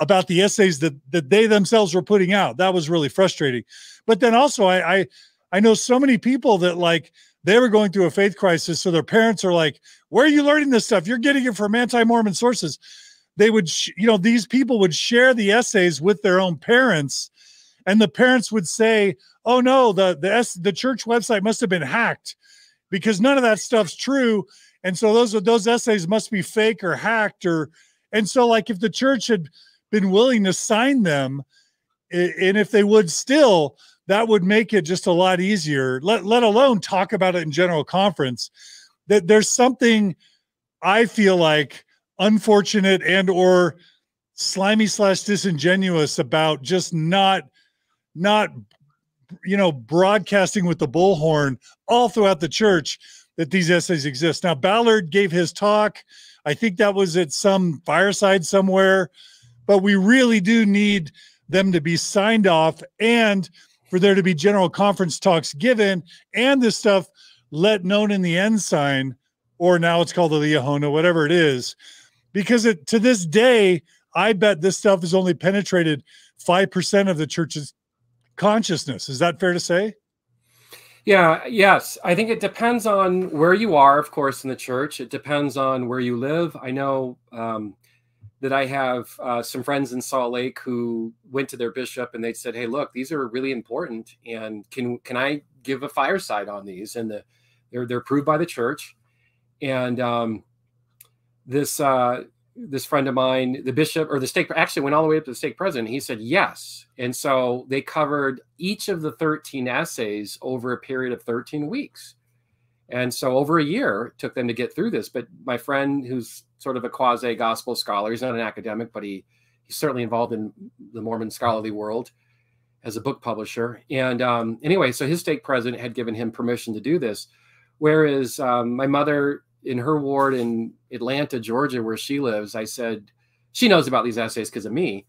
about the essays that, that they themselves were putting out. That was really frustrating. But then also, I, I, I know so many people that, like, they were going through a faith crisis, so their parents are like, where are you learning this stuff? You're getting it from anti-Mormon sources. They would, you know, these people would share the essays with their own parents, and the parents would say, oh no, the, the, the church website must've been hacked because none of that stuff's true. And so those those essays must be fake or hacked or, and so like if the church had been willing to sign them, and if they would still, that would make it just a lot easier, let, let alone talk about it in general conference. That there's something I feel like unfortunate and or slimy slash disingenuous about just not, not, you know, broadcasting with the bullhorn all throughout the church that these essays exist. Now, Ballard gave his talk. I think that was at some fireside somewhere, but we really do need them to be signed off and for there to be general conference talks given and this stuff let known in the Ensign, or now it's called the Liahona, whatever it is. Because it, to this day, I bet this stuff has only penetrated five percent of the church's consciousness. Is that fair to say? Yeah, yes. I think it depends on where you are, of course, in the church. It depends on where you live. I know um, that I have uh, some friends in Salt Lake who went to their bishop and they said, hey, look, these are really important. And can can I give a fireside on these? And the, they're, they're approved by the church. And um, this uh, this friend of mine, the bishop or the stake, actually went all the way up to the stake president. He said yes, and so they covered each of the thirteen essays over a period of thirteen weeks, and so over a year it took them to get through this. But my friend, who's sort of a quasi gospel scholar, he's not an academic, but he he's certainly involved in the Mormon scholarly world as a book publisher. And um, anyway, so his stake president had given him permission to do this, whereas um, my mother, in her ward in Atlanta, Georgia, where she lives, I said, she knows about these essays because of me.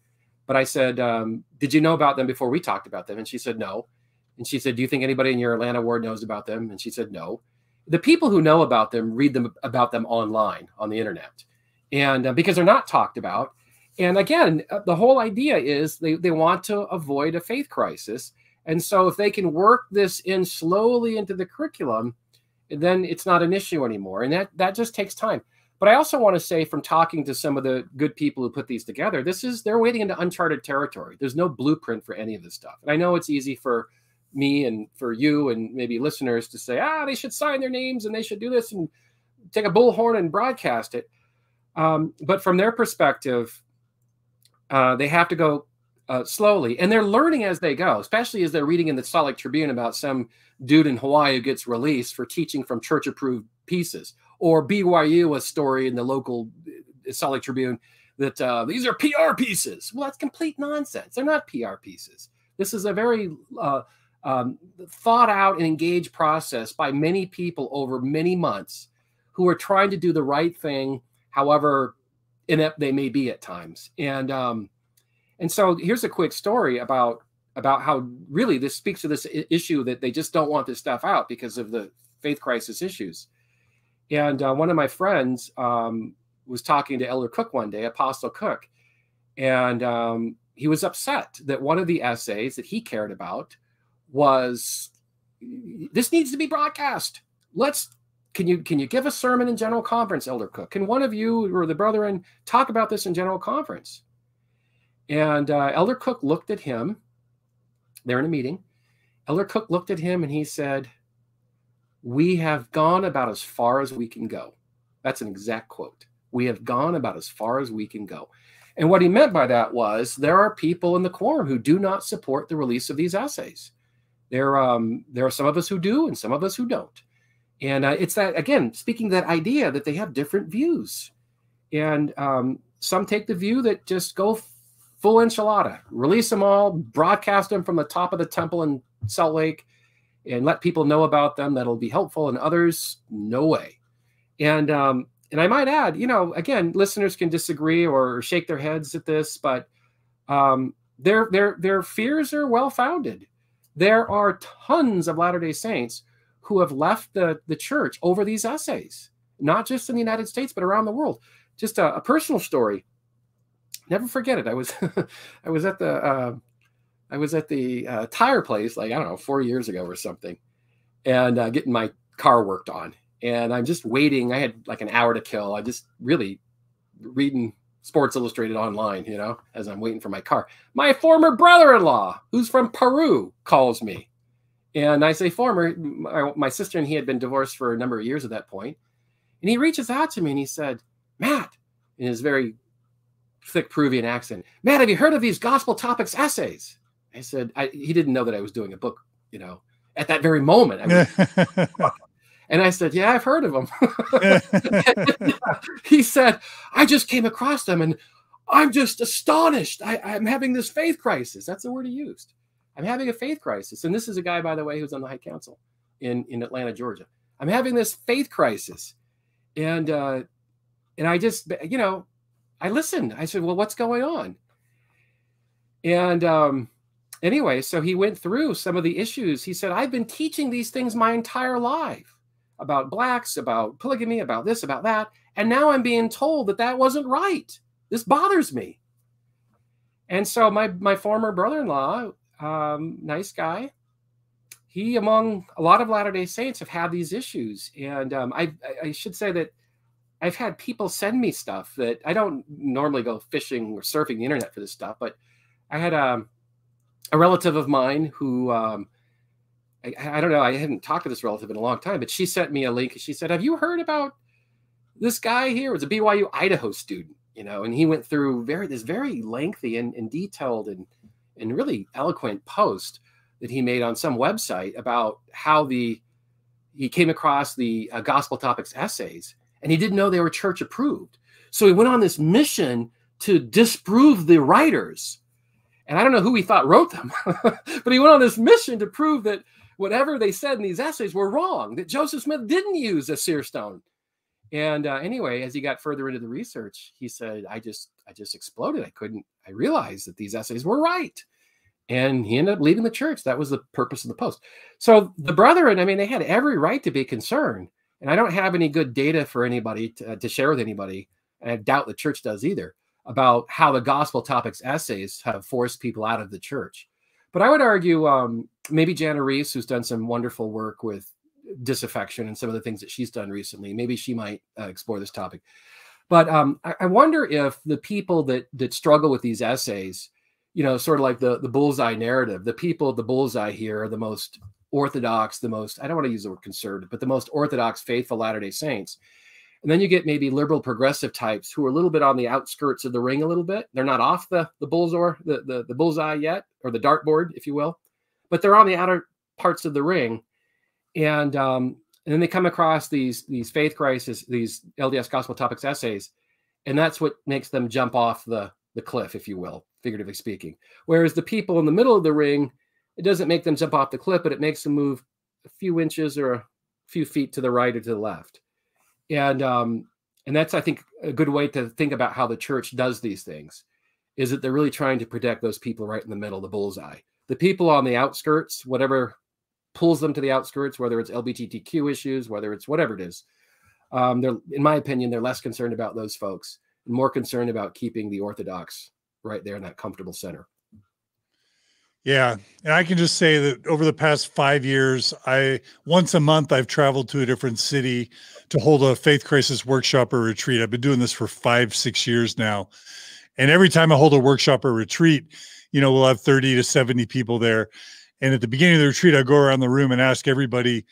But I said, um, did you know about them before we talked about them? And she said, no. And she said, do you think anybody in your Atlanta ward knows about them? And she said, no. The people who know about them read them about them online on the internet, and uh, because they're not talked about. And again, the whole idea is they, they want to avoid a faith crisis. And so if they can work this in slowly into the curriculum, then it's not an issue anymore. And that, that just takes time. But I also want to say, from talking to some of the good people who put these together, this is, they're wading into uncharted territory. There's no blueprint for any of this stuff. And I know it's easy for me and for you and maybe listeners to say, ah, they should sign their names and they should do this and take a bullhorn and broadcast it. Um, but from their perspective, uh, they have to go uh, slowly. And they're learning as they go, especially as they're reading in the Salt Lake Tribune about some dude in Hawaii who gets released for teaching from church-approved pieces, or B Y U, a story in the local Salt Lake Tribune that uh, these are P R pieces. Well, that's complete nonsense. They're not P R pieces. This is a very uh, um, thought-out and engaged process by many people over many months who are trying to do the right thing, however inept they may be at times. And um, And so here's a quick story about about how really this speaks to this issue that they just don't want this stuff out because of the faith crisis issues. And uh, one of my friends um, was talking to Elder Cook one day, Apostle Cook, and um, he was upset that one of the essays that he cared about was, this needs to be broadcast. Let's, can you, can you give a sermon in General Conference, Elder Cook? Can one of you or the brethren talk about this in General Conference? And uh, Elder Cook looked at him. They're in a meeting. Elder Cook looked at him and he said, "We have gone about as far as we can go." That's an exact quote. "We have gone about as far as we can go." And what he meant by that was there are people in the quorum who do not support the release of these essays. There, um, there are some of us who do and some of us who don't. And uh, it's that, again, speaking that idea that they have different views. And um, some take the view that just go full enchilada, release them all, broadcast them from the top of the temple in Salt Lake, and let people know about them. That'll be helpful. And others, no way. And um, and I might add, you know, again, listeners can disagree or shake their heads at this, but um, their their their fears are well founded. There are tons of Latter-day Saints who have left the the church over these essays, not just in the United States but around the world. Just a, a personal story. Never forget it. I was I was at the. Uh, I was at the uh, tire place, like, I don't know, four years ago or something, and uh, getting my car worked on. And I'm just waiting. I had like an hour to kill. I just really reading Sports Illustrated online, you know, as I'm waiting for my car. My former brother-in-law, who's from Peru, calls me. And I say former. My, my sister and he had been divorced for a number of years at that point. And he reaches out to me and he said, "Matt," in his very thick Peruvian accent, "Matt, have you heard of these Gospel Topics essays?" I said, I, he didn't know that I was doing a book, you know, at that very moment. I mean, and I said, "Yeah, I've heard of them." He said, "I just came across them and I'm just astonished. I, I'm having this faith crisis." That's the word he used. "I'm having a faith crisis." And this is a guy, by the way, who's on the High Council in, in Atlanta, Georgia. "I'm having this faith crisis." And, uh, and I just, you know, I listened. I said, "Well, what's going on?" And, um, anyway, so he went through some of the issues. He said, "I've been teaching these things my entire life about blacks, about polygamy, about this, about that. And now I'm being told that that wasn't right. This bothers me." And so my, my former brother-in-law, um, nice guy, he, among a lot of Latter-day Saints, have had these issues. And um, I, I should say that I've had people send me stuff that I don't normally go fishing or surfing the internet for this stuff, but I had a... a relative of mine who, um, I, I don't know, I hadn't talked to this relative in a long time, but she sent me a link. She said, "Have you heard about this guy here?" It was a B Y U Idaho student, you know, and he went through very this very lengthy and, and detailed and, and really eloquent post that he made on some website about how the he came across the uh, Gospel Topics essays, and he didn't know they were church approved. So he went on this mission to disprove the writers. And I don't know who he thought wrote them, but he went on this mission to prove that whatever they said in these essays were wrong, that Joseph Smith didn't use a seer stone. And uh, anyway, as he got further into the research, he said, I just, I just exploded. I couldn't, I realized that these essays were right. And he ended up leaving the church. That was the purpose of the post. So the brethren, I mean, they had every right to be concerned. And I don't have any good data for anybody to, uh, to share with anybody. And I doubt the church does either, about how the Gospel Topics essays have forced people out of the church. But I would argue um, maybe Jana Reese, who's done some wonderful work with disaffection and some of the things that she's done recently, maybe she might uh, explore this topic. But um, I, I wonder if the people that that struggle with these essays, you know, sort of like the, the bullseye narrative, the people at the bullseye here are the most orthodox, the most, I don't want to use the word conservative, but the most orthodox faithful Latter-day Saints. And then you get maybe liberal progressive types who are a little bit on the outskirts of the ring a little bit. They're not off the, the, bulls or the, the, the bullseye yet, or the dartboard, if you will, but they're on the outer parts of the ring. And, um, and then they come across these, these faith crises, these L D S Gospel Topics essays, and that's what makes them jump off the, the cliff, if you will, figuratively speaking. Whereas the people in the middle of the ring, it doesn't make them jump off the cliff, but it makes them move a few inches or a few feet to the right or to the left. And um, and that's, I think, a good way to think about how the church does these things, is that they're really trying to protect those people right in the middle, the bullseye. The people on the outskirts, whatever pulls them to the outskirts, whether it's L G B T Q issues, whether it's whatever it is, um, they're, in my opinion, they're less concerned about those folks, and more concerned about keeping the Orthodox right there in that comfortable center. Yeah. And I can just say that over the past five years, I once a month, I've traveled to a different city to hold a faith crisis workshop or retreat. I've been doing this for five, six years now. And every time I hold a workshop or retreat, you know, we'll have thirty to seventy people there. And at the beginning of the retreat, I go around the room and ask everybody,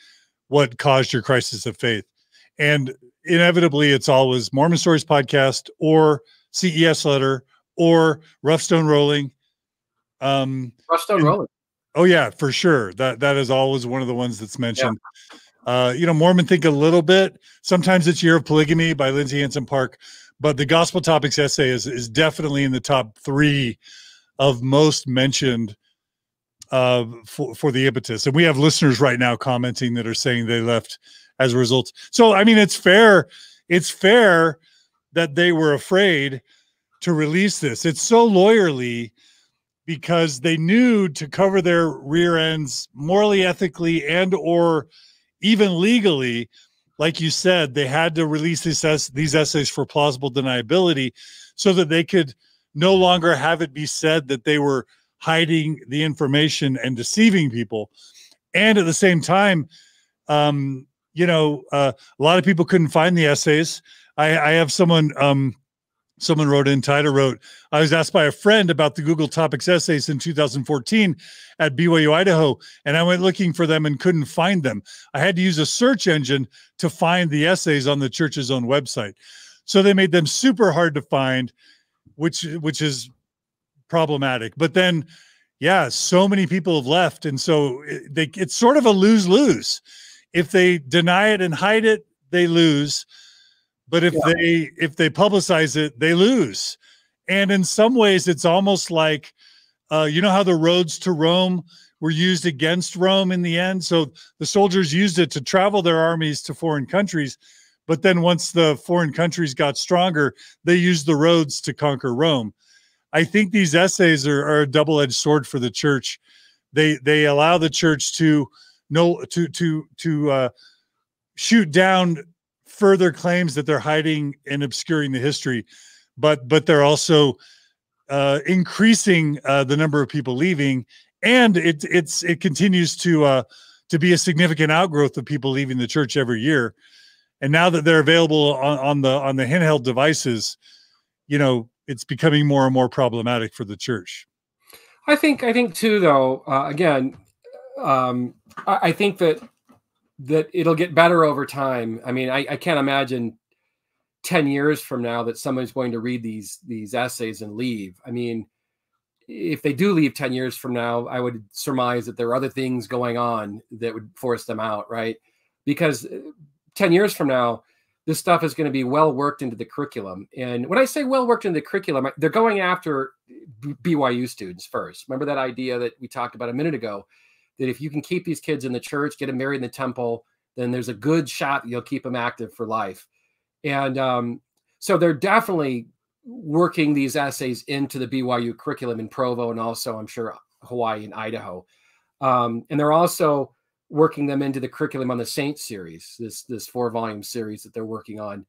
what caused your crisis of faith? And inevitably, it's always Mormon Stories Podcast or C E S Letter or Rough Stone Rolling. Um, Rough Stone and, Rolling. Oh, yeah, for sure. That That is always one of the ones that's mentioned. Yeah. Uh, you know, Mormon Think a little bit. Sometimes it's Year of Polygamy by Lindsay Hanson Park. But the Gospel Topics essay is, is definitely in the top three of most mentioned uh, for, for the impetus. And we have listeners right now commenting that are saying they left as a result. So, I mean, it's fair. It's fair that they were afraid to release this. It's so lawyerly because they knew to cover their rear ends morally, ethically, and or even legally. Like you said, they had to release these, these essays for plausible deniability so that they could no longer have it be said that they were hiding the information and deceiving people. And at the same time, um, you know, uh, a lot of people couldn't find the essays. I, I have someone, um, someone wrote in, Tida wrote, I was asked by a friend about the Google Topics essays in two thousand fourteen at B Y U, Idaho, and I went looking for them and couldn't find them. I had to use a search engine to find the essays on the church's own website. So they made them super hard to find, which, which is problematic. But then, yeah, so many people have left. And so it, they, it's sort of a lose-lose. If they deny it and hide it, they lose. But if yeah. they if they publicize it, they lose. And in some ways, it's almost like, uh, you know how the roads to Rome were used against Rome in the end? So the soldiers used it to travel their armies to foreign countries. But then once the foreign countries got stronger, they used the roads to conquer Rome. I think these essays are, are a double-edged sword for the church. They they allow the church to no to to to uh, shoot down further claims that they're hiding and obscuring the history, but but they're also uh, increasing uh, the number of people leaving, and it it's it continues to uh, to be a significant outgrowth of people leaving the church every year. And now that they're available on, on the on the handheld devices, you know, it's becoming more and more problematic for the church. I think I think too though uh, again um, I, I think that. that it'll get better over time. I mean, I, I can't imagine ten years from now that somebody's going to read these, these essays and leave. I mean, if they do leave ten years from now, I would surmise that there are other things going on that would force them out, right? Because ten years from now, this stuff is going to be well worked into the curriculum. And when I say well worked into the curriculum, they're going after B Y U students first. Remember that idea that we talked about a minute ago, that if you can keep these kids in the church, get them married in the temple, then there's a good shot that you'll keep them active for life. And um, so they're definitely working these essays into the B Y U curriculum in Provo and also, I'm sure, Hawaii and Idaho. Um, and they're also working them into the curriculum on the Saints series, this this four-volume series that they're working on.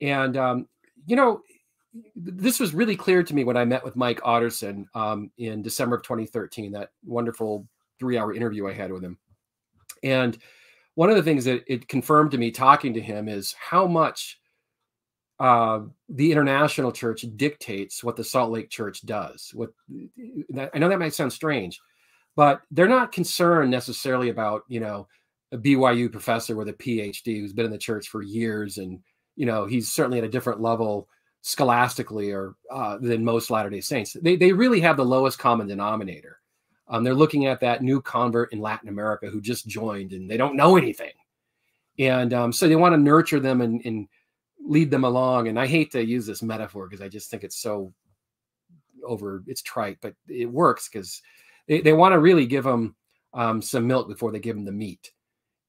And, um, you know, this was really clear to me when I met with Mike Otterson um, in December of twenty thirteen, that wonderful three hour interview I had with him. And one of the things that it confirmed to me talking to him is how much uh, the international church dictates what the Salt Lake Church does. What I know that might sound strange, but they're not concerned necessarily about, you know, a B Y U professor with a P H D who's been in the church for years. And, you know, he's certainly at a different level scholastically or uh, than most Latter-day Saints. They, they really have the lowest common denominator. Um, they're looking at that new convert in Latin America who just joined and they don't know anything. And um, so they want to nurture them and, and lead them along. And I hate to use this metaphor because I just think it's so over, it's trite, but it works because they, they want to really give them um, some milk before they give them the meat.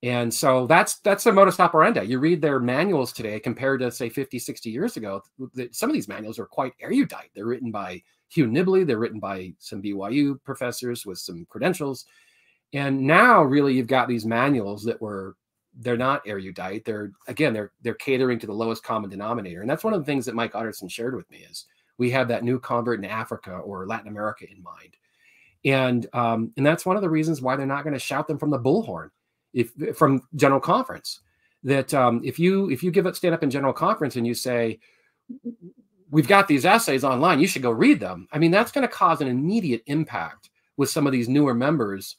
And so that's that's their modus operandi. You read their manuals today compared to, say, fifty, sixty years ago. Some of these manuals are quite erudite. They're written by Hugh Nibley. They're written by some B Y U professors with some credentials. And now, really, you've got these manuals that were, they're not erudite. They're, again, they're, they're catering to the lowest common denominator. And that's one of the things that Mike Otterson shared with me is we have that new convert in Africa or Latin America in mind. And, um, and that's one of the reasons why they're not going to shout them from the bullhorn. If from General Conference, that um, if you if you give up stand up in General Conference and you say, we've got these essays online, you should go read them. I mean, that's going to cause an immediate impact with some of these newer members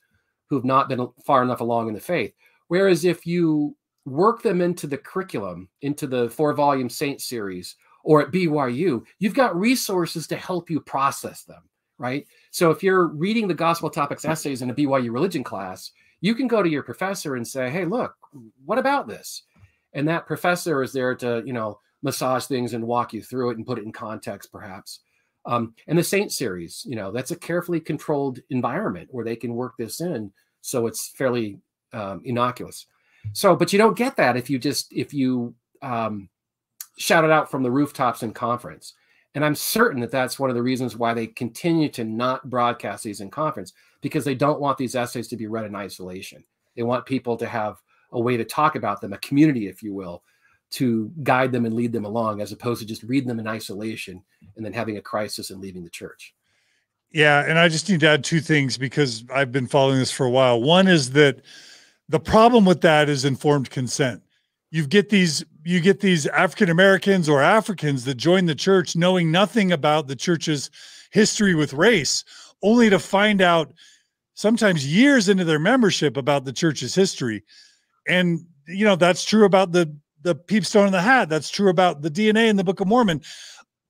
who've not been far enough along in the faith. Whereas if you work them into the curriculum, into the four volume Saint series or at B Y U, you've got resources to help you process them. Right. So if you're reading the gospel topics essays in a B Y U religion class, you can go to your professor and say, hey, look, what about this? And that professor is there to, you know, massage things and walk you through it and put it in context, perhaps. Um, and the Saint series, you know, that's a carefully controlled environment where they can work this in. So it's fairly um, innocuous. So, but you don't get that if you just, if you um, shout it out from the rooftops in conference. And I'm certain that that's one of the reasons why they continue to not broadcast these in conference, because they don't want these essays to be read in isolation. They want people to have a way to talk about them, a community, if you will, to guide them and lead them along, as opposed to just reading them in isolation and then having a crisis and leaving the church. Yeah, and I just need to add two things because I've been following this for a while. One is that the problem with that is informed consent. You get these, you get these African-Americans or Africans that join the church knowing nothing about the church's history with race, only to find out sometimes years into their membership about the church's history. And, you know, that's true about the, the peepstone in the hat. That's true about the D N A in the Book of Mormon.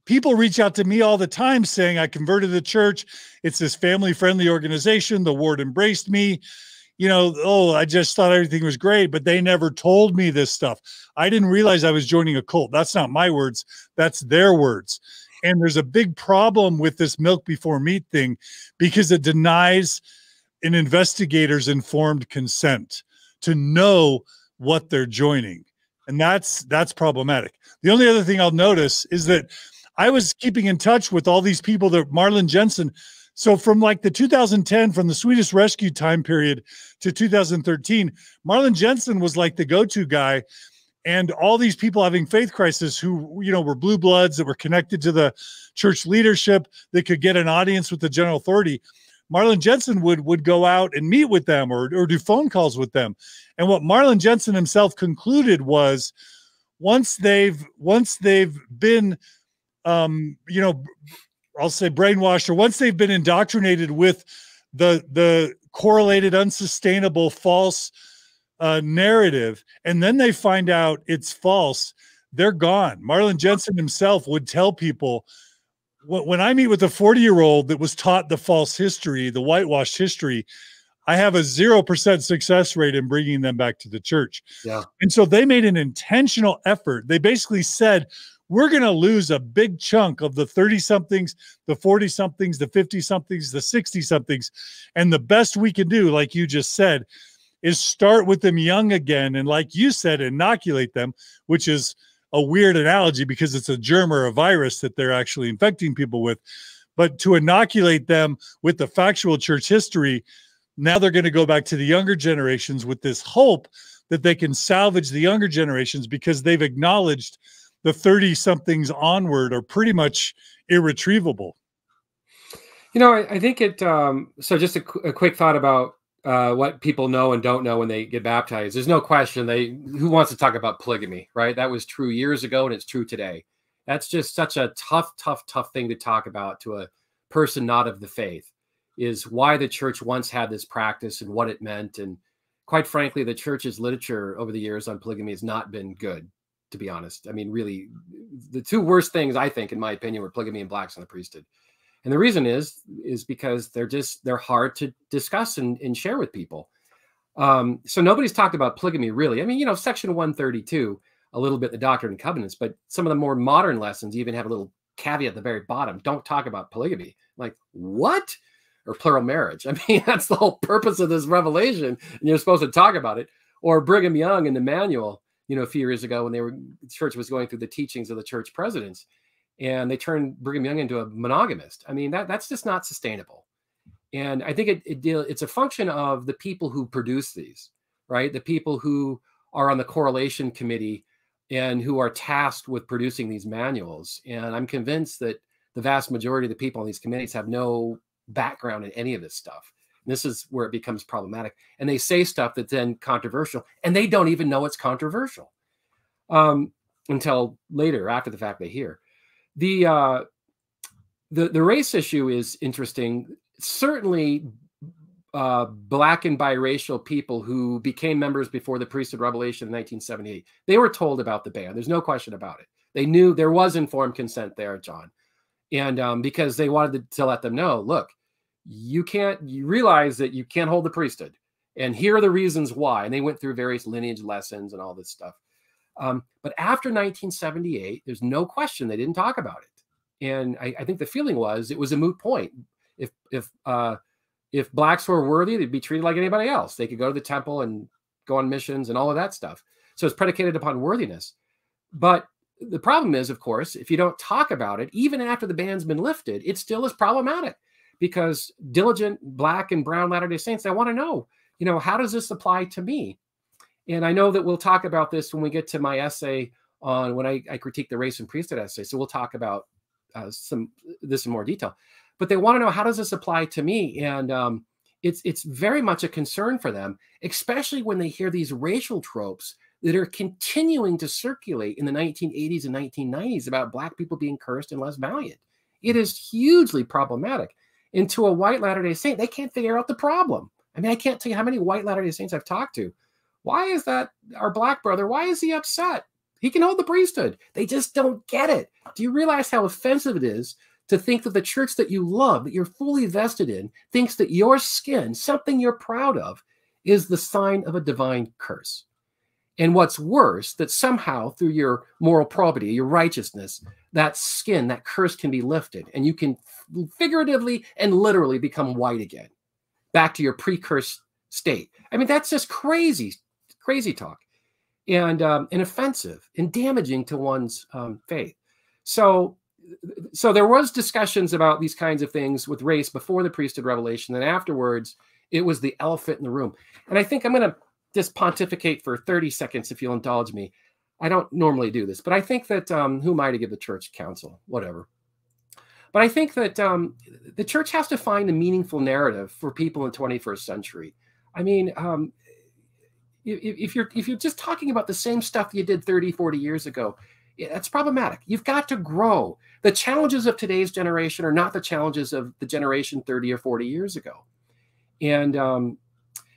People reach out to me all the time saying, I converted to the church. It's this family-friendly organization. The ward embraced me. You know, oh, I just thought everything was great, but they never told me this stuff. I didn't realize I was joining a cult. That's not my words. That's their words. And there's a big problem with this milk before meat thing because it denies an investigator's informed consent to know what they're joining. And that's, that's problematic. The only other thing I'll notice is that I was keeping in touch with all these people that Marlin Jensen. So from like the two thousand ten, from the Swedish Rescue time period to two thousand thirteen, Marlin Jensen was like the go-to guy, and all these people having faith crisis who, you know, were blue bloods that were connected to the church leadership that could get an audience with the general authority. Marlin Jensen would, would go out and meet with them or, or do phone calls with them. And what Marlin Jensen himself concluded was once they've, once they've been, um, you know, I'll say brainwashed, or once they've been indoctrinated with the, the correlated, unsustainable, false uh, narrative, and then they find out it's false, they're gone. Marlin Jensen himself would tell people, when I meet with a forty-year-old that was taught the false history, the whitewashed history, I have a zero percent success rate in bringing them back to the church. Yeah. And so they made an intentional effort. They basically said, we're going to lose a big chunk of the thirty-somethings, the forty-somethings, the fifty-somethings, the sixty-somethings. And the best we can do, like you just said, is start with them young again. And like you said, inoculate them, which is a weird analogy because it's a germ or a virus that they're actually infecting people with. But to inoculate them with the factual church history, now they're going to go back to the younger generations with this hope that they can salvage the younger generations because they've acknowledged the thirty-somethings onward are pretty much irretrievable. You know, I, I think it, um, so just a, qu a quick thought about uh, what people know and don't know when they get baptized. There's no question they, who wants to talk about polygamy, right? That was true years ago and it's true today. That's just such a tough, tough, tough thing to talk about to a person not of the faith, is why the church once had this practice and what it meant. And quite frankly, the church's literature over the years on polygamy has not been good, to be honest. I mean, really, the two worst things, I think, in my opinion, were polygamy and blacks in the priesthood. And the reason is, is because they're just, they're hard to discuss and, and share with people. Um, so nobody's talked about polygamy, really. I mean, you know, section one thirty-two, a little bit, the Doctrine and Covenants, but some of the more modern lessons even have a little caveat at the very bottom. Don't talk about polygamy. Like, what? Or plural marriage. I mean, that's the whole purpose of this revelation. And you're supposed to talk about it. Or Brigham Young in the manual, you know, a few years ago when they were, the church was going through the teachings of the church presidents, and they turned Brigham Young into a monogamist. I mean, that that's just not sustainable. And I think it, it it's a function of the people who produce these, right? The people who are on the correlation committee and who are tasked with producing these manuals. And I'm convinced that the vast majority of the people on these committees have no background in any of this stuff. And this is where it becomes problematic. And they say stuff that's then controversial, and they don't even know it's controversial um, until later, after the fact they hear. The, uh, the, the race issue is interesting. Certainly uh, black and biracial people who became members before the priesthood revelation in nineteen seventy-eight, they were told about the ban. There's no question about it. They knew there was informed consent there, John. And um, because they wanted to, to let them know, look, you can't, you realize that you can't hold the priesthood. And here are the reasons why. And they went through various lineage lessons and all this stuff. Um, but after nineteen seventy-eight, there's no question they didn't talk about it. And I, I think the feeling was it was a moot point. If if uh, if blacks were worthy, they'd be treated like anybody else. They could go to the temple and go on missions and all of that stuff. So it's predicated upon worthiness. But the problem is, of course, if you don't talk about it, even after the ban's been lifted, it still is problematic, because diligent black and brown Latter-day Saints, they want to know, you know, how does this apply to me? And I know that we'll talk about this when we get to my essay on when I, I critique the race and priesthood essay. So we'll talk about uh, some this in more detail. But they want to know, how does this apply to me? And um, it's it's very much a concern for them, especially when they hear these racial tropes that are continuing to circulate in the nineteen eighties and nineteen nineties about black people being cursed and less valiant. It is hugely problematic. And to a white Latter-day Saint, they can't figure out the problem. I mean, I can't tell you how many white Latter-day Saints I've talked to. Why is that our black brother? Why is he upset? He can hold the priesthood. They just don't get it. Do you realize how offensive it is to think that the church that you love, that you're fully vested in, thinks that your skin, something you're proud of, is the sign of a divine curse? And what's worse, that somehow through your moral probity, your righteousness, that skin, that curse can be lifted, and you can figuratively and literally become white again, back to your pre-cursed state. I mean, that's just crazy, crazy talk, and um, and offensive and damaging to one's um, faith. So. So there was discussions about these kinds of things with race before the priesthood revelation, and afterwards it was the elephant in the room. And I think I'm going to just pontificate for thirty seconds, if you'll indulge me. I don't normally do this, but I think that um, who am I to give the church counsel, whatever. But I think that um, the church has to find a meaningful narrative for people in the twenty-first century. I mean, um, if, if you're if you're just talking about the same stuff you did thirty, forty years ago, that's problematic. You've got to grow. The challenges of today's generation are not the challenges of the generation thirty or forty years ago. And, um,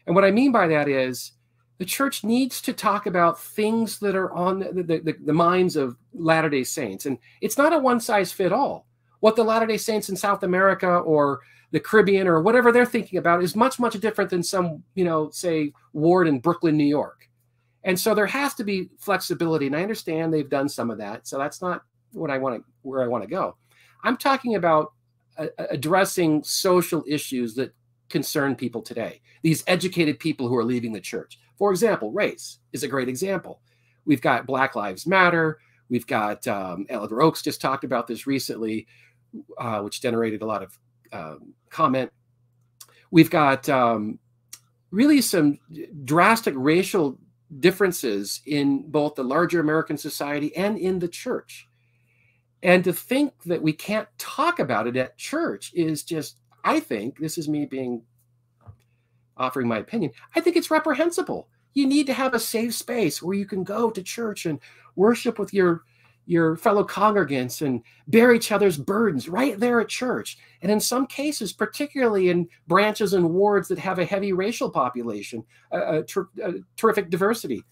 and what I mean by that is the church needs to talk about things that are on the, the, the minds of Latter-day Saints. And it's not a one-size-fit-all. What the Latter-day Saints in South America or the Caribbean or whatever they're thinking about is much, much different than some, you know, say, ward in Brooklyn, New York. And so there has to be flexibility, and I understand they've done some of that. So that's not what I want to, where I want to go. I'm talking about uh, addressing social issues that concern people today. These educated people who are leaving the church, for example, race is a great example. We've got Black Lives Matter. We've got um, Elder Oaks just talked about this recently, uh, which generated a lot of um, comment. We've got um, really some drastic racial differences in both the larger American society and in the church. And to think that we can't talk about it at church is just, I think, this is me being, offering my opinion, I think it's reprehensible. You need to have a safe space where you can go to church and worship with your, your fellow congregants and bear each other's burdens right there at church. And in some cases, particularly in branches and wards that have a heavy racial population, a, a, ter a terrific diversity,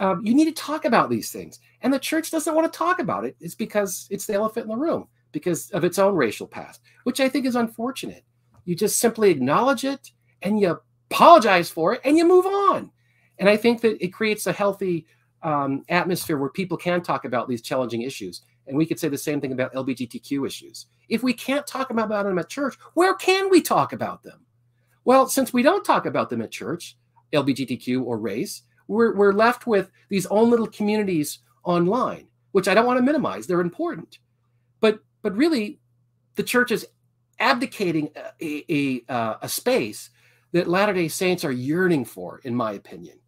um, you need to talk about these things. And the church doesn't want to talk about it. It's because it's the elephant in the room, because of its own racial past, which I think is unfortunate. You just simply acknowledge it and you apologize for it and you move on. And I think that it creates a healthy Um, atmosphere where people can talk about these challenging issues. And we could say the same thing about L G B T Q issues. If we can't talk about them at church, where can we talk about them? Well, since we don't talk about them at church, L G B T Q or race, we're, we're left with these own little communities online, which I don't want to minimize. They're important. But, but really, the church is abdicating a, a, a space that Latter-day Saints are yearning for, in my opinion.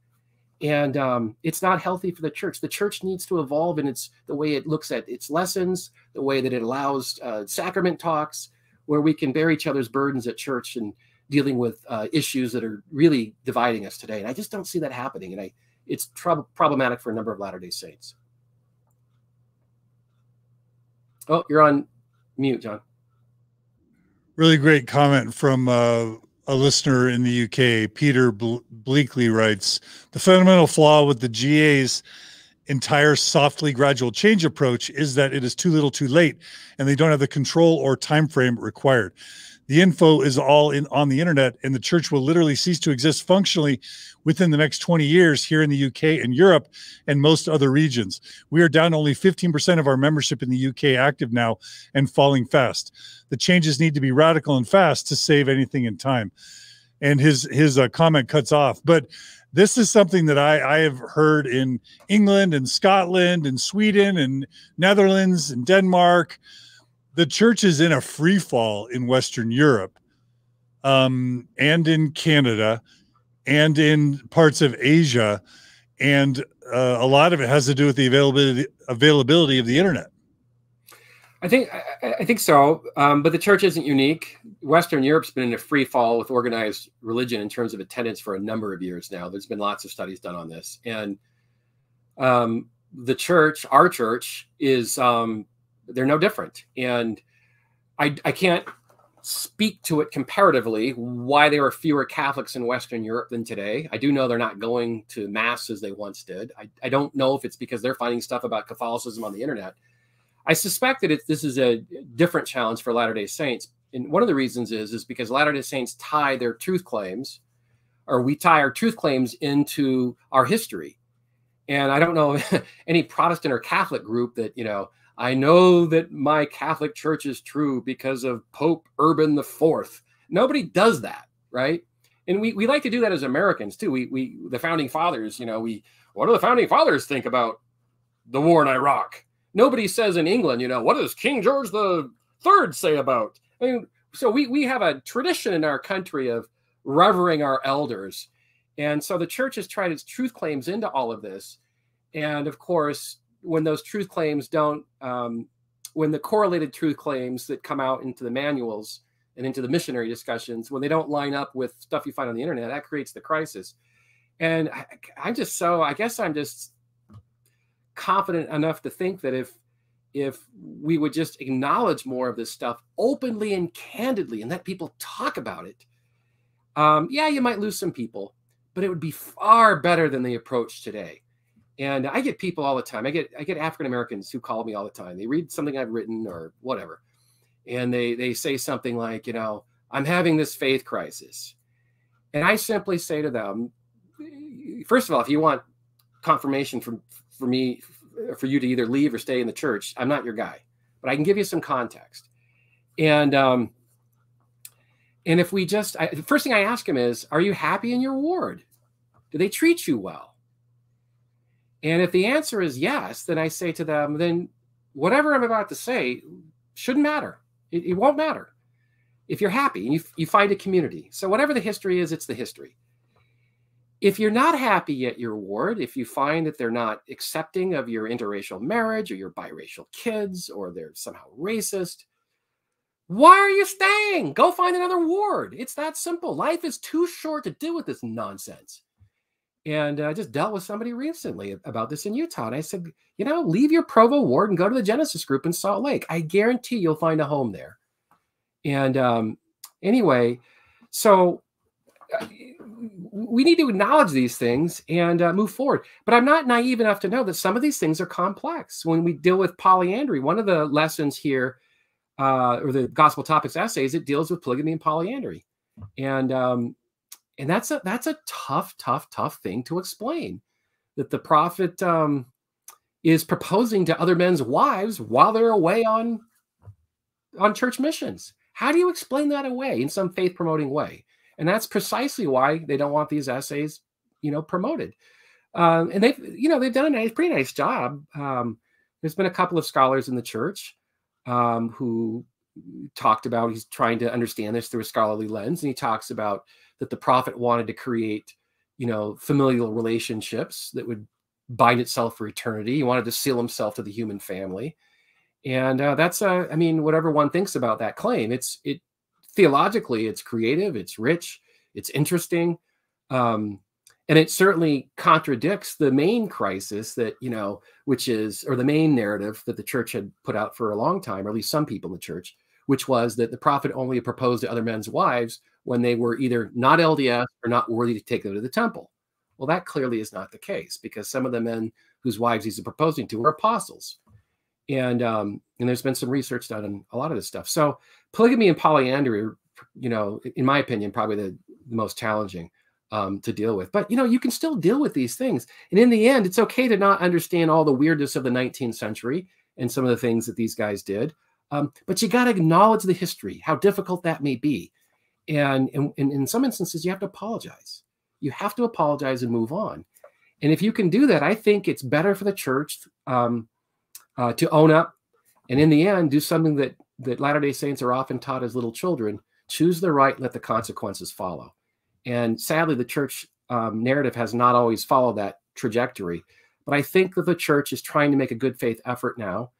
And um, it's not healthy for the church. The church needs to evolve in its, the way it looks at its lessons, the way that it allows uh, sacrament talks, where we can bear each other's burdens at church and dealing with uh, issues that are really dividing us today. And I just don't see that happening. And I, it's prob problematic for a number of Latter-day Saints. Oh, you're on mute, John. Really great comment from uh, a listener in the U K. Peter Bleakley writes, the fundamental flaw with the G A's entire softly gradual change approach is that it is too little too late, and they don't have the control or time frame required. The info is all in on the internet, and the church will literally cease to exist functionally within the next twenty years here in the U K and Europe and most other regions. We are down only fifteen percent of our membership in the U K active now and falling fast. The changes need to be radical and fast to save anything in time. And his, his uh, comment cuts off. But this is something that I, I have heard in England and Scotland and Sweden and Netherlands and Denmark. The church is in a free fall in Western Europe, um, and in Canada, and in parts of Asia, and uh, a lot of it has to do with the availability availability of the internet. I think I, I think so, um, but the church isn't unique. Western Europe's been in a free fall with organized religion in terms of attendance for a number of years now. There's been lots of studies done on this, and um, the church, our church, is. Um, They're no different. And I, I can't speak to it comparatively why there are fewer Catholics in Western Europe than today. I do know they're not going to mass as they once did. I, I don't know if it's because they're finding stuff about Catholicism on the internet. I suspect that it, this is a different challenge for Latter-day Saints. And one of the reasons is, is because Latter-day Saints tie their truth claims, or we tie our truth claims into our history. And I don't know any Protestant or Catholic group that, you know, I know that my Catholic church is true because of Pope Urban the Fourth. Nobody does that, right? And we, we like to do that as Americans too. We we the founding fathers, you know, we what do the founding fathers think about the war in Iraq? Nobody says in England, you know, what does King George the Third say about? I mean, so we we have a tradition in our country of revering our elders, and so the church has tried its truth claims into all of this, and of course. When those truth claims don't, um, when the correlated truth claims that come out into the manuals and into the missionary discussions, when they don't line up with stuff you find on the internet, that creates the crisis. And I, I'm just so, I guess I'm just confident enough to think that if, if we would just acknowledge more of this stuff openly and candidly and let people talk about it, um, yeah, you might lose some people, but it would be far better than the approach today. And I get people all the time. I get I get African-Americans who call me all the time. They read something I've written or whatever. And they, they say something like, you know, I'm having this faith crisis. And I simply say to them, first of all, if you want confirmation from, for me, for you to either leave or stay in the church, I'm not your guy. But I can give you some context. And, um, and if we just, I, the first thing I ask them is, are you happy in your ward? Do they treat you well? And if the answer is yes, then I say to them, then whatever I'm about to say shouldn't matter. It, it won't matter if you're happy and you, you find a community. So whatever the history is, it's the history. If you're not happy at your ward, if you find that they're not accepting of your interracial marriage or your biracial kids or they're somehow racist, why are you staying? Go find another ward. It's that simple. Life is too short to deal with this nonsense. And I just dealt with somebody recently about this in Utah. And I said, you know, leave your Provo ward and go to the Genesis group in Salt Lake. I guarantee you'll find a home there. And um, anyway, so we need to acknowledge these things and uh, move forward. But I'm not naive enough to know that some of these things are complex. When we deal with polyandry, one of the lessons here, uh, or the Gospel Topics essays, it deals with polygamy and polyandry. And um And that's a, that's a tough, tough, tough thing to explain, that the prophet um, is proposing to other men's wives while they're away on, on church missions. How do you explain that away in some faith-promoting way? And that's precisely why they don't want these essays, you know, promoted. Um, and they've, you know, they've done a nice, pretty nice job. Um, there's been a couple of scholars in the church um, who talked about, he's trying to understand this through a scholarly lens. And he talks about that the prophet wanted to create, you know, familial relationships that would bind itself for eternity. He wanted to seal himself to the human family. And uh, that's, uh, I mean, whatever one thinks about that claim, it's, it theologically, it's creative, it's rich, it's interesting. Um, and it certainly contradicts the main crisis that, you know, which is, or the main narrative that the church had put out for a long time, or at least some people in the church, which was that the prophet only proposed to other men's wives when they were either not L D S or not worthy to take them to the temple. Well, that clearly is not the case, because some of the men whose wives he's proposing to were apostles. And, um, and there's been some research done on a lot of this stuff. So polygamy and polyandry are, you know, in my opinion, probably the, the most challenging um, to deal with. But, you know, you can still deal with these things. And in the end, it's okay to not understand all the weirdness of the nineteenth century and some of the things that these guys did. Um, but you got to acknowledge the history, how difficult that may be. And, and, and in some instances, you have to apologize. You have to apologize and move on. And if you can do that, I think it's better for the church um, uh, to own up and in the end do something that, that Latter-day Saints are often taught as little children: choose the right, let the consequences follow. And sadly, the church um, narrative has not always followed that trajectory. But I think that the church is trying to make a good faith effort now.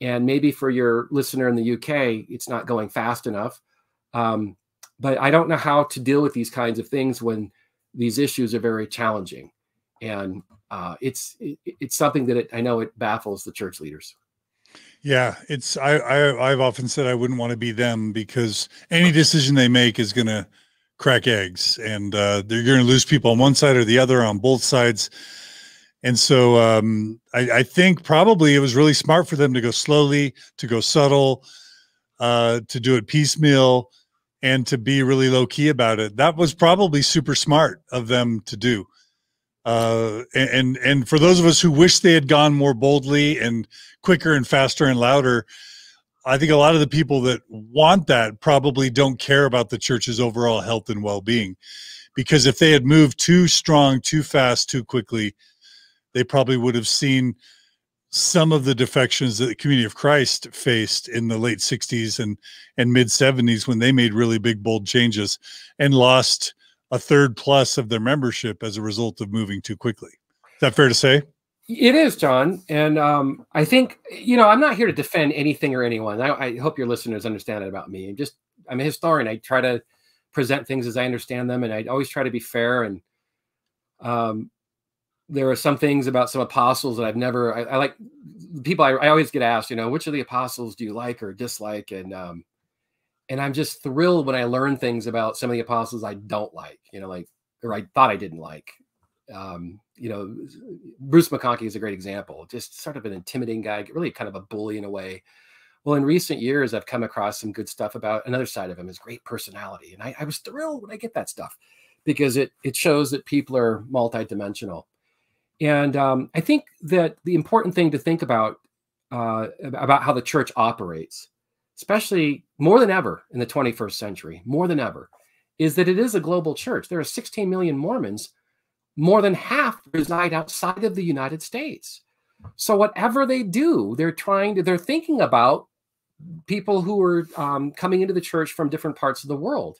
And maybe for your listener in the U K, it's not going fast enough. Um, but I don't know how to deal with these kinds of things when these issues are very challenging, and uh, it's it, it's something that it, I know it baffles the church leaders. Yeah, it's I, I I've often said I wouldn't want to be them, because any decision they make is going to crack eggs, and uh, they're going to lose people on one side or the other, on both sides. And so um, I, I think probably it was really smart for them to go slowly, to go subtle, uh, to do it piecemeal, and to be really low key about it. That was probably super smart of them to do. Uh, and, and for those of us who wish they had gone more boldly and quicker and faster and louder, I think a lot of the people that want that probably don't care about the church's overall health and well-being, because if they had moved too strong, too fast, too quickly, they probably would have seen some of the defections that the Community of Christ faced in the late sixties and, and mid seventies, when they made really big, bold changes and lost a third plus of their membership as a result of moving too quickly. Is that fair to say? It is, John. And um, I think, you know, I'm not here to defend anything or anyone. I, I hope your listeners understand it about me. I'm just, I'm a historian. I try to present things as I understand them, and I always try to be fair. And um, there are some things about some apostles that I've never, I, I like people, I, I always get asked, you know, which of the apostles do you like or dislike? And, um, and I'm just thrilled when I learn things about some of the apostles I don't like, you know, like, or I thought I didn't like. Um, you know, Bruce McConkie is a great example, just sort of an intimidating guy, really kind of a bully in a way. Well, in recent years, I've come across some good stuff about another side of him, his great personality. And I, I was thrilled when I get that stuff, because it, it shows that people are multidimensional. And um, I think that the important thing to think about, uh, about how the church operates, especially more than ever in the twenty-first century, more than ever, is that it is a global church. There are sixteen million Mormons. More than half reside outside of the United States. So whatever they do, they're trying to, they're thinking about people who are um, coming into the church from different parts of the world.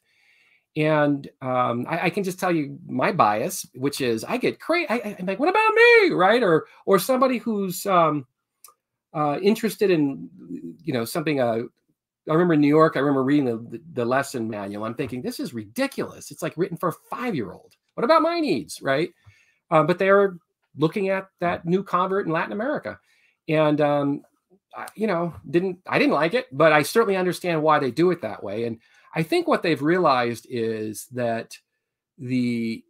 And um, I, I can just tell you my bias, which is I get crazy. I'm like, what about me, right? Or or somebody who's um, uh, interested in, you know, something. Uh, I remember in New York, I remember reading the, the lesson manual. I'm thinking, this is ridiculous. It's like written for a five-year-old. What about my needs, right? Uh, but they're looking at that new convert in Latin America. And, um, I, you know, didn't I didn't like it, but I certainly understand why they do it that way. And I think what they've realized is that the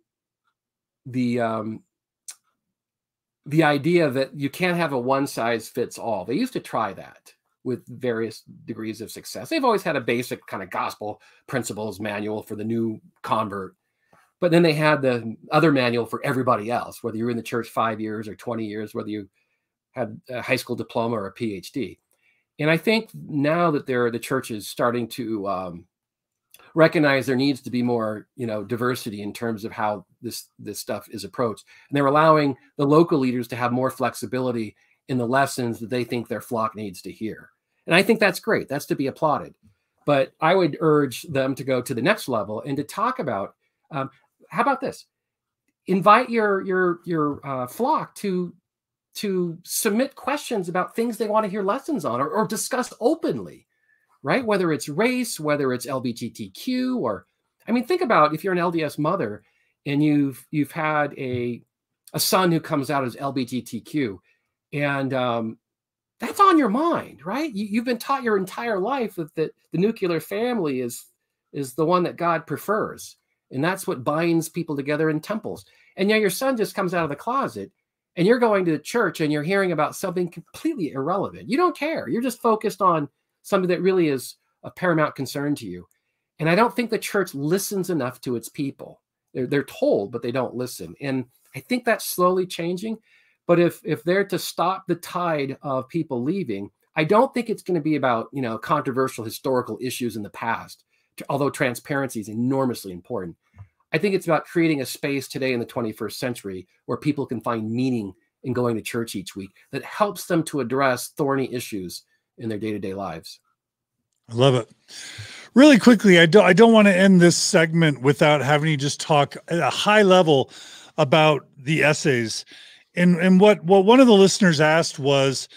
the um, the idea that you can't have a one size fits all. They used to try that with various degrees of success. They've always had a basic kind of gospel principles manual for the new convert, but then they had the other manual for everybody else, whether you're in the church five years or twenty years, whether you had a high school diploma or a P H D. And I think now that they're, the church is starting to um, recognize there needs to be more, you know, diversity in terms of how this this stuff is approached. And they're allowing the local leaders to have more flexibility in the lessons that they think their flock needs to hear. And I think that's great. That's to be applauded. But I would urge them to go to the next level and to talk about, um, how about this? Invite your your your uh, flock to to submit questions about things they want to hear lessons on, or, or discuss openly, right? Whether it's race, whether it's L G B T Q, or, I mean, think about if you're an L D S mother and you've you've had a a son who comes out as L G B T Q, and um, that's on your mind, right? You, you've been taught your entire life that the, the nuclear family is is the one that God prefers. And that's what binds people together in temples. And now your son just comes out of the closet and you're going to the church and you're hearing about something completely irrelevant. You don't care. You're just focused on something that really is of paramount concern to you. And I don't think the church listens enough to its people. They're, they're told, but they don't listen. And I think that's slowly changing. But if, if they're to stop the tide of people leaving, I don't think it's going to be about, you know, controversial historical issues in the past, although transparency is enormously important. I think it's about creating a space today in the twenty-first century where people can find meaning in going to church each week that helps them to address thorny issues in their day-to-day lives. I love it. Really quickly, I don't, I don't want to end this segment without having you just talk at a high level about the essays. And, and what, what one of the listeners asked was,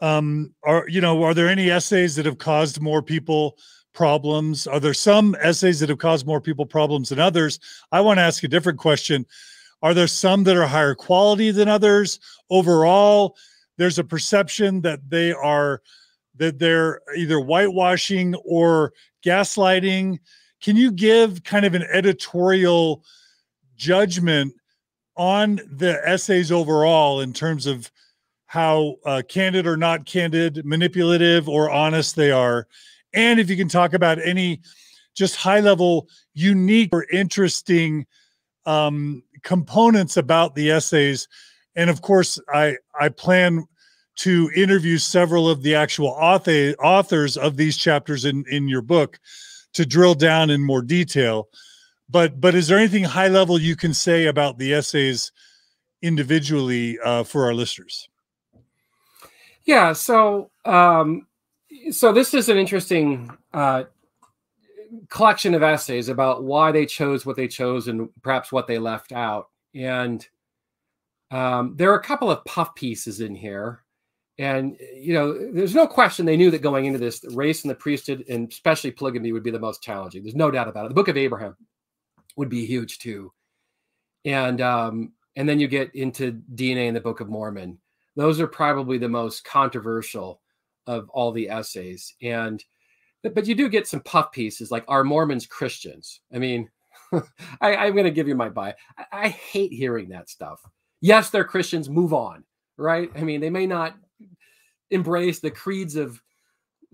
um, are, you know, are there any essays that have caused more people problems? Are there some essays that have caused more people problems than others? I want to ask a different question. Are there some that are higher quality than others? Overall, there's a perception that they are, that they're either whitewashing or gaslighting. Can you give kind of an editorial judgment on the essays overall in terms of how uh, candid or not candid, manipulative or honest they are? And if you can talk about any just high-level, unique or interesting um, components about the essays. And, of course, I, I plan to interview several of the actual author, authors of these chapters in, in your book to drill down in more detail. But, but is there anything high-level you can say about the essays individually uh, for our listeners? Yeah, so... Um... So this is an interesting uh, collection of essays about why they chose what they chose and perhaps what they left out. And um, there are a couple of puff pieces in here. And, you know, there's no question they knew that going into this, the race and the priesthood and especially polygamy would be the most challenging. There's no doubt about it. The Book of Abraham would be huge too. And, um, and then you get into D N A in the Book of Mormon. Those are probably the most controversial of all the essays. And, but, but you do get some puff pieces like, are Mormons Christians? I mean, I, I'm going to give you my bias. I, I hate hearing that stuff. Yes, they're Christians, move on, right? I mean, they may not embrace the creeds of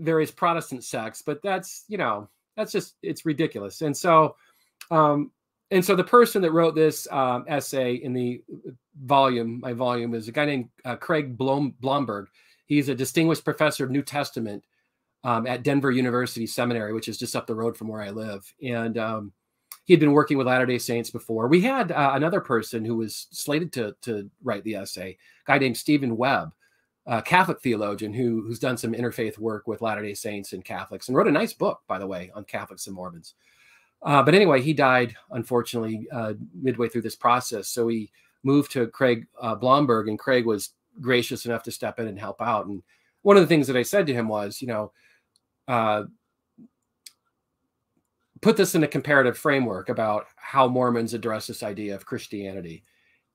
various Protestant sects, but that's, you know, that's just, it's ridiculous. And so, um, and so the person that wrote this um, essay in the volume, my volume, is a guy named uh, Craig Blom, Blomberg. He's a distinguished professor of New Testament um, at Denver University Seminary, which is just up the road from where I live. And um, he had been working with Latter-day Saints before. We had uh, another person who was slated to, to write the essay, a guy named Stephen Webb, a Catholic theologian who, who's done some interfaith work with Latter-day Saints and Catholics and wrote a nice book, by the way, on Catholics and Mormons. Uh, but anyway, he died, unfortunately, uh, midway through this process. So we moved to Craig uh, Blomberg, and Craig was gracious enough to step in and help out. And one of the things that I said to him was, you know, uh, put this in a comparative framework about how Mormons address this idea of Christianity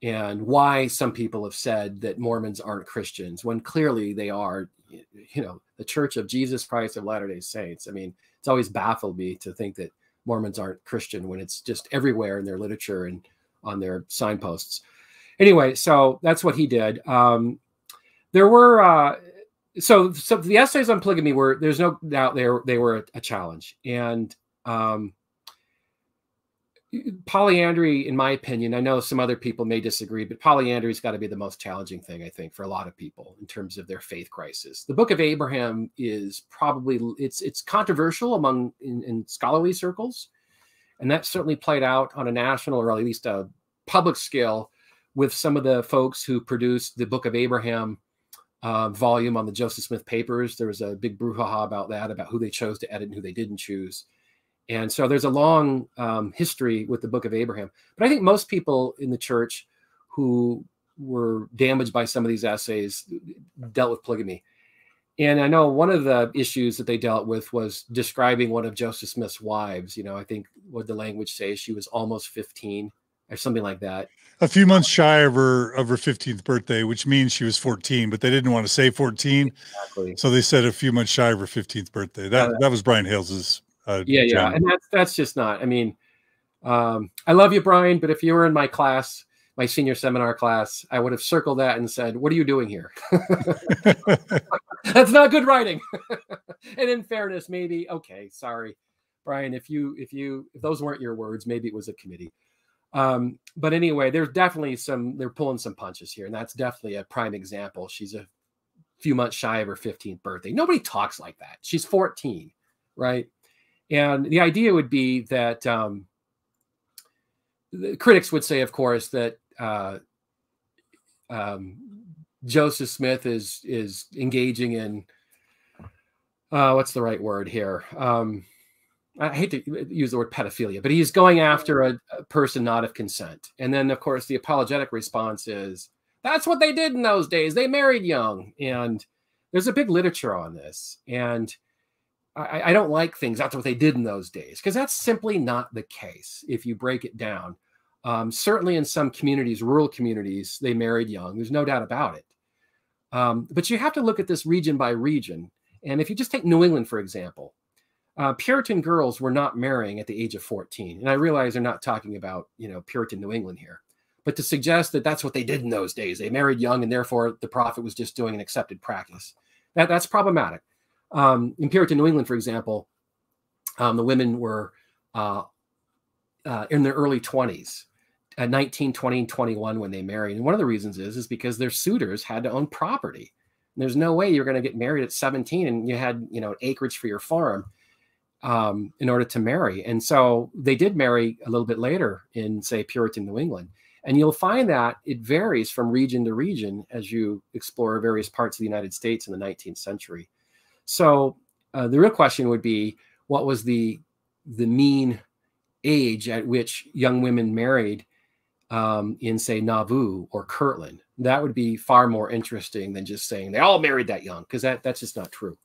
and why some people have said that Mormons aren't Christians when clearly they are, you know, the Church of Jesus Christ of Latter-day Saints. I mean, it's always baffled me to think that Mormons aren't Christian when it's just everywhere in their literature and on their signposts. Anyway, so that's what he did. Um, there were, uh, so, so the essays on polygamy were, there's no doubt they were, they were a, a challenge. And um, polyandry, in my opinion, I know some other people may disagree, but polyandry's got to be the most challenging thing, I think, for a lot of people in terms of their faith crisis. The Book of Abraham is probably, it's it's controversial among in, in scholarly circles, and that certainly played out on a national or at least a public scale with some of the folks who produced the Book of Abraham uh, volume on the Joseph Smith papers. There was a big brouhaha about that, about who they chose to edit and who they didn't choose. And so there's a long um, history with the Book of Abraham. But I think most people in the church who were damaged by some of these essays dealt with polygamy. And I know one of the issues that they dealt with was describing one of Joseph Smith's wives. You know, I think what the language says, she was almost fifteen or something like that. A few months shy of her of her fifteenth birthday, which means she was fourteen, but they didn't want to say fourteen. Exactly. So they said a few months shy of her fifteenth birthday. That, uh, that was Brian Hales's. Uh, yeah, yeah, and that's that's just not. I mean, um, I love you, Brian, but if you were in my class, my senior seminar class, I would have circled that and said, "What are you doing here?" That's not good writing. And in fairness, maybe okay, sorry, Brian, if you if you if those weren't your words, maybe it was a committee. Um, but anyway, there's definitely some they're pulling some punches here, and that's definitely a prime example. She's a few months shy of her fifteenth birthday. Nobody talks like that. She's fourteen, right? And the idea would be that um, the critics would say, of course, that uh, um, Joseph Smith is is engaging in uh, what's the right word here? Um, I hate to use the word pedophilia, but he's going after a, a person not of consent. And then, of course, the apologetic response is, "That's what they did in those days. They married young." And there's a big literature on this, and I, I don't like things. That's what they did in those days, because that's simply not the case. If you break it down, um, certainly in some communities, rural communities, they married young. There's no doubt about it. Um, but you have to look at this region by region. And if you just take New England, for example, uh, Puritan girls were not marrying at the age of fourteen. And I realize they're not talking about, you know, Puritan New England here, but to suggest that that's what they did in those days, they married young and therefore the prophet was just doing an accepted practice. That, that's problematic. Um, in Puritan New England, for example, um, the women were uh, uh, in their early twenties, uh, nineteen, twenty, and twenty-one when they married. And one of the reasons is, is because their suitors had to own property. And there's no way you're going to get married at seventeen and you had, you know, acreage for your farm um, in order to marry. And so they did marry a little bit later in, say, Puritan New England. And you'll find that it varies from region to region as you explore various parts of the United States in the nineteenth century. So uh, the real question would be, what was the the mean age at which young women married um, in, say, Nauvoo or Kirtland? That would be far more interesting than just saying they all married that young, because that, that's just not true.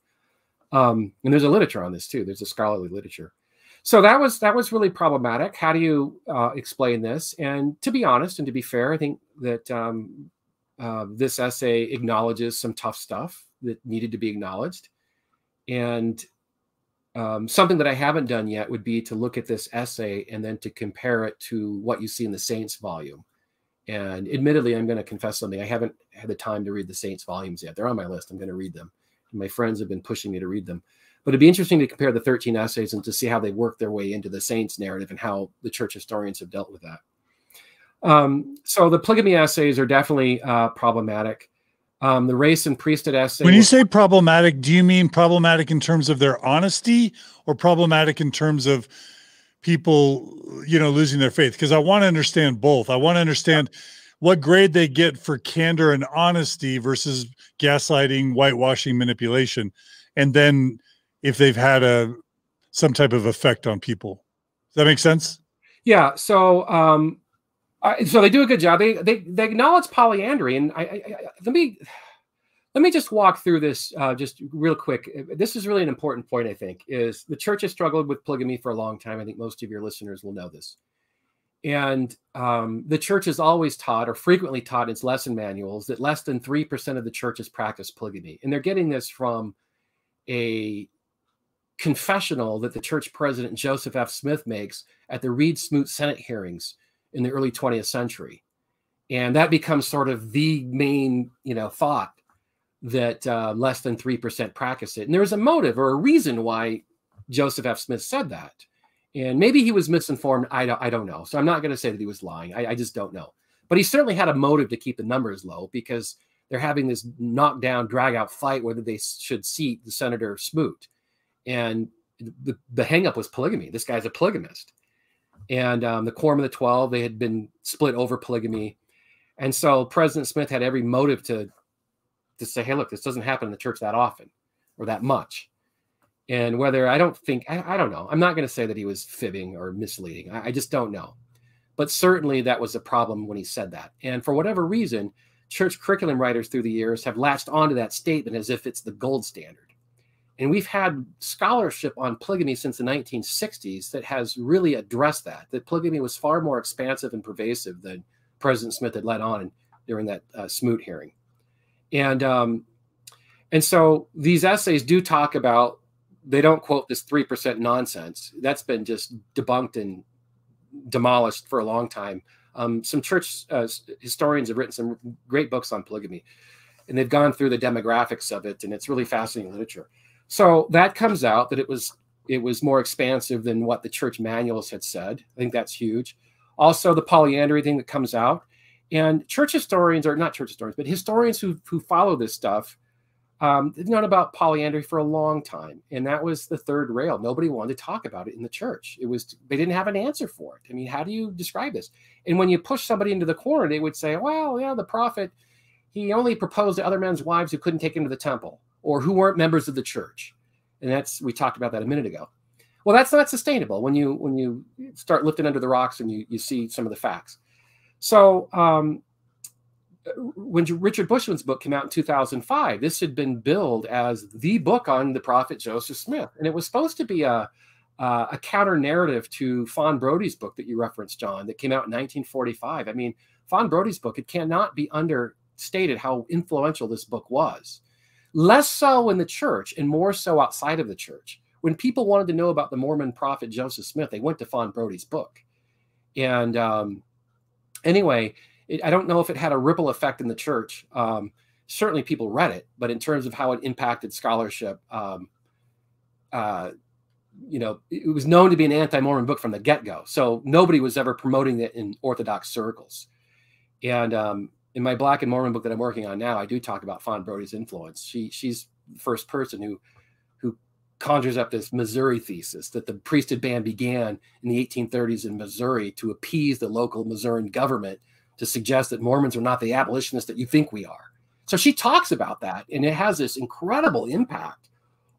Um, and there's a literature on this, too. There's a scholarly literature. So that was that was really problematic. How do you uh, explain this? And to be honest and to be fair, I think that um, uh, this essay acknowledges some tough stuff that needed to be acknowledged. And um, something that I haven't done yet would be to look at this essay and then to compare it to what you see in the Saints volume. And admittedly, I'm going to confess something. I haven't had the time to read the Saints volumes yet. They're on my list. I'm going to read them. And my friends have been pushing me to read them. But it'd be interesting to compare the thirteen essays and to see how they work their way into the Saints narrative and how the church historians have dealt with that. Um, so the polygamy essays are definitely uh, problematic. Um, the race and priesthood essay. When you say problematic, do you mean problematic in terms of their honesty or problematic in terms of people, you know, losing their faith? Because I want to understand both. I want to understand what grade they get for candor and honesty versus gaslighting, whitewashing, manipulation, and then if they've had a some type of effect on people. Does that make sense? Yeah. So. Um, Uh, so they do a good job. They they, they acknowledge polyandry, and I, I, I, let me let me just walk through this uh, just real quick. This is really an important point. I think is the church has struggled with polygamy for a long time. I think most of your listeners will know this, and um, the church has always taught, or frequently taught, in its lesson manuals that less than three percent of the church has practiced polygamy, and they're getting this from a confessional that the church president Joseph F. Smith makes at the Reed Smoot Senate hearings in the early twentieth century. And that becomes sort of the main, you know, thought that uh, less than three percent practice it. And there was a motive or a reason why Joseph F. Smith said that. And maybe he was misinformed. I don't, I don't know. So I'm not going to say that he was lying. I, I just don't know. But he certainly had a motive to keep the numbers low because they're having this knockdown, drag-out fight whether they should seat the senator or Smoot. And the, the hang-up was polygamy. This guy's a polygamist. And um, the Quorum of the Twelve, they had been split over polygamy. And so President Smith had every motive to, to say, hey, look, this doesn't happen in the church that often or that much. And whether I don't think, I, I don't know. I'm not going to say that he was fibbing or misleading. I, I just don't know. But certainly that was a problem when he said that. And for whatever reason, church curriculum writers through the years have latched onto that statement as if it's the gold standard. And we've had scholarship on polygamy since the nineteen sixties that has really addressed that, that polygamy was far more expansive and pervasive than President Smith had let on during that uh, Smoot hearing. And, um, and so these essays do talk about, they don't quote this three percent nonsense. That's been just debunked and demolished for a long time. Um, some church uh, historians have written some great books on polygamy, and they've gone through the demographics of it, and it's really fascinating literature. So that comes out that it was it was more expansive than what the church manuals had said. I think that's huge. Also, the polyandry thing that comes out. And church historians, or not church historians, but historians who, who follow this stuff, um, they've known about polyandry for a long time. And that was the third rail. Nobody wanted to talk about it in the church. It was, they didn't have an answer for it. I mean, how do you describe this? And when you push somebody into the corner, they would say, well, yeah, the prophet, he only proposed to other men's wives who couldn't take him to the temple, or who weren't members of the church. And that's, we talked about that a minute ago. Well, that's not sustainable when you when you start lifting under the rocks and you, you see some of the facts. So um, when Richard Bushman's book came out in two thousand five, this had been billed as the book on the prophet Joseph Smith. And it was supposed to be a, uh, a counter-narrative to Fawn Brodie's book that you referenced, John, that came out in nineteen forty-five. I mean, Fawn Brodie's book, it cannot be understated how influential this book was. Less so in the church and more so outside of the church. When people wanted to know about the Mormon prophet Joseph Smith, they went to Fawn Brodie's book. And um, anyway, it, I don't know if it had a ripple effect in the church. Um, certainly people read it, but in terms of how it impacted scholarship, um, uh, you know, it was known to be an anti-Mormon book from the get-go. So nobody was ever promoting it in Orthodox circles. And um, in my Black and Mormon book that I'm working on now, I do talk about Fawn Brodie's influence. She she's the first person who who conjures up this Missouri thesis that the priesthood ban began in the eighteen thirties in Missouri to appease the local Missourian government to suggest that Mormons are not the abolitionists that you think we are. So she talks about that, and it has this incredible impact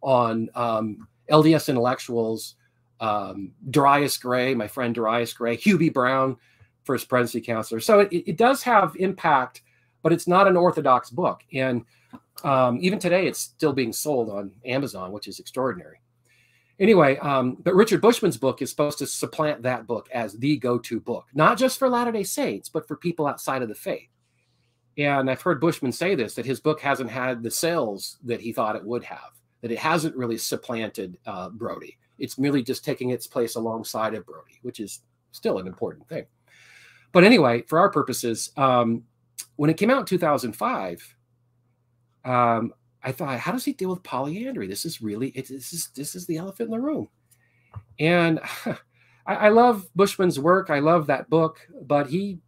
on um, L D S intellectuals, um, Darius Gray, my friend Darius Gray, Hubie Brown, First Presidency Counselor. So it, it does have impact, but it's not an Orthodox book. And um, even today, it's still being sold on Amazon, which is extraordinary. Anyway, um, but Richard Bushman's book is supposed to supplant that book as the go-to book, not just for Latter-day Saints, but for people outside of the faith. And I've heard Bushman say this, that his book hasn't had the sales that he thought it would have, that it hasn't really supplanted uh, Brodie. It's merely just taking its place alongside of Brodie, which is still an important thing. But anyway, for our purposes, um, when it came out in two thousand five, um, I thought, how does he deal with polyandry? This is really, it, this is this is the elephant in the room. And I, I love Bushman's work. I love that book, but he,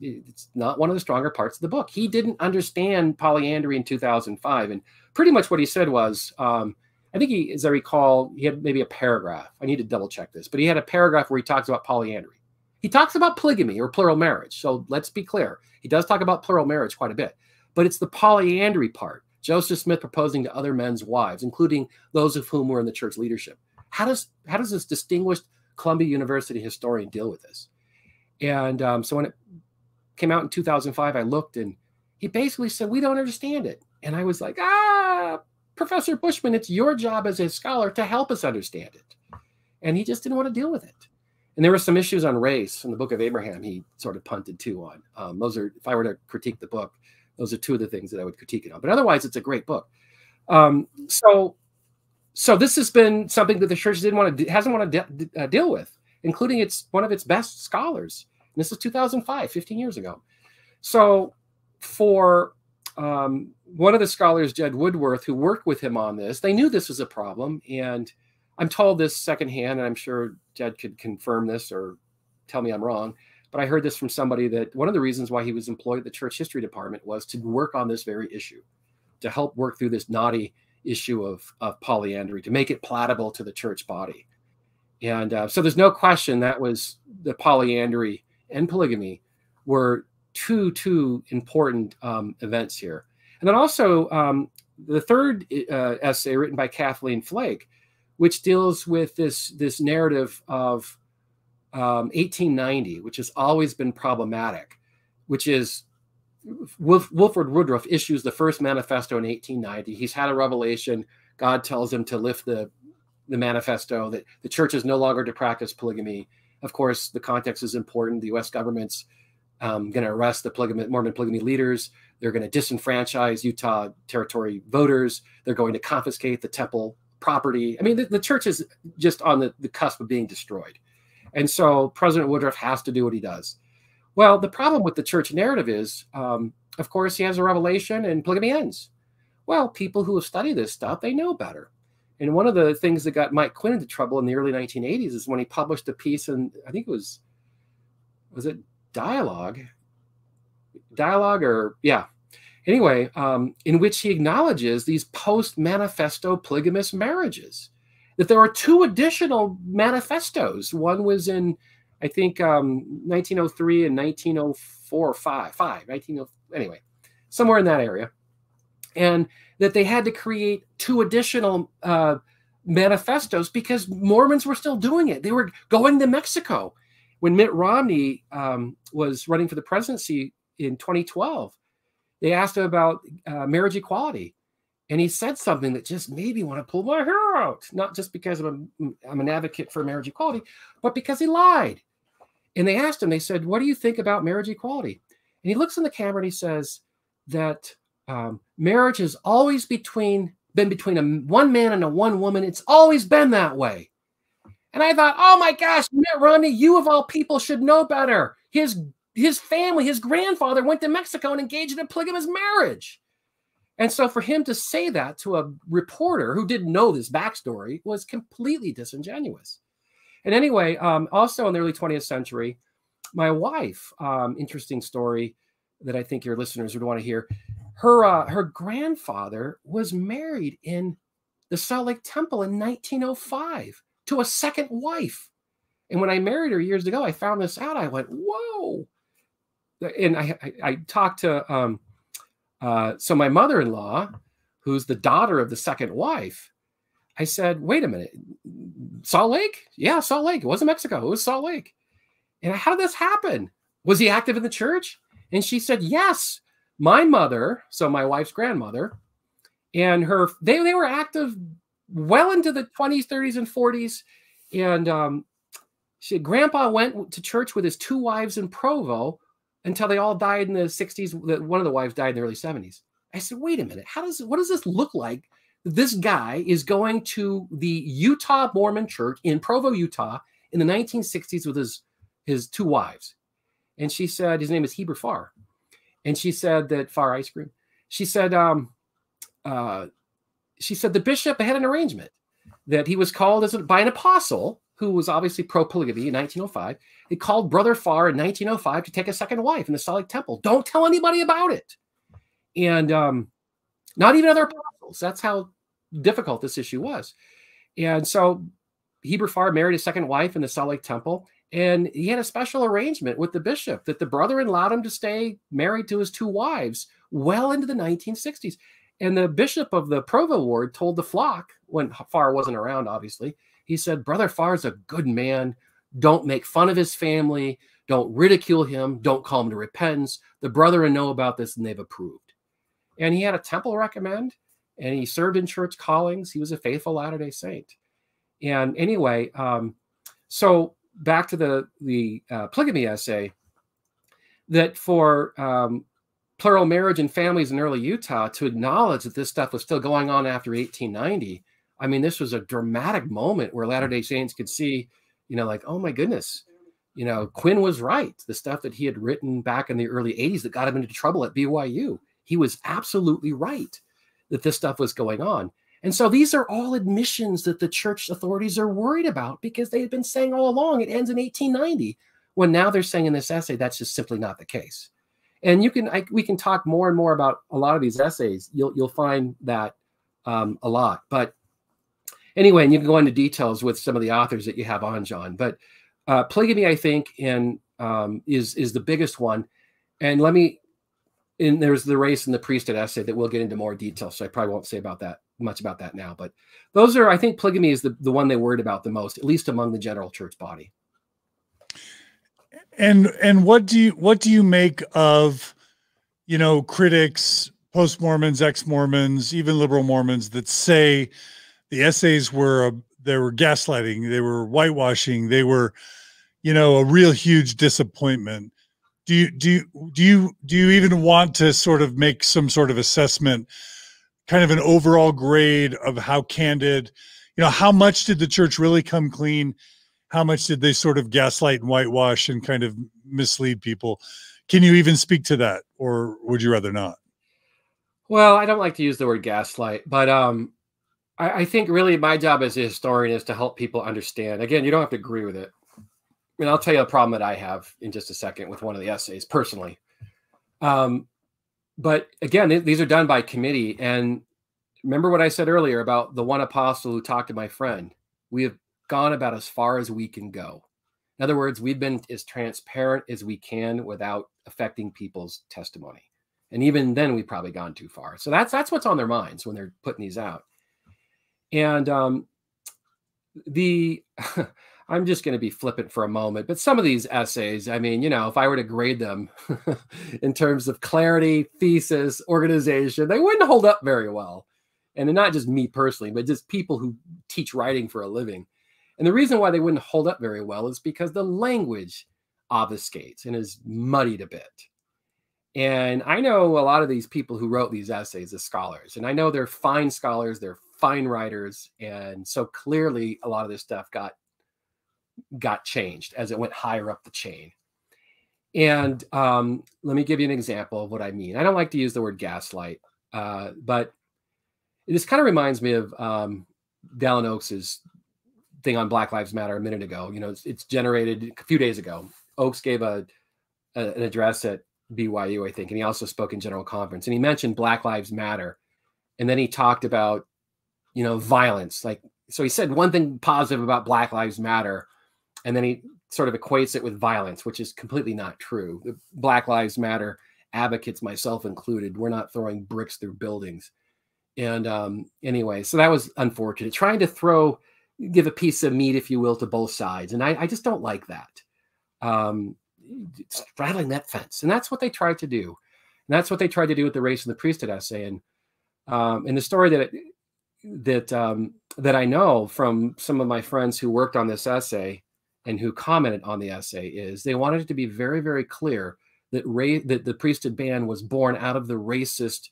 it's not one of the stronger parts of the book. He didn't understand polyandry in two thousand five. And pretty much what he said was, um, I think he, as I recall, he had maybe a paragraph. I need to double check this, but he had a paragraph where he talks about polyandry. He talks about polygamy or plural marriage. So let's be clear. He does talk about plural marriage quite a bit, but it's the polyandry part. Joseph Smith proposing to other men's wives, including those of whom were in the church leadership. How does, how does this distinguished Columbia University historian deal with this? And um, so when it came out in two thousand five, I looked and he basically said, we don't understand it. And I was like, ah, Professor Bushman, it's your job as a scholar to help us understand it. And he just didn't want to deal with it. And there were some issues on race in the Book of Abraham he sort of punted too on. Um, those are, if I were to critique the book, those are two of the things that I would critique it on. But otherwise, it's a great book. Um, so, so this has been something that the church didn't want to, hasn't want to de uh, deal with, including its one of its best scholars. And this is two thousand five, fifteen years ago. So, for um, one of the scholars, Jed Woodworth, who worked with him on this, they knew this was a problem, and I'm told this secondhand, and I'm sure Jed could confirm this or tell me I'm wrong, but I heard this from somebody that one of the reasons why he was employed at the church history department was to work on this very issue, to help work through this knotty issue of, of polyandry, to make it palatable to the church body. And uh, so there's no question that was the polyandry and polygamy were two, two important um, events here. And then also um, the third uh, essay written by Kathleen Flake, which deals with this, this narrative of um, eighteen ninety, which has always been problematic, which is Wilf, Wilford Woodruff issues the first manifesto in eighteen ninety. He's had a revelation. God tells him to lift the, the manifesto that the church is no longer to practice polygamy. Of course, the context is important. The U S government's um, going to arrest the polygamy, Mormon polygamy leaders. They're going to disenfranchise Utah territory voters. They're going to confiscate the temple property. I mean, the, the church is just on the, the cusp of being destroyed. And so President Woodruff has to do what he does. Well, the problem with the church narrative is, um, of course, he has a revelation and polygamy ends. Well, people who have studied this stuff, they know better. And one of the things that got Mike Quinn into trouble in the early nineteen eighties is when he published a piece in, I think it was, was it Dialogue? Dialogue or, yeah. Anyway, um, in which he acknowledges these post-manifesto polygamous marriages, that there are two additional manifestos. One was in, I think, um, nineteen oh three and nineteen oh four or five, five, nineteen oh, anyway, somewhere in that area. And that they had to create two additional uh, manifestos because Mormons were still doing it. They were going to Mexico. When Mitt Romney um, was running for the presidency in twenty twelve, they asked him about uh, marriage equality. And he said something that just made me want to pull my hair out, not just because I'm, a, I'm an advocate for marriage equality, but because he lied. And they asked him, they said, what do you think about marriage equality? And he looks in the camera and he says that um, marriage has always between, been between a one man and a one woman. It's always been that way. And I thought, oh my gosh, Mitt Romney, you of all people should know better. His, his family, his grandfather went to Mexico and engaged in a polygamous marriage. And so for him to say that to a reporter who didn't know this backstory was completely disingenuous. And anyway, um, also in the early twentieth century, my wife, um, interesting story that I think your listeners would want to hear, her, uh, her grandfather was married in the Salt Lake Temple in nineteen oh five to a second wife. And when I married her years ago, I found this out. I went, whoa. And I, I, I talked to... Um, Uh, so my mother-in-law, who's the daughter of the second wife, I said, wait a minute, Salt Lake? Yeah, Salt Lake. It wasn't Mexico. It was Salt Lake. And how did this happen? Was he active in the church? And she said, yes, my mother, so my wife's grandmother, and her, they, they were active well into the twenties, thirties, and forties. And um, she, Grandpa went to church with his two wives in Provo, until they all died in the sixties. One of the wives died in the early seventies. I said, wait a minute, how does, what does this look like? This guy is going to the Utah Mormon church in Provo, Utah in the nineteen sixties with his, his two wives. And she said, his name is Heber Farr. And she said that, Farr Ice Cream, she said, um, uh, she said the bishop had an arrangement that he was called as a, by an apostle who was obviously pro-polygamy in nineteen oh five, he called Brother Farr in nineteen oh five to take a second wife in the Salt Lake Temple. Don't tell anybody about it. And um, not even other apostles. That's how difficult this issue was. And so Heber Farr married a second wife in the Salt Lake Temple, and he had a special arrangement with the bishop that the brother allowed him to stay married to his two wives well into the nineteen sixties. And the bishop of the Provo ward told the flock, when Farr wasn't around, obviously, he said, Brother Farr's a good man. Don't make fun of his family. Don't ridicule him. Don't call him to repentance. The brethren know about this, and they've approved. And he had a temple recommend, and he served in church callings. He was a faithful Latter-day Saint. And anyway, um, so back to the, the uh, polygamy essay, that for um, plural marriage and families in early Utah to acknowledge that this stuff was still going on after eighteen ninety, I mean, this was a dramatic moment where Latter-day Saints could see, you know, like, oh my goodness, you know, Quinn was right. The stuff that he had written back in the early eighties that got him into trouble at B Y U, he was absolutely right that this stuff was going on. And so these are all admissions that the church authorities are worried about because they've been saying all along it ends in eighteen ninety, when now they're saying in this essay that's just simply not the case. And you can I, we can talk more and more about a lot of these essays. You'll you'll find that um, a lot. But anyway, and you can go into details with some of the authors that you have on, John. But uh, polygamy, I think, and um, is is the biggest one. And let me. And there's the race and the priesthood essay that we'll get into more detail. So I probably won't say about that much about that now. But those are, I think, polygamy is the, the one they worried about the most, at least among the general church body. And and what do you what do you make of, you know, critics, post-Mormons, ex-Mormons, even liberal Mormons that say the essays were uh, they were gaslighting, they were whitewashing, they were, you know, a real huge disappointment. Do you, do you, do you, do you even want to sort of make some sort of assessment, kind of an overall grade of how candid, you know, how much did the church really come clean? How much did they sort of gaslight and whitewash and kind of mislead people? Can you even speak to that, or would you rather not? Well, I don't like to use the word gaslight, but um, I, I think really my job as a historian is to help people understand. Again, you don't have to agree with it. And I'll tell you a problem that I have in just a second with one of the essays personally. Um, but again, th these are done by committee. And remember what I said earlier about the one apostle who talked to my friend. We have gone about as far as we can go. In other words, we've been as transparent as we can without affecting people's testimony. And even then we've probably gone too far. So that's, that's what's on their minds when they're putting these out. And um, the... I'm just going to be flippant for a moment, but some of these essays, I mean, you know, if I were to grade them in terms of clarity, thesis, organization, they wouldn't hold up very well. And not just me personally, but just people who teach writing for a living. And the reason why they wouldn't hold up very well is because the language obfuscates and is muddied a bit. And I know a lot of these people who wrote these essays as scholars, and I know they're fine scholars, they're fine writers. And so clearly a lot of this stuff got got changed as it went higher up the chain. And um, let me give you an example of what I mean. I don't like to use the word gaslight, uh, but this kind of reminds me of um, Dallin Oaks's thing on Black Lives Matter a minute ago. You know, it's, it's generated a few days ago. Oaks gave a, a an address at B Y U, I think, and he also spoke in General Conference. And he mentioned Black Lives Matter. And then he talked about, you know, violence. Like, so he said one thing positive about Black Lives Matter, and then he sort of equates it with violence, which is completely not true. The Black Lives Matter advocates, myself included, we're not throwing bricks through buildings. And um, anyway, so that was unfortunate. Trying to throw, give a piece of meat, if you will, to both sides. And I, I just don't like that. Um, straddling that fence. And that's what they tried to do. And that's what they tried to do with the race and the priesthood essay. And, um, and the story that, it, that, um, that I know from some of my friends who worked on this essay and who commented on the essay is they wanted it to be very, very clear that, ra that the priesthood ban was born out of the racist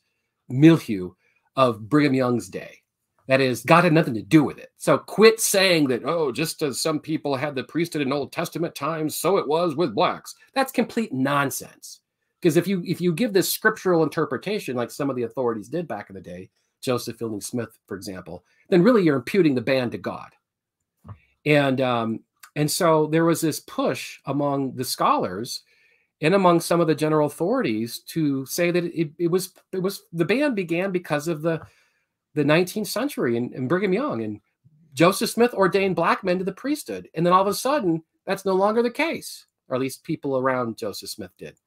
milieu of Brigham Young's day. That is, God had nothing to do with it. So quit saying that, oh, just as some people had the priesthood in Old Testament times, so it was with blacks. That's complete nonsense. Because if you, if you give this scriptural interpretation, like some of the authorities did back in the day, Joseph Fielding Smith, for example, then really you're imputing the ban to God. And, um, And so there was this push among the scholars and among some of the general authorities to say that it, it was it was the ban began because of the the nineteenth century and, and Brigham Young and Joseph Smith ordained black men to the priesthood. And then all of a sudden, that's no longer the case, or at least people around Joseph Smith did.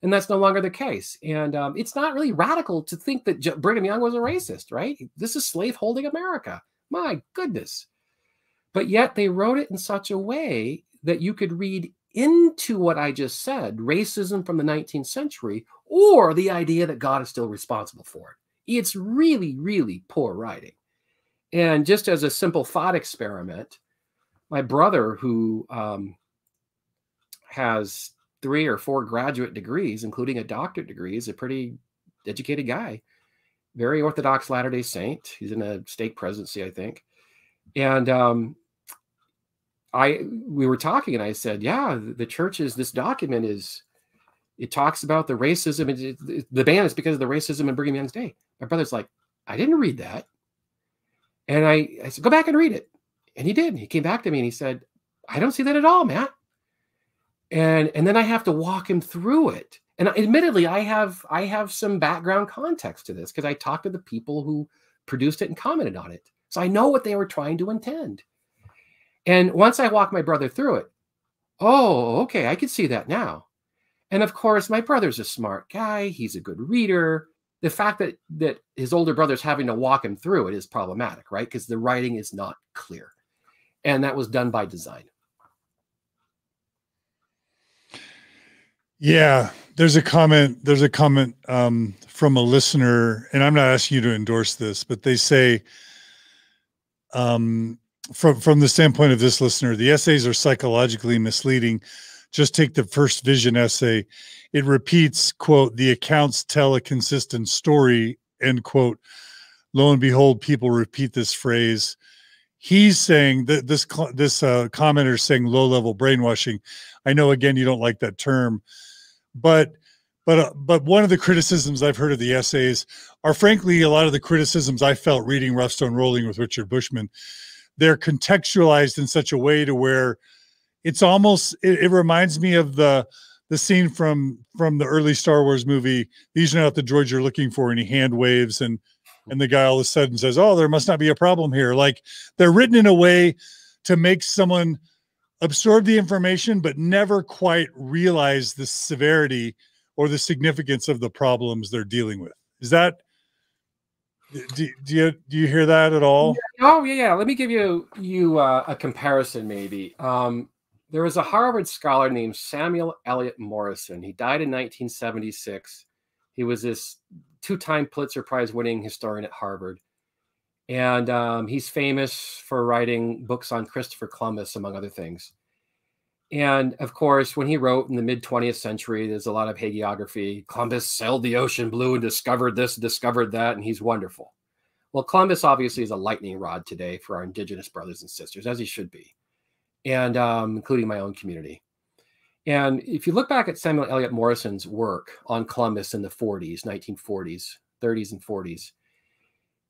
And that's no longer the case. And um, it's not really radical to think that Jo- Brigham Young was a racist, right? This is slaveholding America. My goodness. But yet they wrote it in such a way that you could read into what I just said, racism from the nineteenth century, or the idea that God is still responsible for it. It's really, really poor writing. And just as a simple thought experiment, my brother, who um, has three or four graduate degrees, including a doctorate degree, is a pretty educated guy, very Orthodox Latter-day Saint. He's in a stake presidency, I think. And um, I, we were talking and I said, yeah, the church is, this document is, it talks about the racism. It, it, the ban is because of the racism in Brigham Young's day. My brother's like, I didn't read that. And I, I said, go back and read it. And he did. He came back to me and he said, I don't see that at all, Matt. And, and then I have to walk him through it. And admittedly, I have, I have some background context to this because I talked to the people who produced it and commented on it. So I know what they were trying to intend. And once I walked my brother through it, oh, okay, I can see that now. And of course, my brother's a smart guy. He's a good reader. The fact that, that his older brother's having to walk him through it is problematic, right? Because the writing is not clear. And that was done by design. Yeah, there's a comment, there's a comment um, from a listener, and I'm not asking you to endorse this, but they say, um, from, from the standpoint of this listener, the essays are psychologically misleading. Just take the first vision essay. It repeats, quote, the accounts tell a consistent story, end quote. Lo and behold, people repeat this phrase. He's saying that this, this uh, commenter is saying low-level brainwashing. I know, again, you don't like that term, but, but, uh, but one of the criticisms I've heard of the essays are, frankly, a lot of the criticisms I felt reading Rough Stone Rolling with Richard Bushman. They're contextualized in such a way to where it's almost, it, it reminds me of the, the scene from, from the early Star Wars movie, these are not the droids you're looking for, and he hand waves, and, and the guy all of a sudden says, oh, there must not be a problem here. Like, they're written in a way to make someone absorb the information, but never quite realize the severity or the significance of the problems they're dealing with. Is that, do, do you, do you hear that at all? Oh yeah. yeah. Let me give you, you uh, a comparison maybe. Um, There was a Harvard scholar named Samuel Eliot Morrison. He died in nineteen seventy-six. He was this two-time Pulitzer Prize-winning historian at Harvard. And um, he's famous for writing books on Christopher Columbus, among other things. And, of course, when he wrote in the mid twentieth century, there's a lot of hagiography. Columbus sailed the ocean blue and discovered this, discovered that, and he's wonderful. Well, Columbus obviously is a lightning rod today for our indigenous brothers and sisters, as he should be. And um, including my own community. And if you look back at Samuel Eliot Morrison's work on Columbus in the forties, nineteen forties, thirties and forties,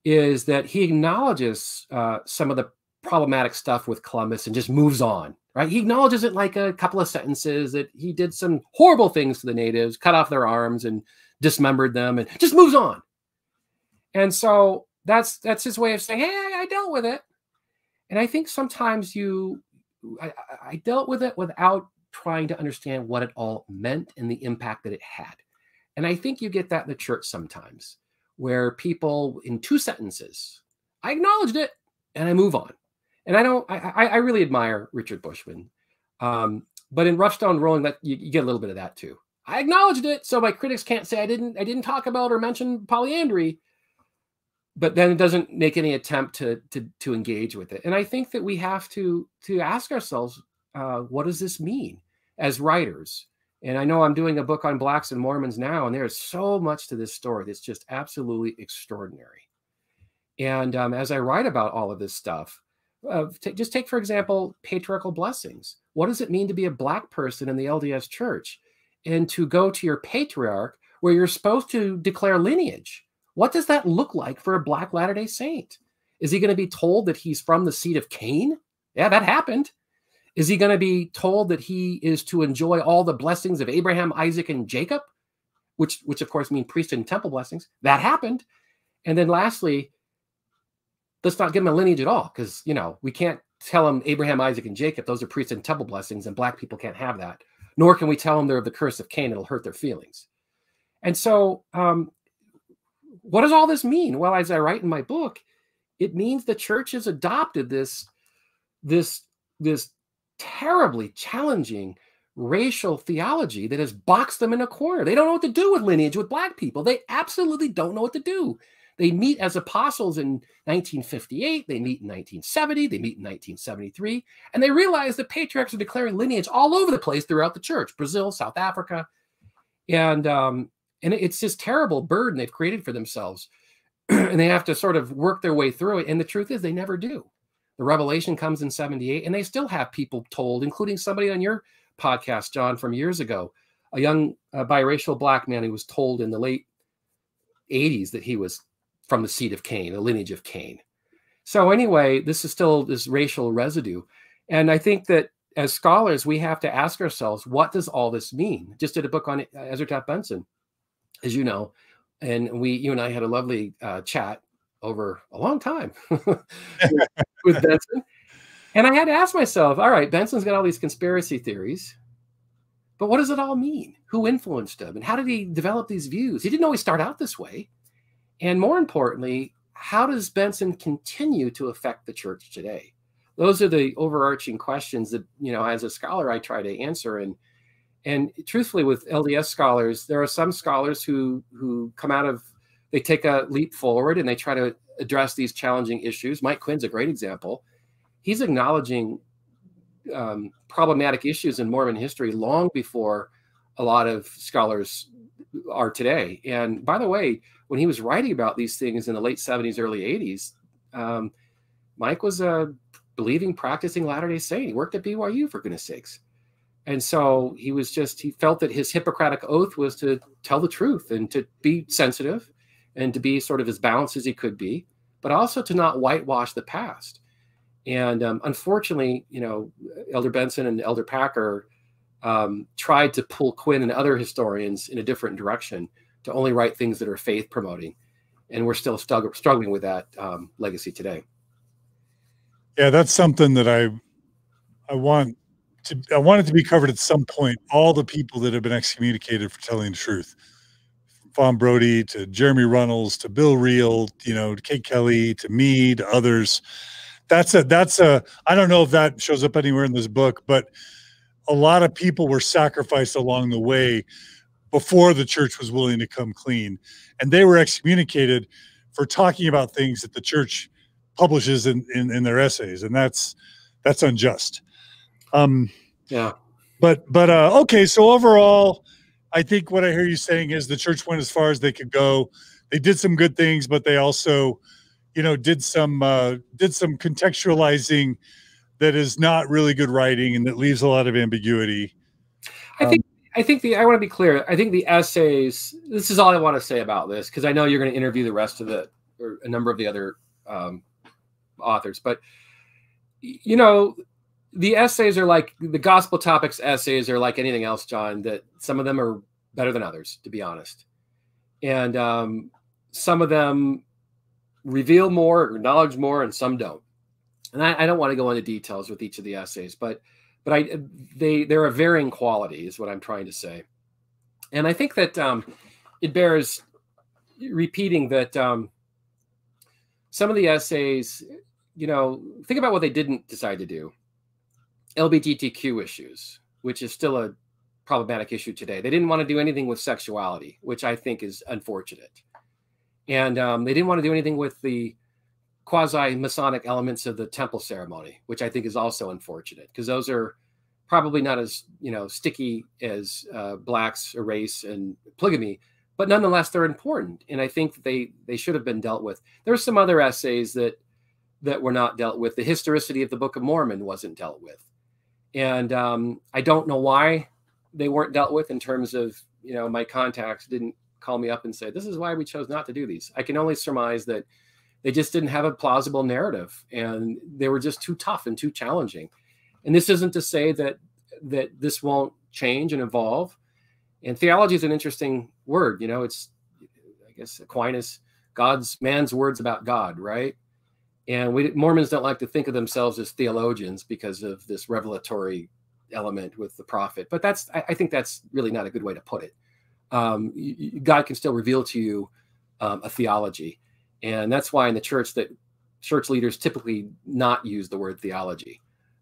is that he acknowledges uh, some of the problematic stuff with Columbus and just moves on, right? He acknowledges it like a couple of sentences that he did some horrible things to the natives, cut off their arms and dismembered them and just moves on. And so that's, that's his way of saying, hey, I dealt with it. And I think sometimes you... I, I dealt with it without trying to understand what it all meant and the impact that it had. And I think you get that in the church sometimes, where people in two sentences, I acknowledged it and I move on. And I don't, I, I really admire Richard Bushman. Um, but in Rough Stone Rolling, that you, you get a little bit of that too. I acknowledged it. So my critics can't say I didn't, I didn't talk about or mention polyandry, but then it doesn't make any attempt to, to, to engage with it. And I think that we have to, to ask ourselves, uh, what does this mean as writers? And I know I'm doing a book on Blacks and Mormons now, and there is so much to this story that's just absolutely extraordinary. And um, as I write about all of this stuff, uh, just take, for example, patriarchal blessings. What does it mean to be a Black person in the L D S church and to go to your patriarch where you're supposed to declare lineage? What does that look like for a Black Latter-day Saint? Is he going to be told that he's from the seed of Cain? Yeah, that happened. Is he going to be told that he is to enjoy all the blessings of Abraham, Isaac, and Jacob? Which, which of course, mean priesthood and temple blessings. That happened. And then lastly, let's not give him a lineage at all, because, you know, we can't tell him Abraham, Isaac, and Jacob. Those are priesthood and temple blessings, and Black people can't have that. Nor can we tell them they're of the curse of Cain. It'll hurt their feelings. And so... Um, what does all this mean? Well, as I write in my book, it means the church has adopted this, this, this terribly challenging racial theology that has boxed them in a corner. They don't know what to do with lineage with Black people. They absolutely don't know what to do. They meet as apostles in nineteen fifty-eight. They meet in nineteen seventy. They meet in nineteen seventy-three. And they realize the patriarchs are declaring lineage all over the place throughout the church, Brazil, South Africa. And, um, And it's this terrible burden they've created for themselves. And they have to sort of work their way through it. And the truth is they never do. The revelation comes in seventy-eight, and they still have people told, including somebody on your podcast, John, from years ago, a young uh, biracial Black man who was told in the late eighties that he was from the seed of Cain, the lineage of Cain. So anyway, this is still this racial residue. And I think that as scholars, we have to ask ourselves, what does all this mean? Just did a book on Ezra Taft Benson, as you know, and we, you and I had a lovely uh, chat over a long time with, with Benson. And I had to ask myself, all right, Benson's got all these conspiracy theories, but what does it all mean? Who influenced him? And how did he develop these views? He didn't always start out this way. And more importantly, how does Benson continue to affect the church today? Those are the overarching questions that, you know, as a scholar, I try to answer. And and truthfully, with L D S scholars, there are some scholars who who come out of, they take a leap forward and they try to address these challenging issues. Mike Quinn's a great example. He's acknowledging um, problematic issues in Mormon history long before a lot of scholars are today. And by the way, when he was writing about these things in the late seventies, early eighties, um, Mike was a believing, practicing Latter-day Saint. He worked at B Y U, for goodness sakes. And so he was just, he felt that his Hippocratic oath was to tell the truth and to be sensitive and to be sort of as balanced as he could be, but also to not whitewash the past. And um, unfortunately, you know, Elder Benson and Elder Packer um, tried to pull Quinn and other historians in a different direction to only write things that are faith promoting. And we're still stug- struggling with that um, legacy today. Yeah, that's something that I, I want to, I want it to be covered at some point. All the people that have been excommunicated for telling the truth, from Fawn Brodie to Jeremy Runnels to Bill Reel, you know, to Kate Kelly, to me, to others. That's a, that's a, I don't know if that shows up anywhere in this book, but a lot of people were sacrificed along the way before the church was willing to come clean. And they were excommunicated for talking about things that the church publishes in, in, in their essays. And that's, that's unjust. Um, yeah, but, but, uh, okay. So overall, I think what I hear you saying is the church went as far as they could go. They did some good things, but they also, you know, did some uh, did some contextualizing that is not really good writing and that leaves a lot of ambiguity. I think um, I think the I want to be clear. I think the essays. This is all I want to say about this because I know you're going to interview the rest of the or a number of the other um, authors. But you know, the essays are like the gospel topics. Essays are like anything else, John. That some of them are better than others, to be honest, and um, some of them reveal more, acknowledge more, and some don't. And I, I don't want to go into details with each of the essays, but but I they they're a varying quality is what I'm trying to say. And I think that um, it bears repeating that um, some of the essays, you know, think about what they didn't decide to do. L G B T Q issues, which is still a problematic issue today. They didn't want to do anything with sexuality, which I think is unfortunate. And um, they didn't want to do anything with the quasi-Masonic elements of the temple ceremony, which I think is also unfortunate because those are probably not as, you know, sticky as uh, blacks, or race, and polygamy, but nonetheless, they're important. And I think that they they should have been dealt with. There's some other essays that that were not dealt with. The historicity of the Book of Mormon wasn't dealt with. And um, I don't know why they weren't dealt with in terms of, you know, my contacts didn't call me up and say, this is why we chose not to do these. I can only surmise that they just didn't have a plausible narrative and they were just too tough and too challenging. And this isn't to say that that this won't change and evolve. And theology is an interesting word. You know, it's, I guess, Aquinas, God's, man's words about God, right? And we Mormons don't like to think of themselves as theologians because of this revelatory element with the prophet. But that's, I, I think that's really not a good way to put it. Um, God can still reveal to you um, a theology. And that's why in the church that church leaders typically not use the word theology.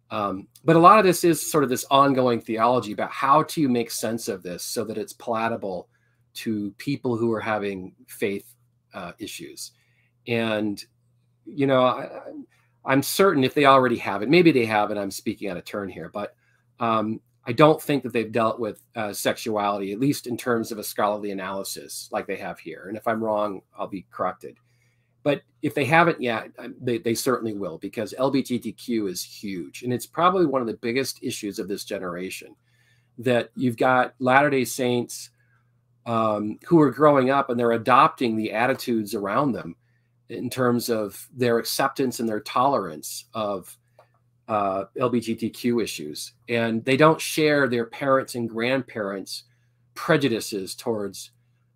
Um, but a lot of this is sort of this ongoing theology about how do you make sense of this so that it's palatable to people who are having faith uh, issues. And, you know, I, I'm certain if they already have it, maybe they have, and I'm speaking out of turn here, but um, I don't think that they've dealt with uh, sexuality, at least in terms of a scholarly analysis like they have here. And if I'm wrong, I'll be corrected. But if they haven't yet, they, they certainly will, because L G B T Q is huge. And it's probably one of the biggest issues of this generation, that you've got Latter-day Saints um, who are growing up and they're adopting the attitudes around them in terms of their acceptance and their tolerance of uh, L G B T Q issues. And they don't share their parents' and grandparents' prejudices towards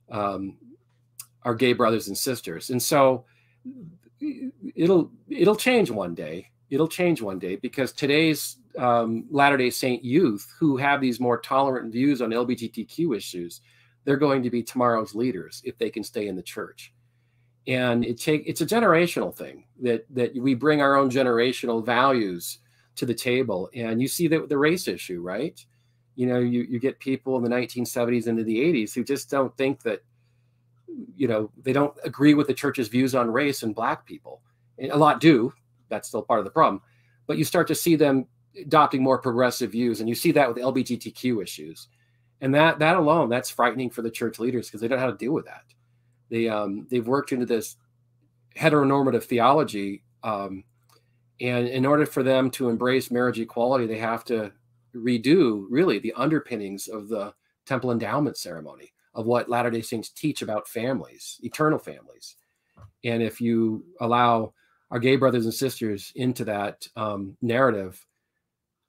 um, our gay brothers and sisters. And so it'll, it'll change one day. It'll change one day, because today's um, Latter-day Saint youth, who have these more tolerant views on L G B T Q issues, they're going to be tomorrow's leaders if they can stay in the church. And it take, it's a generational thing that, that we bring our own generational values to the table. And you see that with the race issue, right? You know, you, you get people in the nineteen seventies into the eighties who just don't think that, you know, they don't agree with the church's views on race and black people. And a lot do. That's still part of the problem. But you start to see them adopting more progressive views. And you see that with L G B T Q issues. And that, that alone, that's frightening for the church leaders, because they don't know how to deal with that. They, um, they've worked into this heteronormative theology. Um, and in order for them to embrace marriage equality, they have to redo, really, the underpinnings of the temple endowment ceremony, of what Latter-day Saints teach about families, eternal families. And if you allow our gay brothers and sisters into that um, narrative,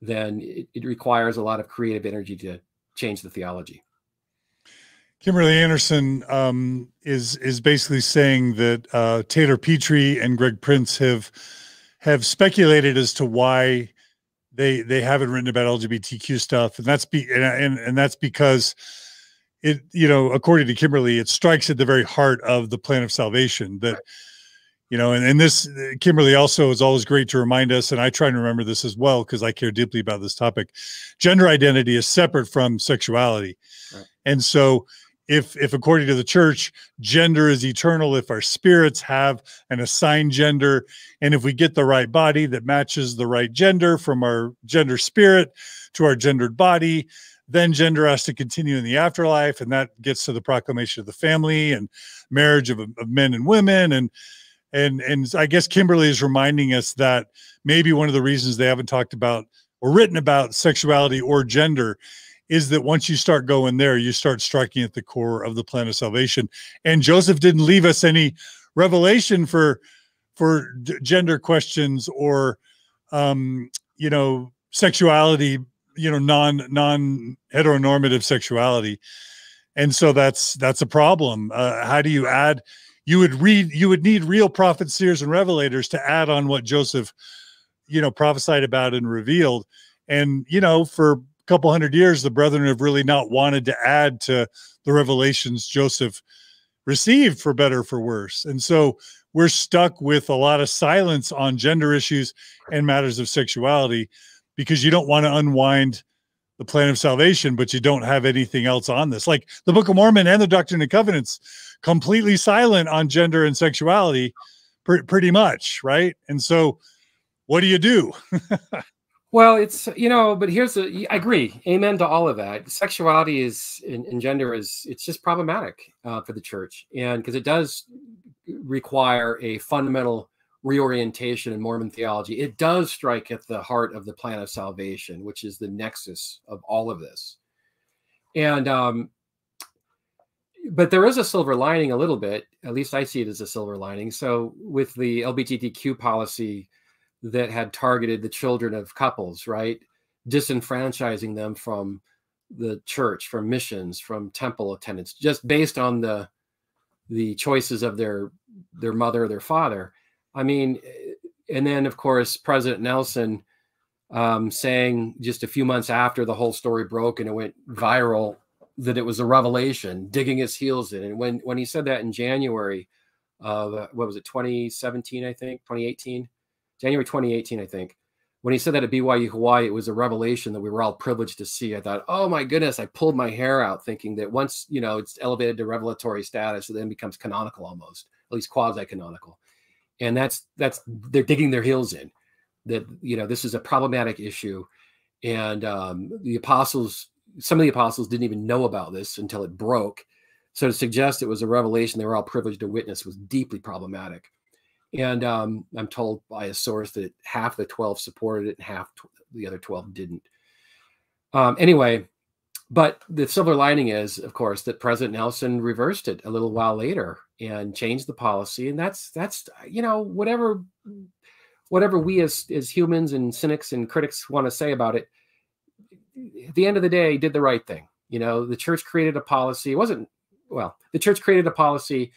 then it, it requires a lot of creative energy to change the theology. Kimberly Anderson um, is is basically saying that uh, Taylor Petrie and Greg Prince have have speculated as to why they they haven't written about L G B T Q stuff, and that's be and and, and that's because it, you know, according to Kimberly, it strikes at the very heart of the plan of salvation that. Right. You know, and, and this, Kimberly also is always great to remind us, and I try and remember this as well, because I care deeply about this topic. Gender identity is separate from sexuality. Right. And so if, if according to the church, gender is eternal, if our spirits have an assigned gender, and if we get the right body that matches the right gender from our gender spirit to our gendered body, then gender has to continue in the afterlife. And that gets to the proclamation of the family and marriage of, of men and women. And And and I guess Kimberly is reminding us that maybe one of the reasons they haven't talked about or written about sexuality or gender is that once you start going there, you start striking at the core of the plan of salvation. And Joseph didn't leave us any revelation for for gender questions or um, you know, sexuality, you know, non non heteronormative sexuality. And so that's that's a problem. Uh, how do you add? You would read, you would need real prophets, seers, and revelators to add on what Joseph, you know, prophesied about and revealed. And, you know, for a couple hundred years, the brethren have really not wanted to add to the revelations Joseph received, for better or for worse. And so we're stuck with a lot of silence on gender issues and matters of sexuality, because you don't want to unwind the plan of salvation, but you don't have anything else on this. Like the Book of Mormon and the Doctrine and Covenants, completely silent on gender and sexuality, pr pretty much, right? And so what do you do? Well, it's, you know, but here's the, I agree. Amen to all of that. Sexuality is, and, and gender is, it's just problematic uh, for the church. And because it does require a fundamental reorientation in Mormon theology. It does strike at the heart of the plan of salvation, which is the nexus of all of this. And, um, but there is a silver lining a little bit, at least I see it as a silver lining. So with the L G B T Q policy that had targeted the children of couples, right? Disenfranchising them from the church, from missions, from temple attendance, just based on the, the choices of their, their mother or their father. I mean, and then of course, President Nelson um, saying just a few months after the whole story broke and it went viral that it was a revelation, digging his heels in. And when, when he said that in January of, uh, what was it, twenty seventeen, I think, twenty eighteen, January twenty eighteen, I think, when he said that at B Y U Hawaii, it was a revelation that we were all privileged to see. I thought, oh my goodness, I pulled my hair out thinking that once, you know, it's elevated to revelatory status, it then becomes canonical almost, at least quasi-canonical. And that's, that's, they're digging their heels in that, you know, this is a problematic issue. And um, the apostles, some of the apostles didn't even know about this until it broke. So to suggest it was a revelation they were all privileged to witness was deeply problematic. And um, I'm told by a source that half the twelve supported it and half the other twelve didn't. Um, anyway, but the silver lining is, of course, that President Nelson reversed it a little while later and change the policy. And that's, that's, you know, whatever, whatever we as, as humans and cynics and critics want to say about it, at the end of the day, did the right thing. You know, the church created a policy. It wasn't, well, the church created a policy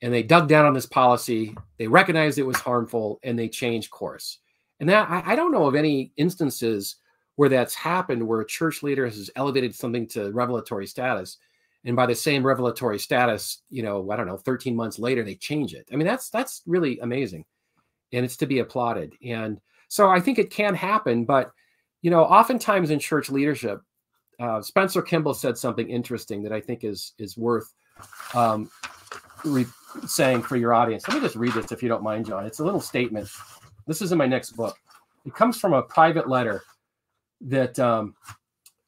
and they dug down on this policy. They recognized it was harmful and they changed course. And that, I, I don't know of any instances where that's happened, where a church leader has elevated something to revelatory status, and by the same revelatory status, you know, I don't know, thirteen months later, they change it. I mean, that's, that's really amazing, and it's to be applauded. And so I think it can happen, but, you know, oftentimes in church leadership, uh, Spencer Kimball said something interesting that I think is, is worth um, re saying for your audience. Let me just read this, if you don't mind, John. It's a little statement. This is in my next book. It comes from a private letter that, um,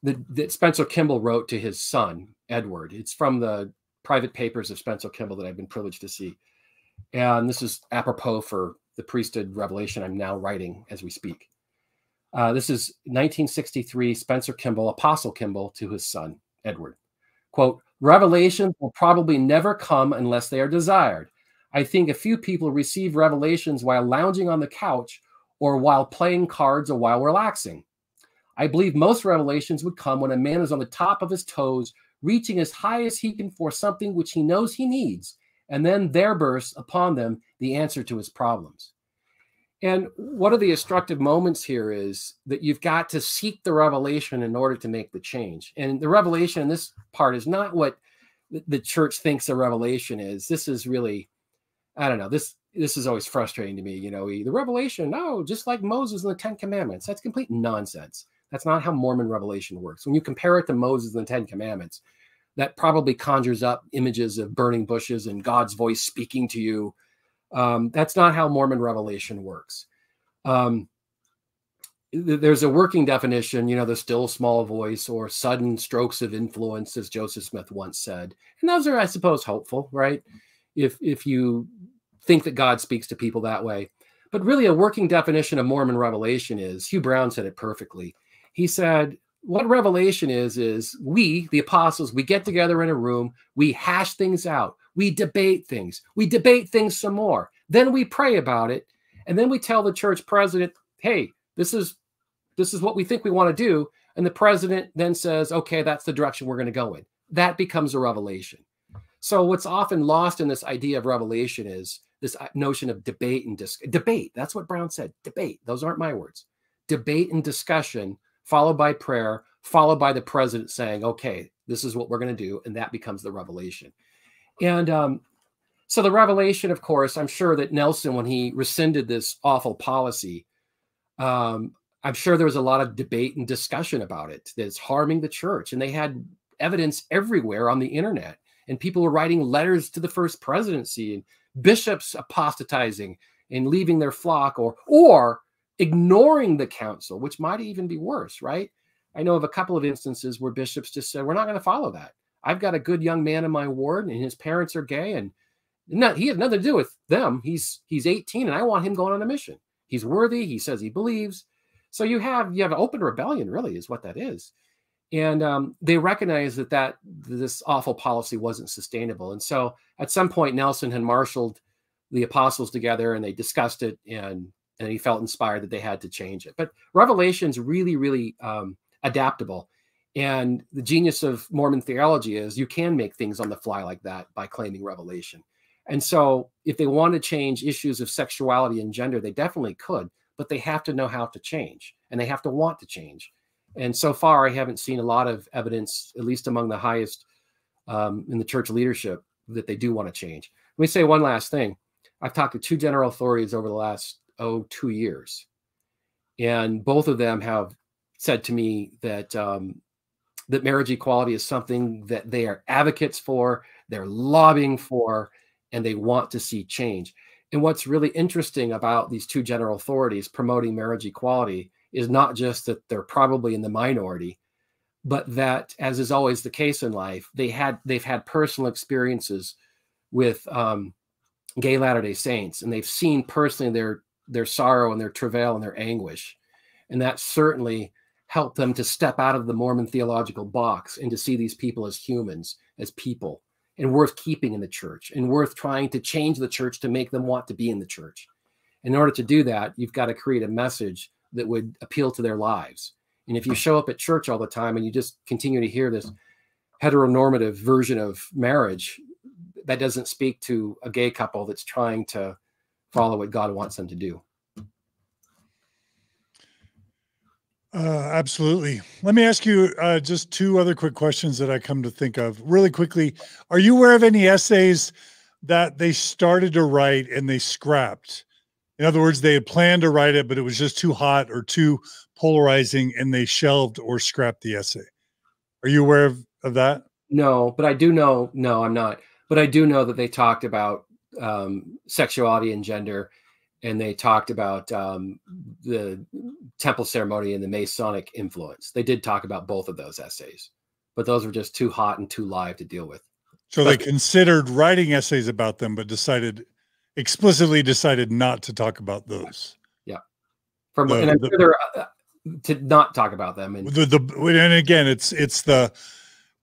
that, that Spencer Kimball wrote to his son, Edward. It's from the private papers of Spencer Kimball that I've been privileged to see. And this is apropos for the priesthood revelation I'm now writing as we speak. Uh, this is nineteen sixty-three, Spencer Kimball, Apostle Kimball, to his son, Edward. Quote, "Revelations will probably never come unless they are desired. I think a few people receive revelations while lounging on the couch or while playing cards or while relaxing. I believe most revelations would come when a man is on the top of his toes, reaching as high as he can for something which he knows he needs, and then there bursts upon them the answer to his problems." And one of the instructive moments here is that you've got to seek the revelation in order to make the change. And the revelation in this part is not what the church thinks a revelation is. This is really, I don't know, this this is always frustrating to me. You know, the revelation, oh, just like Moses and the Ten Commandments, that's complete nonsense. That's not how Mormon revelation works. When you compare it to Moses and the Ten Commandments, that probably conjures up images of burning bushes and God's voice speaking to you. Um, that's not how Mormon revelation works. Um, th there's a working definition, you know, the still small voice or sudden strokes of influence, as Joseph Smith once said. And those are, I suppose, hopeful, right? If, if you think that God speaks to people that way. But really a working definition of Mormon revelation is, Hugh Brown said it perfectly. He said, what revelation is, is we, the apostles, we get together in a room, we hash things out, we debate things, we debate things some more, then we pray about it, and then we tell the church president, hey, this is, this is what we think we want to do, and the president then says, okay, that's the direction we're going to go in. That becomes a revelation. So what's often lost in this idea of revelation is this notion of debate and dis- debate. That's what Brown said, debate. Those aren't my words. Debate and discussion, followed by prayer, followed by the president saying, okay, this is what we're going to do. And that becomes the revelation. And um, so the revelation, of course, I'm sure that Nelson, when he rescinded this awful policy, um, I'm sure there was a lot of debate and discussion about it, that it's harming the church. And they had evidence everywhere on the internet. And people were writing letters to the first presidency and bishops apostatizing and leaving their flock, or, or, ignoring the council, which might even be worse, right? I know of a couple of instances where bishops just said, we're not going to follow that. I've got a good young man in my ward and his parents are gay, and not, he had nothing to do with them. He's, he's eighteen and I want him going on a mission. He's worthy. He says he believes. So you have, you have an open rebellion, really, is what that is. And um, they recognize that, that this awful policy wasn't sustainable. And so at some point, Nelson had marshaled the apostles together and they discussed it, and And he felt inspired that they had to change it. But revelation's really, really um, adaptable. And the genius of Mormon theology is you can make things on the fly like that by claiming revelation. And so if they want to change issues of sexuality and gender, they definitely could, but they have to know how to change, and they have to want to change. And so far, I haven't seen a lot of evidence, at least among the highest um, in the church leadership, that they do want to change. Let me say one last thing. I've talked to two general authorities over the last oh, two years. And both of them have said to me that, um, that marriage equality is something that they are advocates for, they're lobbying for, and they want to see change. And what's really interesting about these two general authorities promoting marriage equality is not just that they're probably in the minority, but that, as is always the case in life, they had, they've had personal experiences with um, gay Latter-day Saints, and they've seen personally their their sorrow and their travail and their anguish. And that certainly helped them to step out of the Mormon theological box and to see these people as humans, as people, and worth keeping in the church and worth trying to change the church to make them want to be in the church. In order to do that, you've got to create a message that would appeal to their lives. And if you show up at church all the time and you just continue to hear this heteronormative version of marriage, that doesn't speak to a gay couple that's trying to follow what God wants them to do. Uh, absolutely. Let me ask you uh, just two other quick questions that I come to think of really quickly. Are you aware of any essays that they started to write and they scrapped? In other words, they had planned to write it, but it was just too hot or too polarizing and they shelved or scrapped the essay. Are you aware of, of that? No, but I do know, no, I'm not. But I do know that they talked about um, sexuality and gender. And they talked about um, the temple ceremony and the Masonic influence. They did talk about both of those essays, but those were just too hot and too live to deal with. So but, they considered writing essays about them, but decided, explicitly decided not to talk about those. Yeah. From, the, and I'm the, sure uh, to not talk about them. And, the, the, and again, it's, it's the,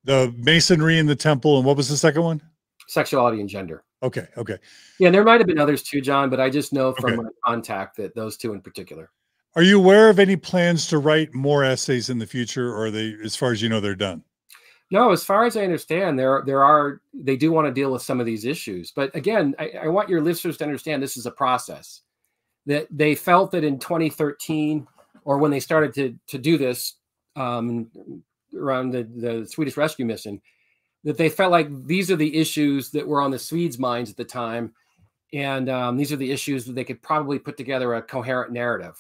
the Masonry in the temple. And what was the second one? Sexuality and gender. Okay. Okay. Yeah. And there might've been others too, John, but I just know from okay. my contact that those two in particular. Are you aware of any plans to write more essays in the future? Or are they, as far as you know, they're done? No, as far as I understand, there, there are, they do want to deal with some of these issues, but again, I, I want your listeners to understand this is a process that they felt that in twenty thirteen, or when they started to, to do this um, around the, the Swedish Rescue Mission, that they felt like these are the issues that were on the Swedes' minds at the time. And um, these are the issues that they could probably put together a coherent narrative.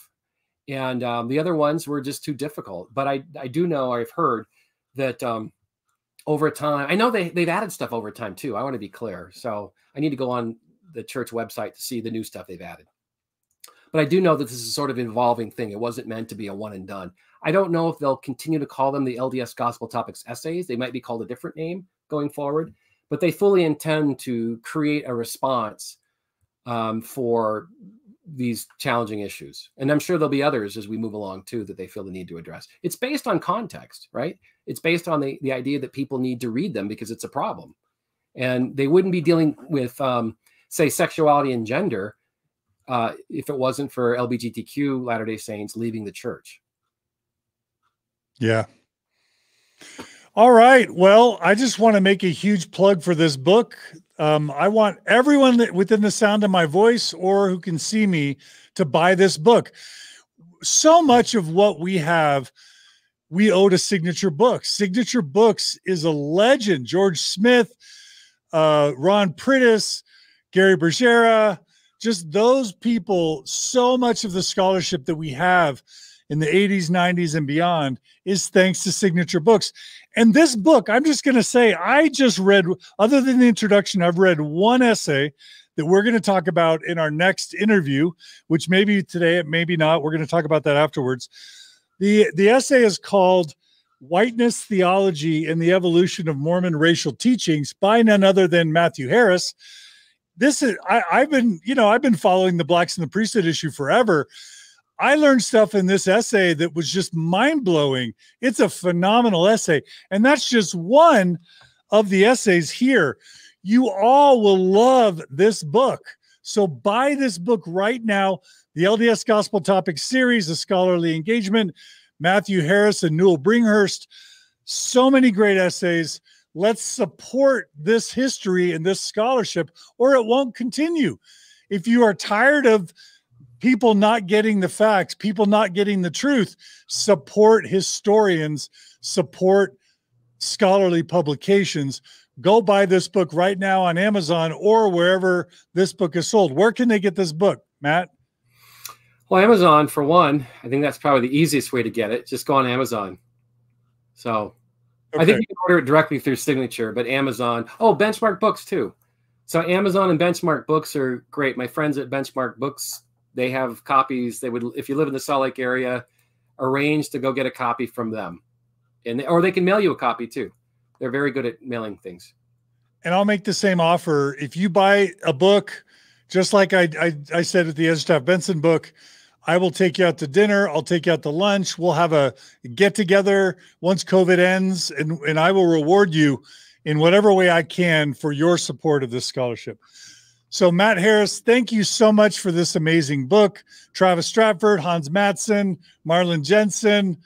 And um, the other ones were just too difficult. But I, I do know, I've heard that um, over time, I know they, they've added stuff over time too. I want to be clear. So I need to go on the church website to see the new stuff they've added. But I do know that this is sort of an evolving thing. It wasn't meant to be a one and done. I don't know if they'll continue to call them the L D S Gospel Topics Essays. They might be called a different name going forward, but they fully intend to create a response um, for these challenging issues. And I'm sure there'll be others as we move along too that they feel the need to address. It's based on context, right? It's based on the, the idea that people need to read them because it's a problem. And they wouldn't be dealing with, um, say, sexuality and gender Uh, if it wasn't for L G B T Q Latter-day Saints leaving the church. Yeah. All right. Well, I just want to make a huge plug for this book. Um, I want everyone that within the sound of my voice or who can see me to buy this book. So much of what we have, we owe to Signature Books. Signature Books is a legend. George Smith, uh, Ron Prittis, Gary Bergera, just those people, so much of the scholarship that we have in the eighties, nineties, and beyond is thanks to Signature Books. And this book, I'm just going to say, I just read, other than the introduction, I've read one essay that we're going to talk about in our next interview, which maybe today, maybe not. We're going to talk about that afterwards. The, the essay is called Whiteness, Theology, and the Evolution of Mormon Racial Teachings by none other than Matthew Harris. This is, I, I've been, you know, I've been following the Blacks in the Priesthood issue forever. I learned stuff in this essay that was just mind blowing. It's a phenomenal essay. And that's just one of the essays here. You all will love this book. So buy this book right now. The L D S Gospel Topic Series, A Scholarly Engagement, Matthew Harris and Newell Bringhurst. So many great essays. Let's support this history and this scholarship, or it won't continue. If you are tired of people not getting the facts, people not getting the truth, support historians, support scholarly publications. Go buy this book right now on Amazon or wherever this book is sold. Where can they get this book, Matt? Well, Amazon, for one. I think that's probably the easiest way to get it. Just go on Amazon. So... Okay. I think you can order it directly through Signature, but Amazon. Oh, Benchmark Books too. So Amazon and Benchmark Books are great. My friends at Benchmark Books, they have copies. They would, if you live in the Salt Lake area, arrange to go get a copy from them, and they, or they can mail you a copy too. They're very good at mailing things. And I'll make the same offer. If you buy a book, just like I I, I said with the Ezra Taft Benson book, I will take you out to dinner. I'll take you out to lunch. We'll have a get together once COVID ends, and, and I will reward you in whatever way I can for your support of this scholarship. So Matt Harris, thank you so much for this amazing book. Travis Stratford, Hans Mattson, Marlin Jensen,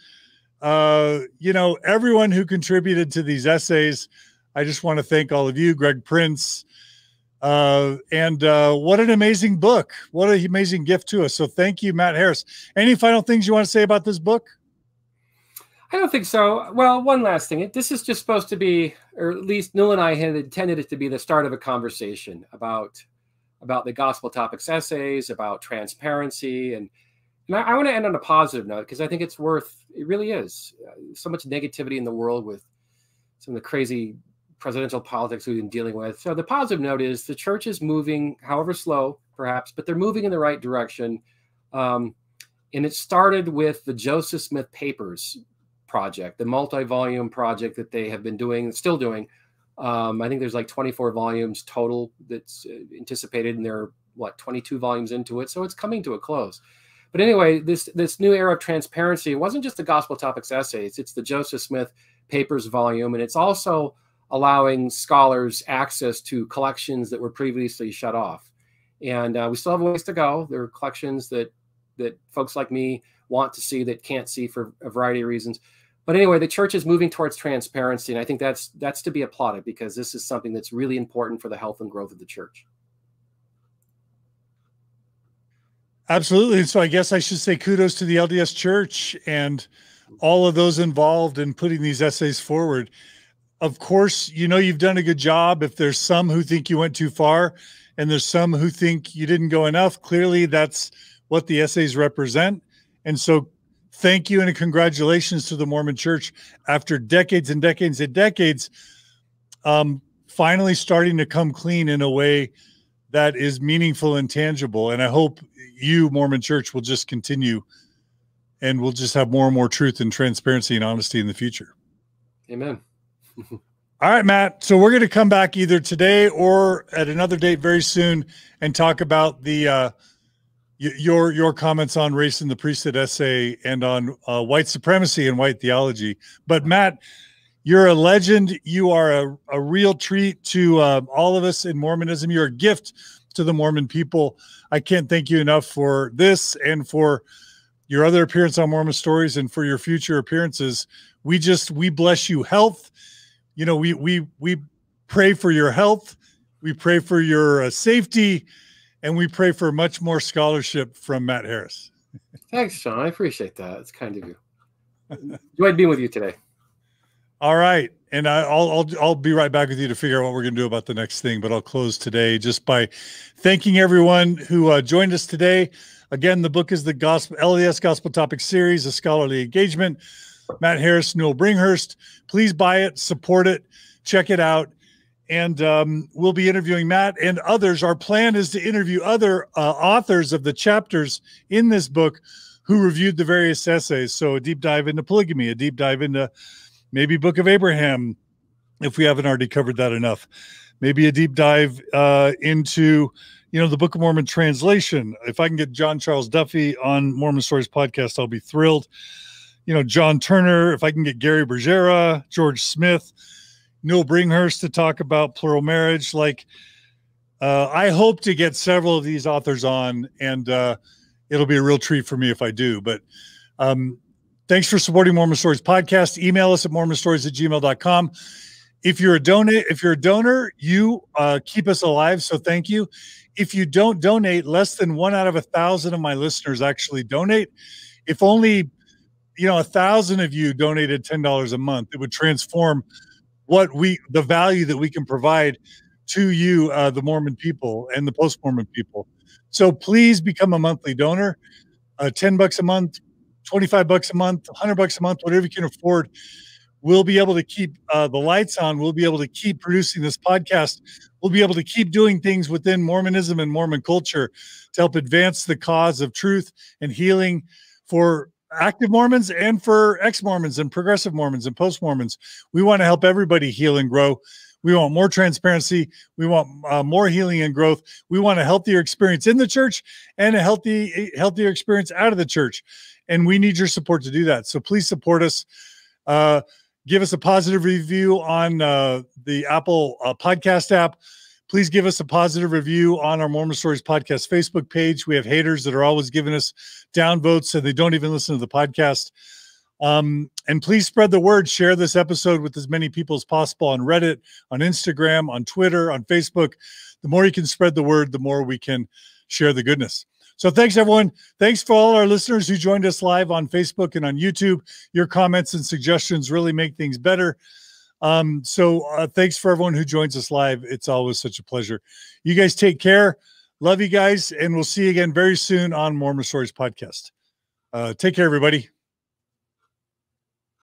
uh, you know, everyone who contributed to these essays. I just want to thank all of you, Greg Prince. Uh, and uh, what an amazing book. What an amazing gift to us. So thank you, Matt Harris. Any final things you want to say about this book? I don't think so. Well, one last thing. This is just supposed to be, or at least Newell and I had intended it to be the start of a conversation about, about the Gospel Topics essays, about transparency. And, and I, I want to end on a positive note because I think it's worth, it really is. So much negativity in the world with some of the crazy presidential politics we've been dealing with. So the positive note is the church is moving, however slow perhaps, but they're moving in the right direction. Um, and it started with the Joseph Smith Papers project, the multi-volume project that they have been doing, still doing. Um, I think there's like twenty-four volumes total that's anticipated, and they're what, twenty-two volumes into it. So it's coming to a close. But anyway, this, this new era of transparency, it wasn't just the Gospel Topics essays, it's the Joseph Smith Papers volume. And it's also allowing scholars access to collections that were previously shut off. And uh, we still have ways to go. There are collections that, that folks like me want to see that can't see for a variety of reasons. But anyway, the church is moving towards transparency. And I think that's, that's to be applauded because this is something that's really important for the health and growth of the church. Absolutely. And so I guess I should say kudos to the L D S Church and all of those involved in putting these essays forward. Of course, you know you've done a good job. If there's some who think you went too far and there's some who think you didn't go enough, clearly that's what the essays represent. And so thank you and congratulations to the Mormon Church after decades and decades and decades, um, finally starting to come clean in a way that is meaningful and tangible. And I hope you, Mormon Church, will just continue and we'll just have more and more truth and transparency and honesty in the future. Amen. All right, Matt. So we're going to come back either today or at another date very soon and talk about the uh, your your comments on race in the priesthood essay and on uh, white supremacy and white theology. But Matt, you're a legend. You are a, a real treat to uh, all of us in Mormonism. You're a gift to the Mormon people. I can't thank you enough for this and for your other appearance on Mormon Stories and for your future appearances. We just we bless you health. You know, we we we pray for your health, we pray for your uh, safety, and we pray for much more scholarship from Matt Harris. Thanks, Sean. I appreciate that. It's kind of you. Enjoyed being with you today. All right, and I, I'll I'll I'll be right back with you to figure out what we're going to do about the next thing. But I'll close today just by thanking everyone who uh, joined us today. Again, the book is the Gospel L D S Gospel Topic Series: A Scholarly Engagement. Matt Harris, Newell Bringhurst. Please buy it, support it, check it out. And um, we'll be interviewing Matt and others. Our plan is to interview other uh, authors of the chapters in this book who reviewed the various essays. So a deep dive into polygamy, a deep dive into maybe Book of Abraham, if we haven't already covered that enough. Maybe a deep dive uh, into, you know, the Book of Mormon translation. If I can get John Charles Duffy on Mormon Stories Podcast, I'll be thrilled. You know, John Turner, if I can get Gary Bergera, George Smith, Newell Bringhurst to talk about plural marriage. Like, uh, I hope to get several of these authors on, and uh, it'll be a real treat for me if I do. But um, thanks for supporting Mormon Stories Podcast. Email us at mormon stories at gmail dot com. If you're a donor, if you're a donor, you uh, keep us alive. So thank you. If you don't donate, less than one out of a thousand of my listeners actually donate. If only, you know, a thousand of you donated ten dollars a month, it would transform what we, the value that we can provide to you, uh, the Mormon people and the post-Mormon people. So please become a monthly donor, uh, ten bucks a month, twenty-five bucks a month, one hundred bucks a month, whatever you can afford. We'll be able to keep uh, the lights on. We'll be able to keep producing this podcast. We'll be able to keep doing things within Mormonism and Mormon culture to help advance the cause of truth and healing for active Mormons and for ex-Mormons and progressive Mormons and post-Mormons. We want to help everybody heal and grow. We want more transparency. We want uh, more healing and growth. We want a healthier experience in the church and a healthy, healthier experience out of the church. And we need your support to do that. So please support us. Uh, Give us a positive review on uh, the Apple uh, podcast app. Please give us a positive review on our Mormon Stories Podcast Facebook page. We have haters that are always giving us downvotes and they don't even listen to the podcast. Um, and please spread the word. Share this episode with as many people as possible on Reddit, on Instagram, on Twitter, on Facebook. The more you can spread the word, the more we can share the goodness. So thanks, everyone. Thanks for all our listeners who joined us live on Facebook and on YouTube. Your comments and suggestions really make things better. Um, so uh, thanks for everyone who joins us live. It's always such a pleasure. You guys take care. Love you guys. And we'll see you again very soon on Mormon Stories Podcast. Uh, take care, everybody.